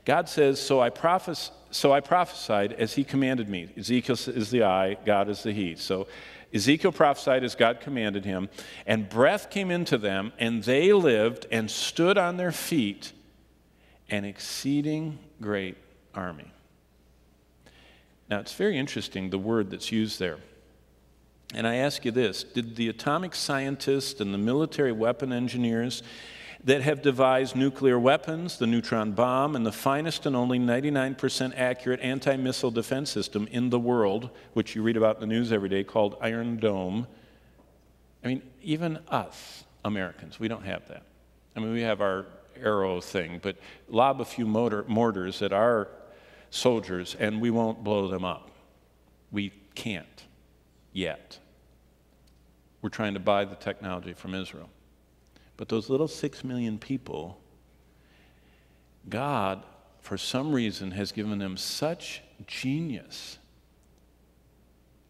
God says, so I, prophes so I prophesied as he commanded me. Ezekiel is the I, God is the he. So Ezekiel prophesied as God commanded him, and breath came into them, and they lived and stood on their feet, an exceeding great army. Now, it's very interesting, the word that's used there. And I ask you this, did the atomic scientists and the military weapon engineers that have devised nuclear weapons, the neutron bomb, and the finest and only ninety-nine percent accurate anti-missile defense system in the world, which you read about in the news every day, called Iron Dome. I mean, even us, Americans, we don't have that. I mean, we have our arrow thing, but lob a few mortar, mortars at our soldiers and we won't blow them up. We can't yet. We're trying to buy the technology from Israel. But those little six million people, God for some reason, has given them such genius.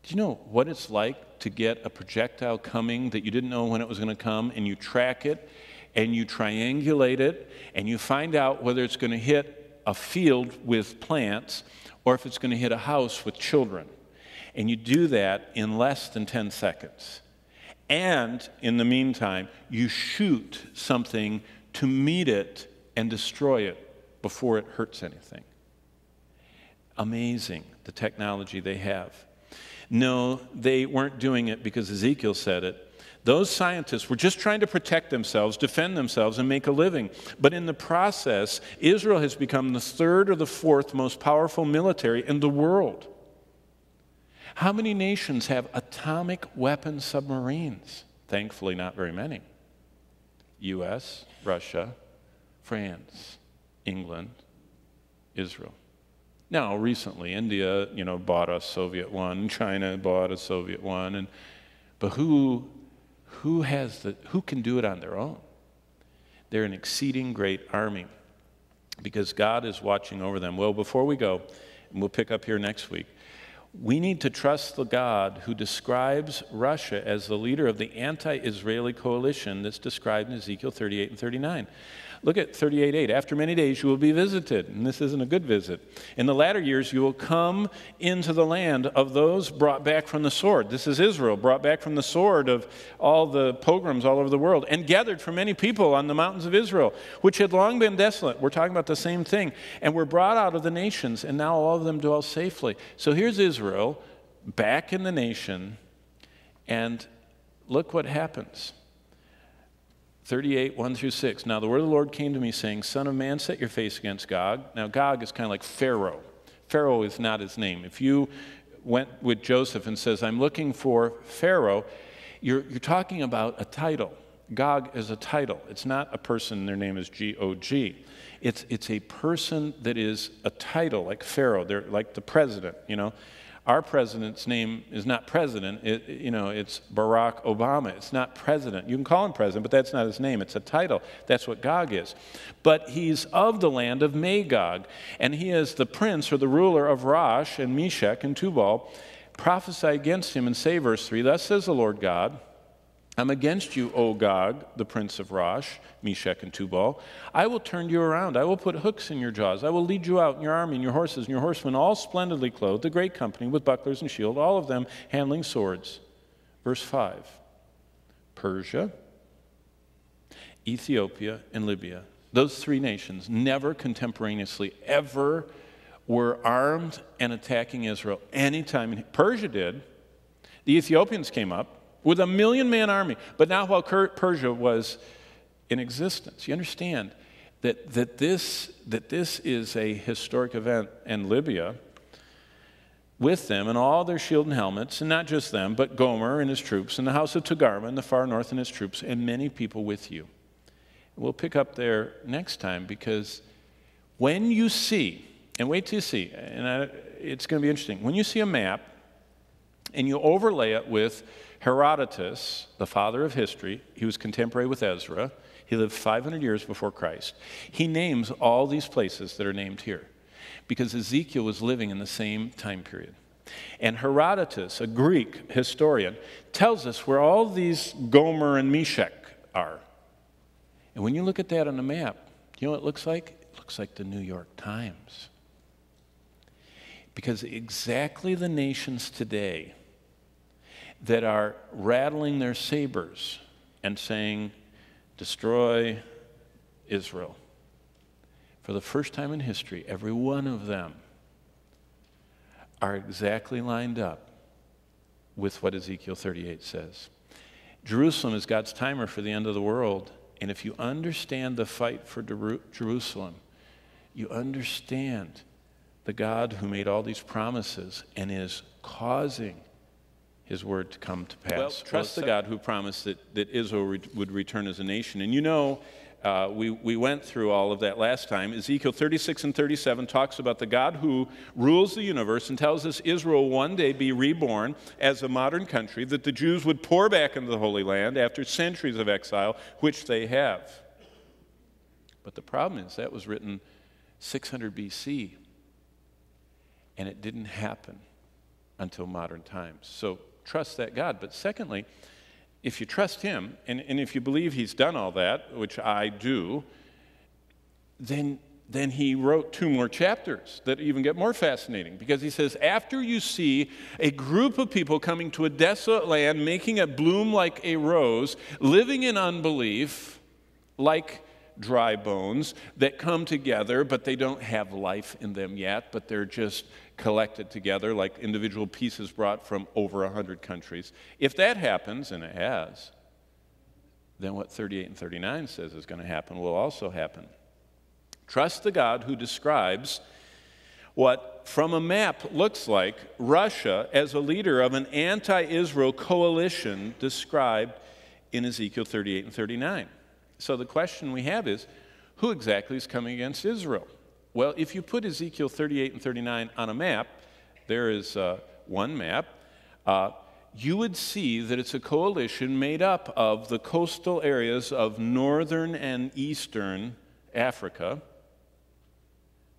Do you know what it's like to get a projectile coming that you didn't know when it was going to come, and you track it, and you triangulate it, and you find out whether it's going to hit a field with plants or if it's going to hit a house with children? And you do that in less than ten seconds. And in the meantime, you shoot something to meet it and destroy it before it hurts anything. Amazing, the technology they have. No, they weren't doing it because Ezekiel said it. Those scientists were just trying to protect themselves, defend themselves, and make a living. But in the process, Israel has become the third or the fourth most powerful military in the world. How many nations have atomic weapon submarines? Thankfully, not very many. U S, Russia, France, England, Israel. Now, recently, India, you know, bought a Soviet one. China bought a Soviet one. And, but who, who, has the, who can do it on their own? They're an exceeding great army because God is watching over them. Well, before we go, and we'll pick up here next week, we need to trust the God who describes Russia as the leader of the anti-Israeli coalition that's described in Ezekiel thirty-eight and thirty-nine. Look at thirty-eight eight. After many days you will be visited, and this isn't a good visit. In the latter years you will come into the land of those brought back from the sword. This is Israel, brought back from the sword of all the pogroms all over the world, and gathered from many people on the mountains of Israel, which had long been desolate. We're talking about the same thing. And were brought out of the nations, and now all of them dwell safely. So here's Israel, back in the nation, and look what happens. thirty-eight, one through six. Now the word of the Lord came to me, saying, Son of man, set your face against Gog. Now Gog is kind of like Pharaoh. Pharaoh is not his name. If you went with Joseph and says, I'm looking for Pharaoh, you're, you're talking about a title. Gog is a title. It's not a person, their name is G O G. It's, it's a person that is a title, like Pharaoh. They're like the president, you know. Our president's name is not president, it, you know, it's Barack Obama. It's not president. You can call him president, but that's not his name. It's a title. That's what Gog is. But he's of the land of Magog, and he is the prince or the ruler of Rosh and Meshach and Tubal. Prophesy against him and say, verse three, Thus says the Lord God, I'm against you, O Gog, the prince of Rosh, Meshach, and Tubal. I will turn you around. I will put hooks in your jaws. I will lead you out in your army and your horses and your horsemen, all splendidly clothed, a great company with bucklers and shield, all of them handling swords. Verse five, Persia, Ethiopia, and Libya. Those three nations never contemporaneously ever were armed and attacking Israel. Anytime Persia did, the Ethiopians came up with a million-man army, but not while Persia was in existence. You understand that, that, this, that this is a historic event, and Libya, with them and all their shield and helmets, and not just them, but Gomer and his troops, and the house of Togarmah in the far north and his troops, and many people with you. We'll pick up there next time, because when you see, and wait till you see, and I, it's going to be interesting, when you see a map, and you overlay it with Herodotus, the father of history. He was contemporary with Ezra. He lived five hundred years before Christ. He names all these places that are named here because Ezekiel was living in the same time period. And Herodotus, a Greek historian, tells us where all these Gomer and Meshach are. And when you look at that on the map, you know what it looks like? It looks like the New York Times. Because exactly the nations today that are rattling their sabers and saying, destroy Israel. For the first time in history, every one of them are exactly lined up with what Ezekiel thirty-eight says. Jerusalem is God's timer for the end of the world, and if you understand the fight for Jerusalem, you understand the God who made all these promises and is causing his word to come to pass. Well, trust the God who promised that, that Israel re would return as a nation. And you know, uh, we, we went through all of that last time. Ezekiel thirty-six and thirty-seven talks about the God who rules the universe and tells us Israel will one day be reborn as a modern country, that the Jews would pour back into the Holy Land after centuries of exile, which they have. But the problem is that was written six hundred B C, and it didn't happen until modern times. So trust that God. But secondly, if you trust him, and, and if you believe he's done all that, which I do, then, then he wrote two more chapters that even get more fascinating, because he says, after you see a group of people coming to a desolate land, making it bloom like a rose, living in unbelief, like dry bones that come together, but they don't have life in them yet, but they're just collected together like individual pieces brought from over a hundred countries. If that happens, and it has, then what thirty-eight and thirty-nine says is going to happen will also happen. Trust the God who describes what, from a map, looks like Russia as a leader of an anti-Israel coalition described in Ezekiel thirty-eight and thirty-nine. So the question we have is, who exactly is coming against Israel? Well, if you put Ezekiel thirty-eight and thirty-nine on a map, there is uh, one map, uh, you would see that it's a coalition made up of the coastal areas of northern and eastern Africa,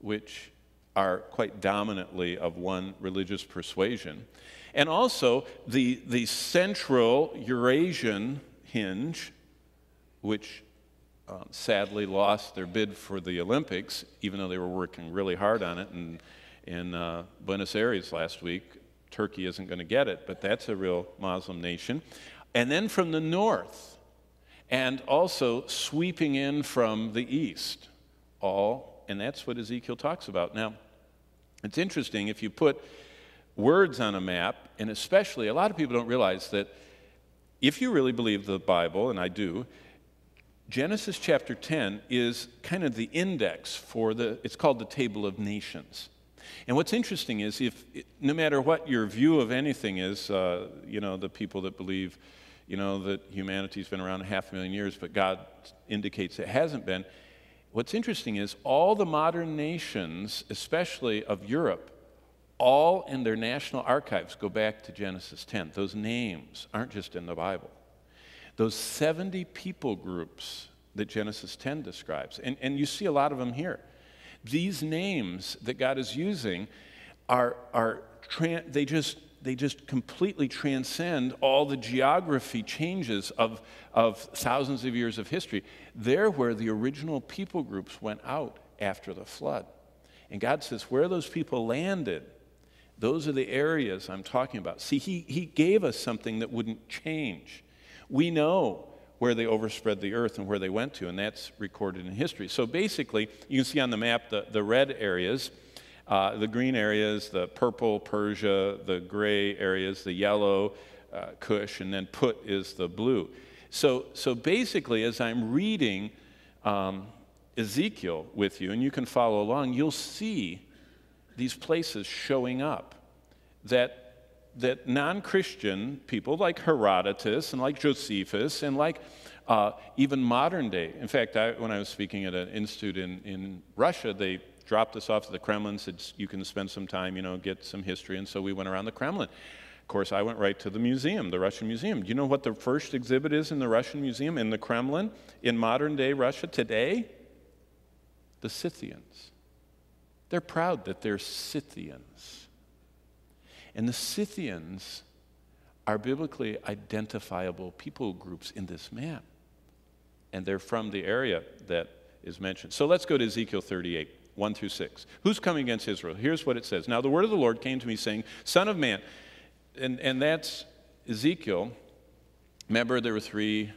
which are quite dominantly of one religious persuasion, and also the, the central Eurasian hinge, which uh, sadly lost their bid for the Olympics, even though they were working really hard on it. And in uh, Buenos Aires last week, Turkey isn't going to get it, but that's a real Muslim nation. And then from the north, and also sweeping in from the east, all, and that's what Ezekiel talks about. Now, it's interesting, if you put words on a map, and especially a lot of people don't realize that if you really believe the Bible, and I do, Genesis chapter ten is kind of the index for the, it's called the Table of Nations. And what's interesting is, if, no matter what your view of anything is, uh, you know, the people that believe, you know, that humanity's been around a half a million years, but God indicates it hasn't been. What's interesting is all the modern nations, especially of Europe, all in their national archives go back to Genesis ten. Those names aren't just in the Bible. Those seventy people groups that Genesis ten describes, and, and you see a lot of them here. These names that God is using are, are they, just, they just completely transcend all the geography changes of, of thousands of years of history. They're where the original people groups went out after the flood. And God says, where those people landed, those are the areas I'm talking about. See, he, he gave us something that wouldn't change. We know where they overspread the earth and where they went to, and that's recorded in history. So basically, you can see on the map the, the red areas, uh, the green areas, the purple Persia, the gray areas, the yellow uh, Cush, and then Put is the blue. So, so basically, as I'm reading um, Ezekiel with you, and you can follow along, you'll see these places showing up that that non-Christian people like Herodotus and like Josephus and like uh, even modern day. In fact, I, when I was speaking at an institute in, in Russia, they dropped us off to the Kremlin, said, you can spend some time, you know, get some history. And so we went around the Kremlin. Of course, I went right to the museum, the Russian Museum. Do you know what the first exhibit is in the Russian Museum, in the Kremlin, in modern day Russia today? The Scythians. They're proud that they're Scythians. And the Scythians are biblically identifiable people groups in this map. And they're from the area that is mentioned. So let's go to Ezekiel thirty-eight, one through six. Who's coming against Israel? Here's what it says. Now the word of the Lord came to me saying, Son of man, and, and that's Ezekiel. Remember, there were three,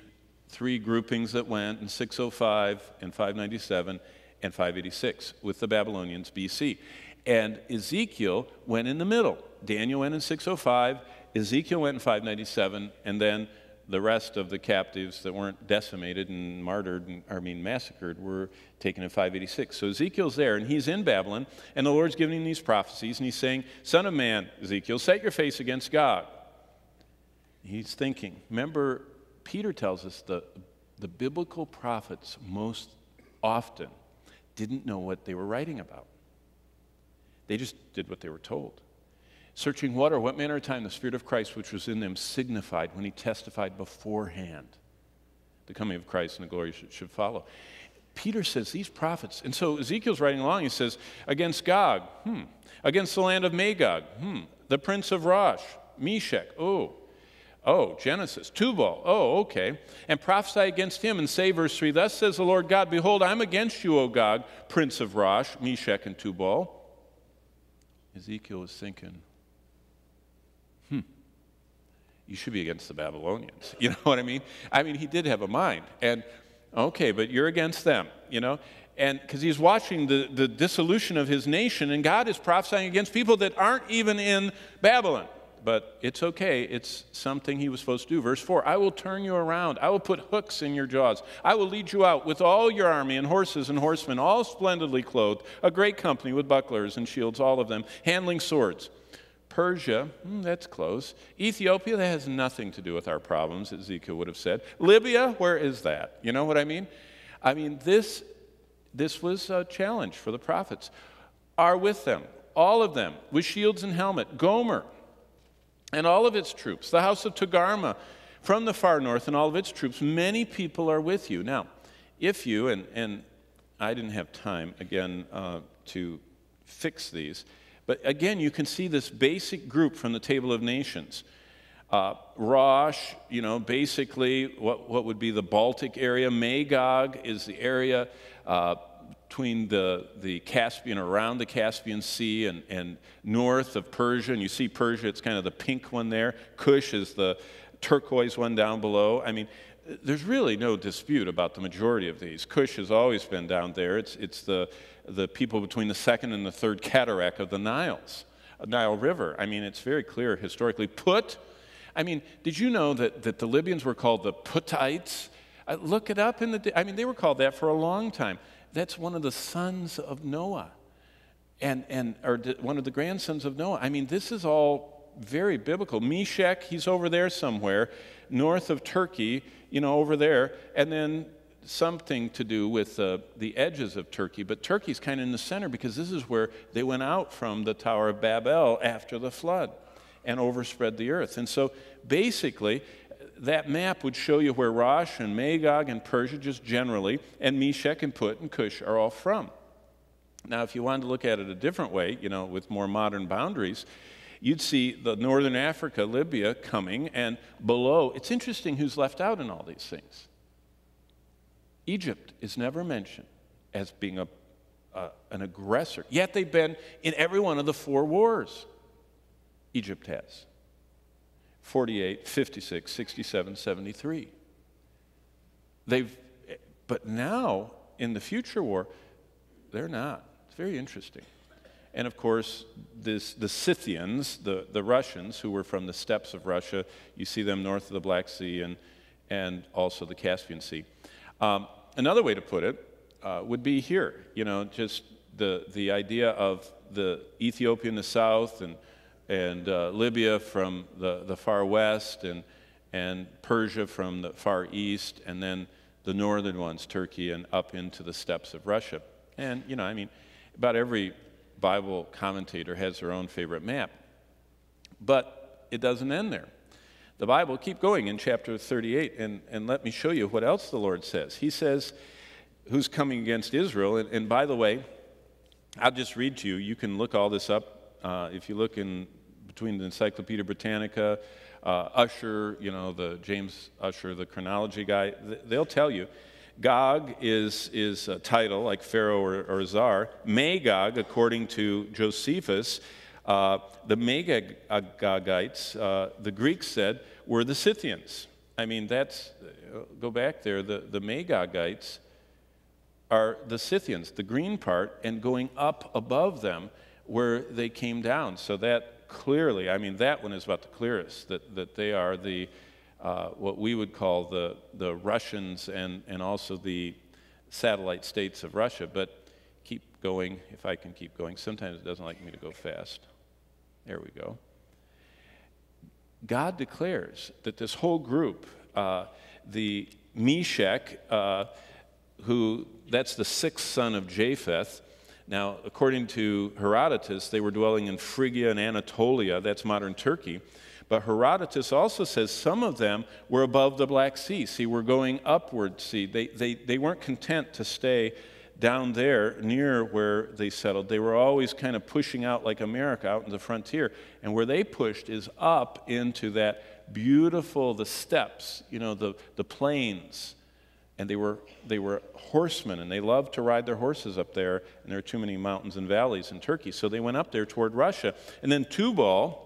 three groupings that went in six oh five and five ninety-seven and five eighty-six with the Babylonians B C. And Ezekiel went in the middle. Daniel went in six oh five, Ezekiel went in five ninety-seven, and then the rest of the captives that weren't decimated and martyred, and, I mean massacred, were taken in five eighty-six. So Ezekiel's there, and he's in Babylon, and the Lord's giving him these prophecies, and he's saying, Son of man, Ezekiel, set your face against God. He's thinking. Remember, Peter tells us the, the biblical prophets most often didn't know what they were writing about. They just did what they were told. Searching what or what manner of time the Spirit of Christ which was in them signified when he testified beforehand the coming of Christ and the glory should follow. Peter says these prophets. And so Ezekiel's writing along. He says, against Gog, hmm. Against the land of Magog, hmm. The prince of Rosh, Meshach, oh. Oh, Genesis, Tubal, oh, okay. And prophesy against him and say, verse three, thus says the Lord God, behold, I'm against you, O Gog, prince of Rosh, Meshach, and Tubal. Ezekiel is thinking, hmm, you should be against the Babylonians. You know what I mean? I mean, he did have a mind. And, okay, but you're against them, you know? And because he's watching the, the dissolution of his nation, and God is prophesying against people that aren't even in Babylon. But it's okay. It's something he was supposed to do. Verse four, I will turn you around. I will put hooks in your jaws. I will lead you out with all your army and horses and horsemen, all splendidly clothed, a great company with bucklers and shields, all of them, handling swords. Persia, hmm, that's close. Ethiopia, that has nothing to do with our problems, Ezekiel would have said. Libya, where is that? You know what I mean? I mean, this, this was a challenge for the prophets. Are with them, all of them, with shields and helmet. Gomer and all of its troops, the house of Togarmah from the far north and all of its troops, many people are with you. Now, if you, and, and I didn't have time, again, uh, to fix these, but again, you can see this basic group from the Table of Nations. Uh, Rosh, you know, basically what, what would be the Baltic area. Magog is the area uh, between the, the Caspian, around the Caspian Sea, and, and north of Persia. And you see Persia, it's kind of the pink one there. Cush is the turquoise one down below. I mean, there's really no dispute about the majority of these. Cush has always been down there. It's, it's the, the people between the second and the third cataract of the Niles, Nile River. I mean, it's very clear historically. Put, I mean, did you know that, that the Libyans were called the Puttites? I, look it up in the, I mean, they were called that for a long time. That's one of the sons of Noah, and, and, or one of the grandsons of Noah. I mean, this is all very biblical. Meshach, he's over there somewhere, north of Turkey, you know, over there, and then something to do with uh, the edges of Turkey. But Turkey's kind of in the center, because this is where they went out from the Tower of Babel after the flood and overspread the earth. And so basically, that map would show you where Rosh and Magog and Persia just generally, and Meshach and Put and Cush are all from. Now, if you wanted to look at it a different way, you know, with more modern boundaries, you'd see the northern Africa, Libya, coming, and below. It's interesting who's left out in all these things. Egypt is never mentioned as being a, uh, an aggressor, yet they've been in every one of the four wars Egypt has. forty-eight, fifty-six, sixty-seven, seventy-three. They've, but now, in the future war, they're not. It's very interesting. And of course, this, the Scythians, the, the Russians, who were from the steppes of Russia, you see them north of the Black Sea and, and also the Caspian Sea. Um, another way to put it uh, would be here, you know, just the, the idea of the Ethiopia in the south, and and uh, Libya from the, the far west, and, and Persia from the far east, and then the northern ones, Turkey, and up into the steppes of Russia. And, you know, I mean, about every Bible commentator has their own favorite map. But it doesn't end there. The Bible, keep going in chapter thirty-eight, and, and let me show you what else the Lord says. He says, who's coming against Israel? And, and by the way, I'll just read to you. You can look all this up uh, if you look in between the Encyclopedia Britannica, uh, Usher, you know, the James Usher, the chronology guy, they'll tell you. Gog is, is a title, like Pharaoh or, or Tsar. Magog, according to Josephus, uh, the Magagogites, uh, the Greeks said, were the Scythians. I mean, that's, go back there, the, the Magagogites are the Scythians, the green part, and going up above them where they came down. So that, clearly, I mean, that one is about the clearest, that, that they are the, uh, what we would call the, the Russians, and, and also the satellite states of Russia. But keep going, if I can keep going. Sometimes it doesn't like me to go fast. There we go. God declares that this whole group, uh, the Meshach, uh, who, that's the sixth son of Japheth. Now, according to Herodotus, they were dwelling in Phrygia and Anatolia, that's modern Turkey, But Herodotus also says some of them were above the Black Sea. See, were going upward. See, they, they, they weren't content to stay down there near where they settled. They were always kind of pushing out like America, out in the frontier. And where they pushed is up into that beautiful, the steppes, you know, the, the plains. And they were, they were horsemen, and they loved to ride their horses up there, and there are too many mountains and valleys in Turkey. So they went up there toward Russia. And then Tubal,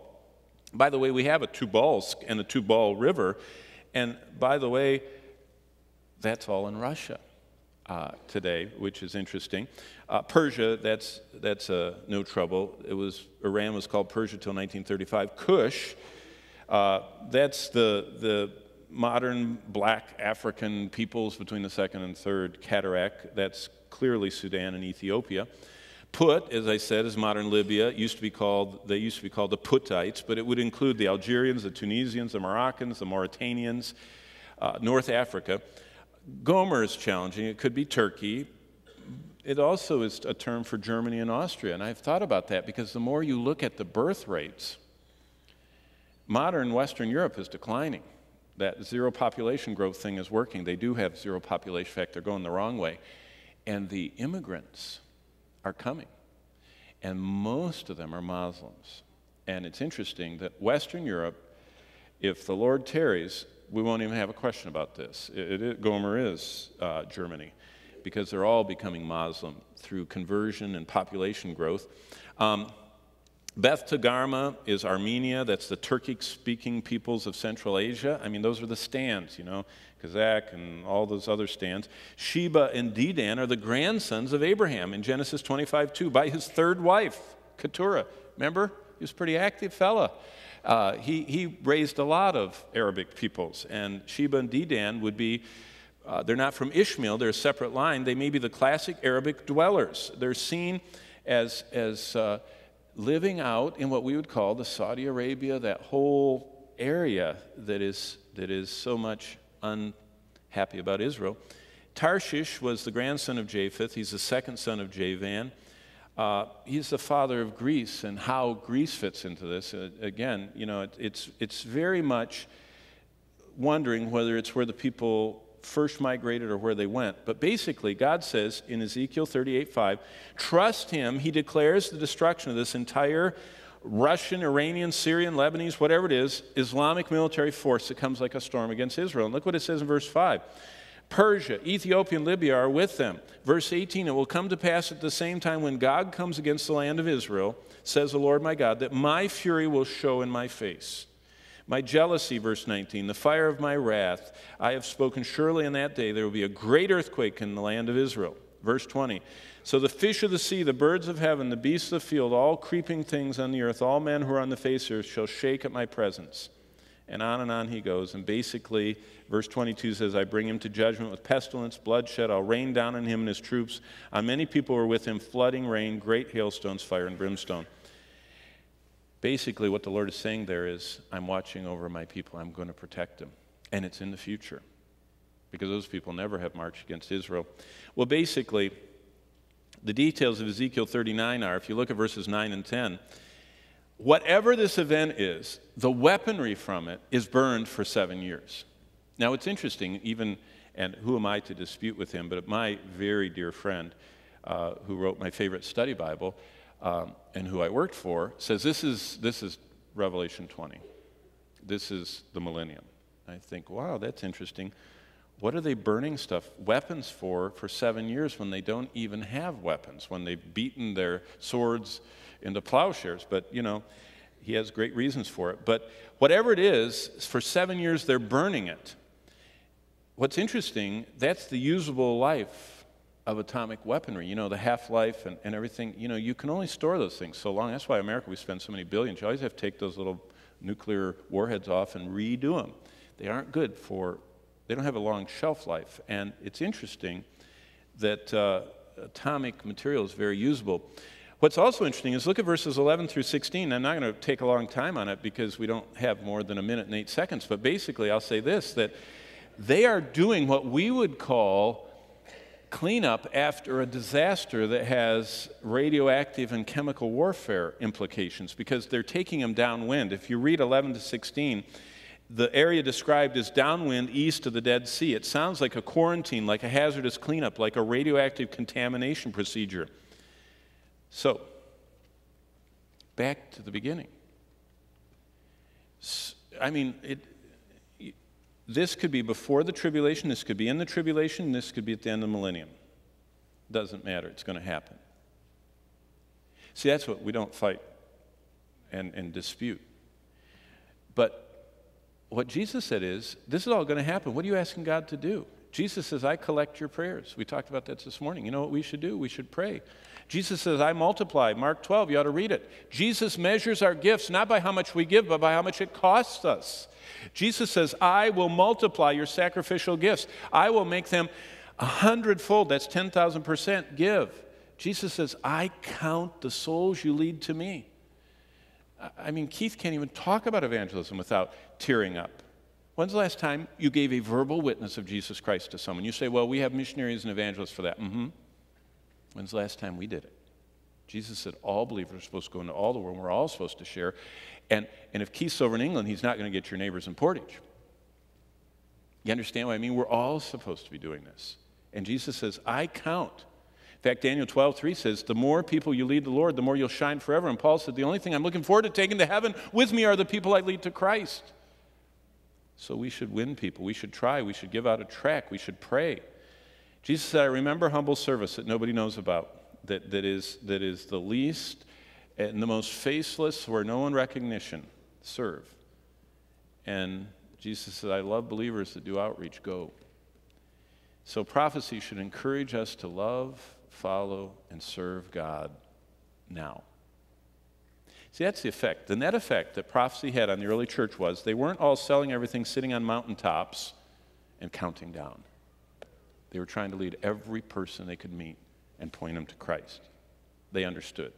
by the way, we have a Tubalsk and a Tubal River. And by the way, that's all in Russia uh, today, which is interesting. Uh, Persia, that's, that's uh, no trouble. It was, Iran was called Persia till nineteen thirty-five. Kush, uh, that's the... the modern black African peoples between the second and third cataract. That's clearly Sudan and Ethiopia. Put, as I said, is modern Libya. It used to be called, they used to be called the Putites, but it would include the Algerians, the Tunisians, the Moroccans, the Mauritanians, uh, North Africa. Gomer is challenging. It could be Turkey. It also is a term for Germany and Austria, and I've thought about that because the more you look at the birth rates, modern Western Europe is declining. That zero population growth thing is working. They do have zero population. In fact, they're going the wrong way. And the immigrants are coming. And most of them are Muslims. And it's interesting that Western Europe, if the Lord tarries, we won't even have a question about this. It, it, Gomer is uh, Germany, because they're all becoming Muslim through conversion and population growth. Um, Beth Tagarma is Armenia. That's the Turkic-speaking peoples of Central Asia. I mean, those are the stands, you know, Kazakh and all those other stands. Sheba and Dedan are the grandsons of Abraham in Genesis twenty-five two by his third wife, Keturah. Remember? He was a pretty active fella. Uh, he, he raised a lot of Arabic peoples, and Sheba and Dedan would be uh, they're not from Ishmael. They're a separate line. They may be the classic Arabic dwellers. They're seen as... as uh, living out in what we would call the Saudi Arabia, that whole area that is, that is so much unhappy about Israel. Tarshish was the grandson of Japheth. He's the second son of Javan. Uh, he's the father of Greece, and how Greece fits into this. Uh, again, you know, it, it's, it's very much wondering whether it's where the people first migrated or where they went. But basically, God says in Ezekiel thirty-eight five, trust him. He declares the destruction of this entire Russian, Iranian, Syrian, Lebanese, whatever it is, Islamic military force that comes like a storm against Israel. And look what it says in verse five. Persia, Ethiopia, and Libya are with them. Verse eighteen, it will come to pass at the same time when God comes against the land of Israel, says the Lord my God, that my fury will show in my face. My jealousy, verse nineteen, the fire of my wrath, I have spoken, surely in that day there will be a great earthquake in the land of Israel. Verse twenty, so the fish of the sea, the birds of heaven, the beasts of the field, all creeping things on the earth, all men who are on the face of the earth shall shake at my presence. And on and on he goes. And basically, verse twenty-two says, I bring him to judgment with pestilence, bloodshed. I'll rain down on him and his troops. On many people were with him, flooding, rain, great hailstones, fire, and brimstone. Basically, what the Lord is saying there is, I'm watching over my people. I'm going to protect them. And it's in the future, because those people never have marched against Israel. Well, basically, the details of Ezekiel thirty-nine are, if you look at verses nine and ten, whatever this event is, the weaponry from it is burned for seven years. Now, it's interesting, even, and who am I to dispute with him, but my very dear friend uh, who wrote my favorite study Bible, Um, and who I worked for, says this is, this is Revelation twenty. This is the millennium. I think, wow, that's interesting. What are they burning stuff, weapons for, for seven years when they don't even have weapons, when they've beaten their swords into plowshares? But, you know, he has great reasons for it. But whatever it is, for seven years they're burning it. What's interesting, that's the usable life of atomic weaponry, you know, the half-life and, and everything. You know, you can only store those things so long. That's why in America we spend so many billions. You always have to take those little nuclear warheads off and redo them. They aren't good for, they don't have a long shelf life. And it's interesting that uh, atomic material is very usable. What's also interesting is look at verses eleven through sixteen. I'm not going to take a long time on it because we don't have more than a minute and eight seconds. But basically I'll say this, that they are doing what we would call cleanup after a disaster that has radioactive and chemical warfare implications, because they're taking them downwind. If you read eleven to sixteen, the area described is downwind east of the Dead Sea. It sounds like a quarantine, like a hazardous cleanup, like a radioactive contamination procedure. So, back to the beginning. I mean, it, this could be before the tribulation, this could be in the tribulation, this could be at the end of the millennium. Doesn't matter, it's going to happen. See, that's what we don't fight and, and dispute. But what Jesus said is, this is all going to happen. What are you asking God to do? Jesus says, I collect your prayers. We talked about that this morning. You know what we should do? We should pray. Jesus says, I multiply. Mark twelve, you ought to read it. Jesus measures our gifts, not by how much we give, but by how much it costs us. Jesus says, I will multiply your sacrificial gifts. I will make them a hundredfold. That's ten thousand percent give. Jesus says, I count the souls you lead to me. I mean, Keith can't even talk about evangelism without tearing up. When's the last time you gave a verbal witness of Jesus Christ to someone? You say, well, we have missionaries and evangelists for that. Mm-hmm. When's the last time we did it? Jesus said all believers are supposed to go into all the world. We're all supposed to share. And, and if Keith's over in England, he's not going to get your neighbors in Portage. You understand what I mean? We're all supposed to be doing this. And Jesus says, I count. In fact, Daniel twelve three says, the more people you lead the Lord, the more you'll shine forever. And Paul said, the only thing I'm looking forward to taking to heaven with me are the people I lead to Christ. So we should win people. We should try. We should give out a tract. We should pray. Jesus said, I remember humble service that nobody knows about, that, that, is, that is the least and the most faceless, where no one recognition, serve. And Jesus said, I love believers that do outreach, go. So prophecy should encourage us to love, follow, and serve God now. See, that's the effect. The net effect that prophecy had on the early church was they weren't all selling everything, sitting on mountaintops and counting down. They were trying to lead every person they could meet and point them to Christ. They understood.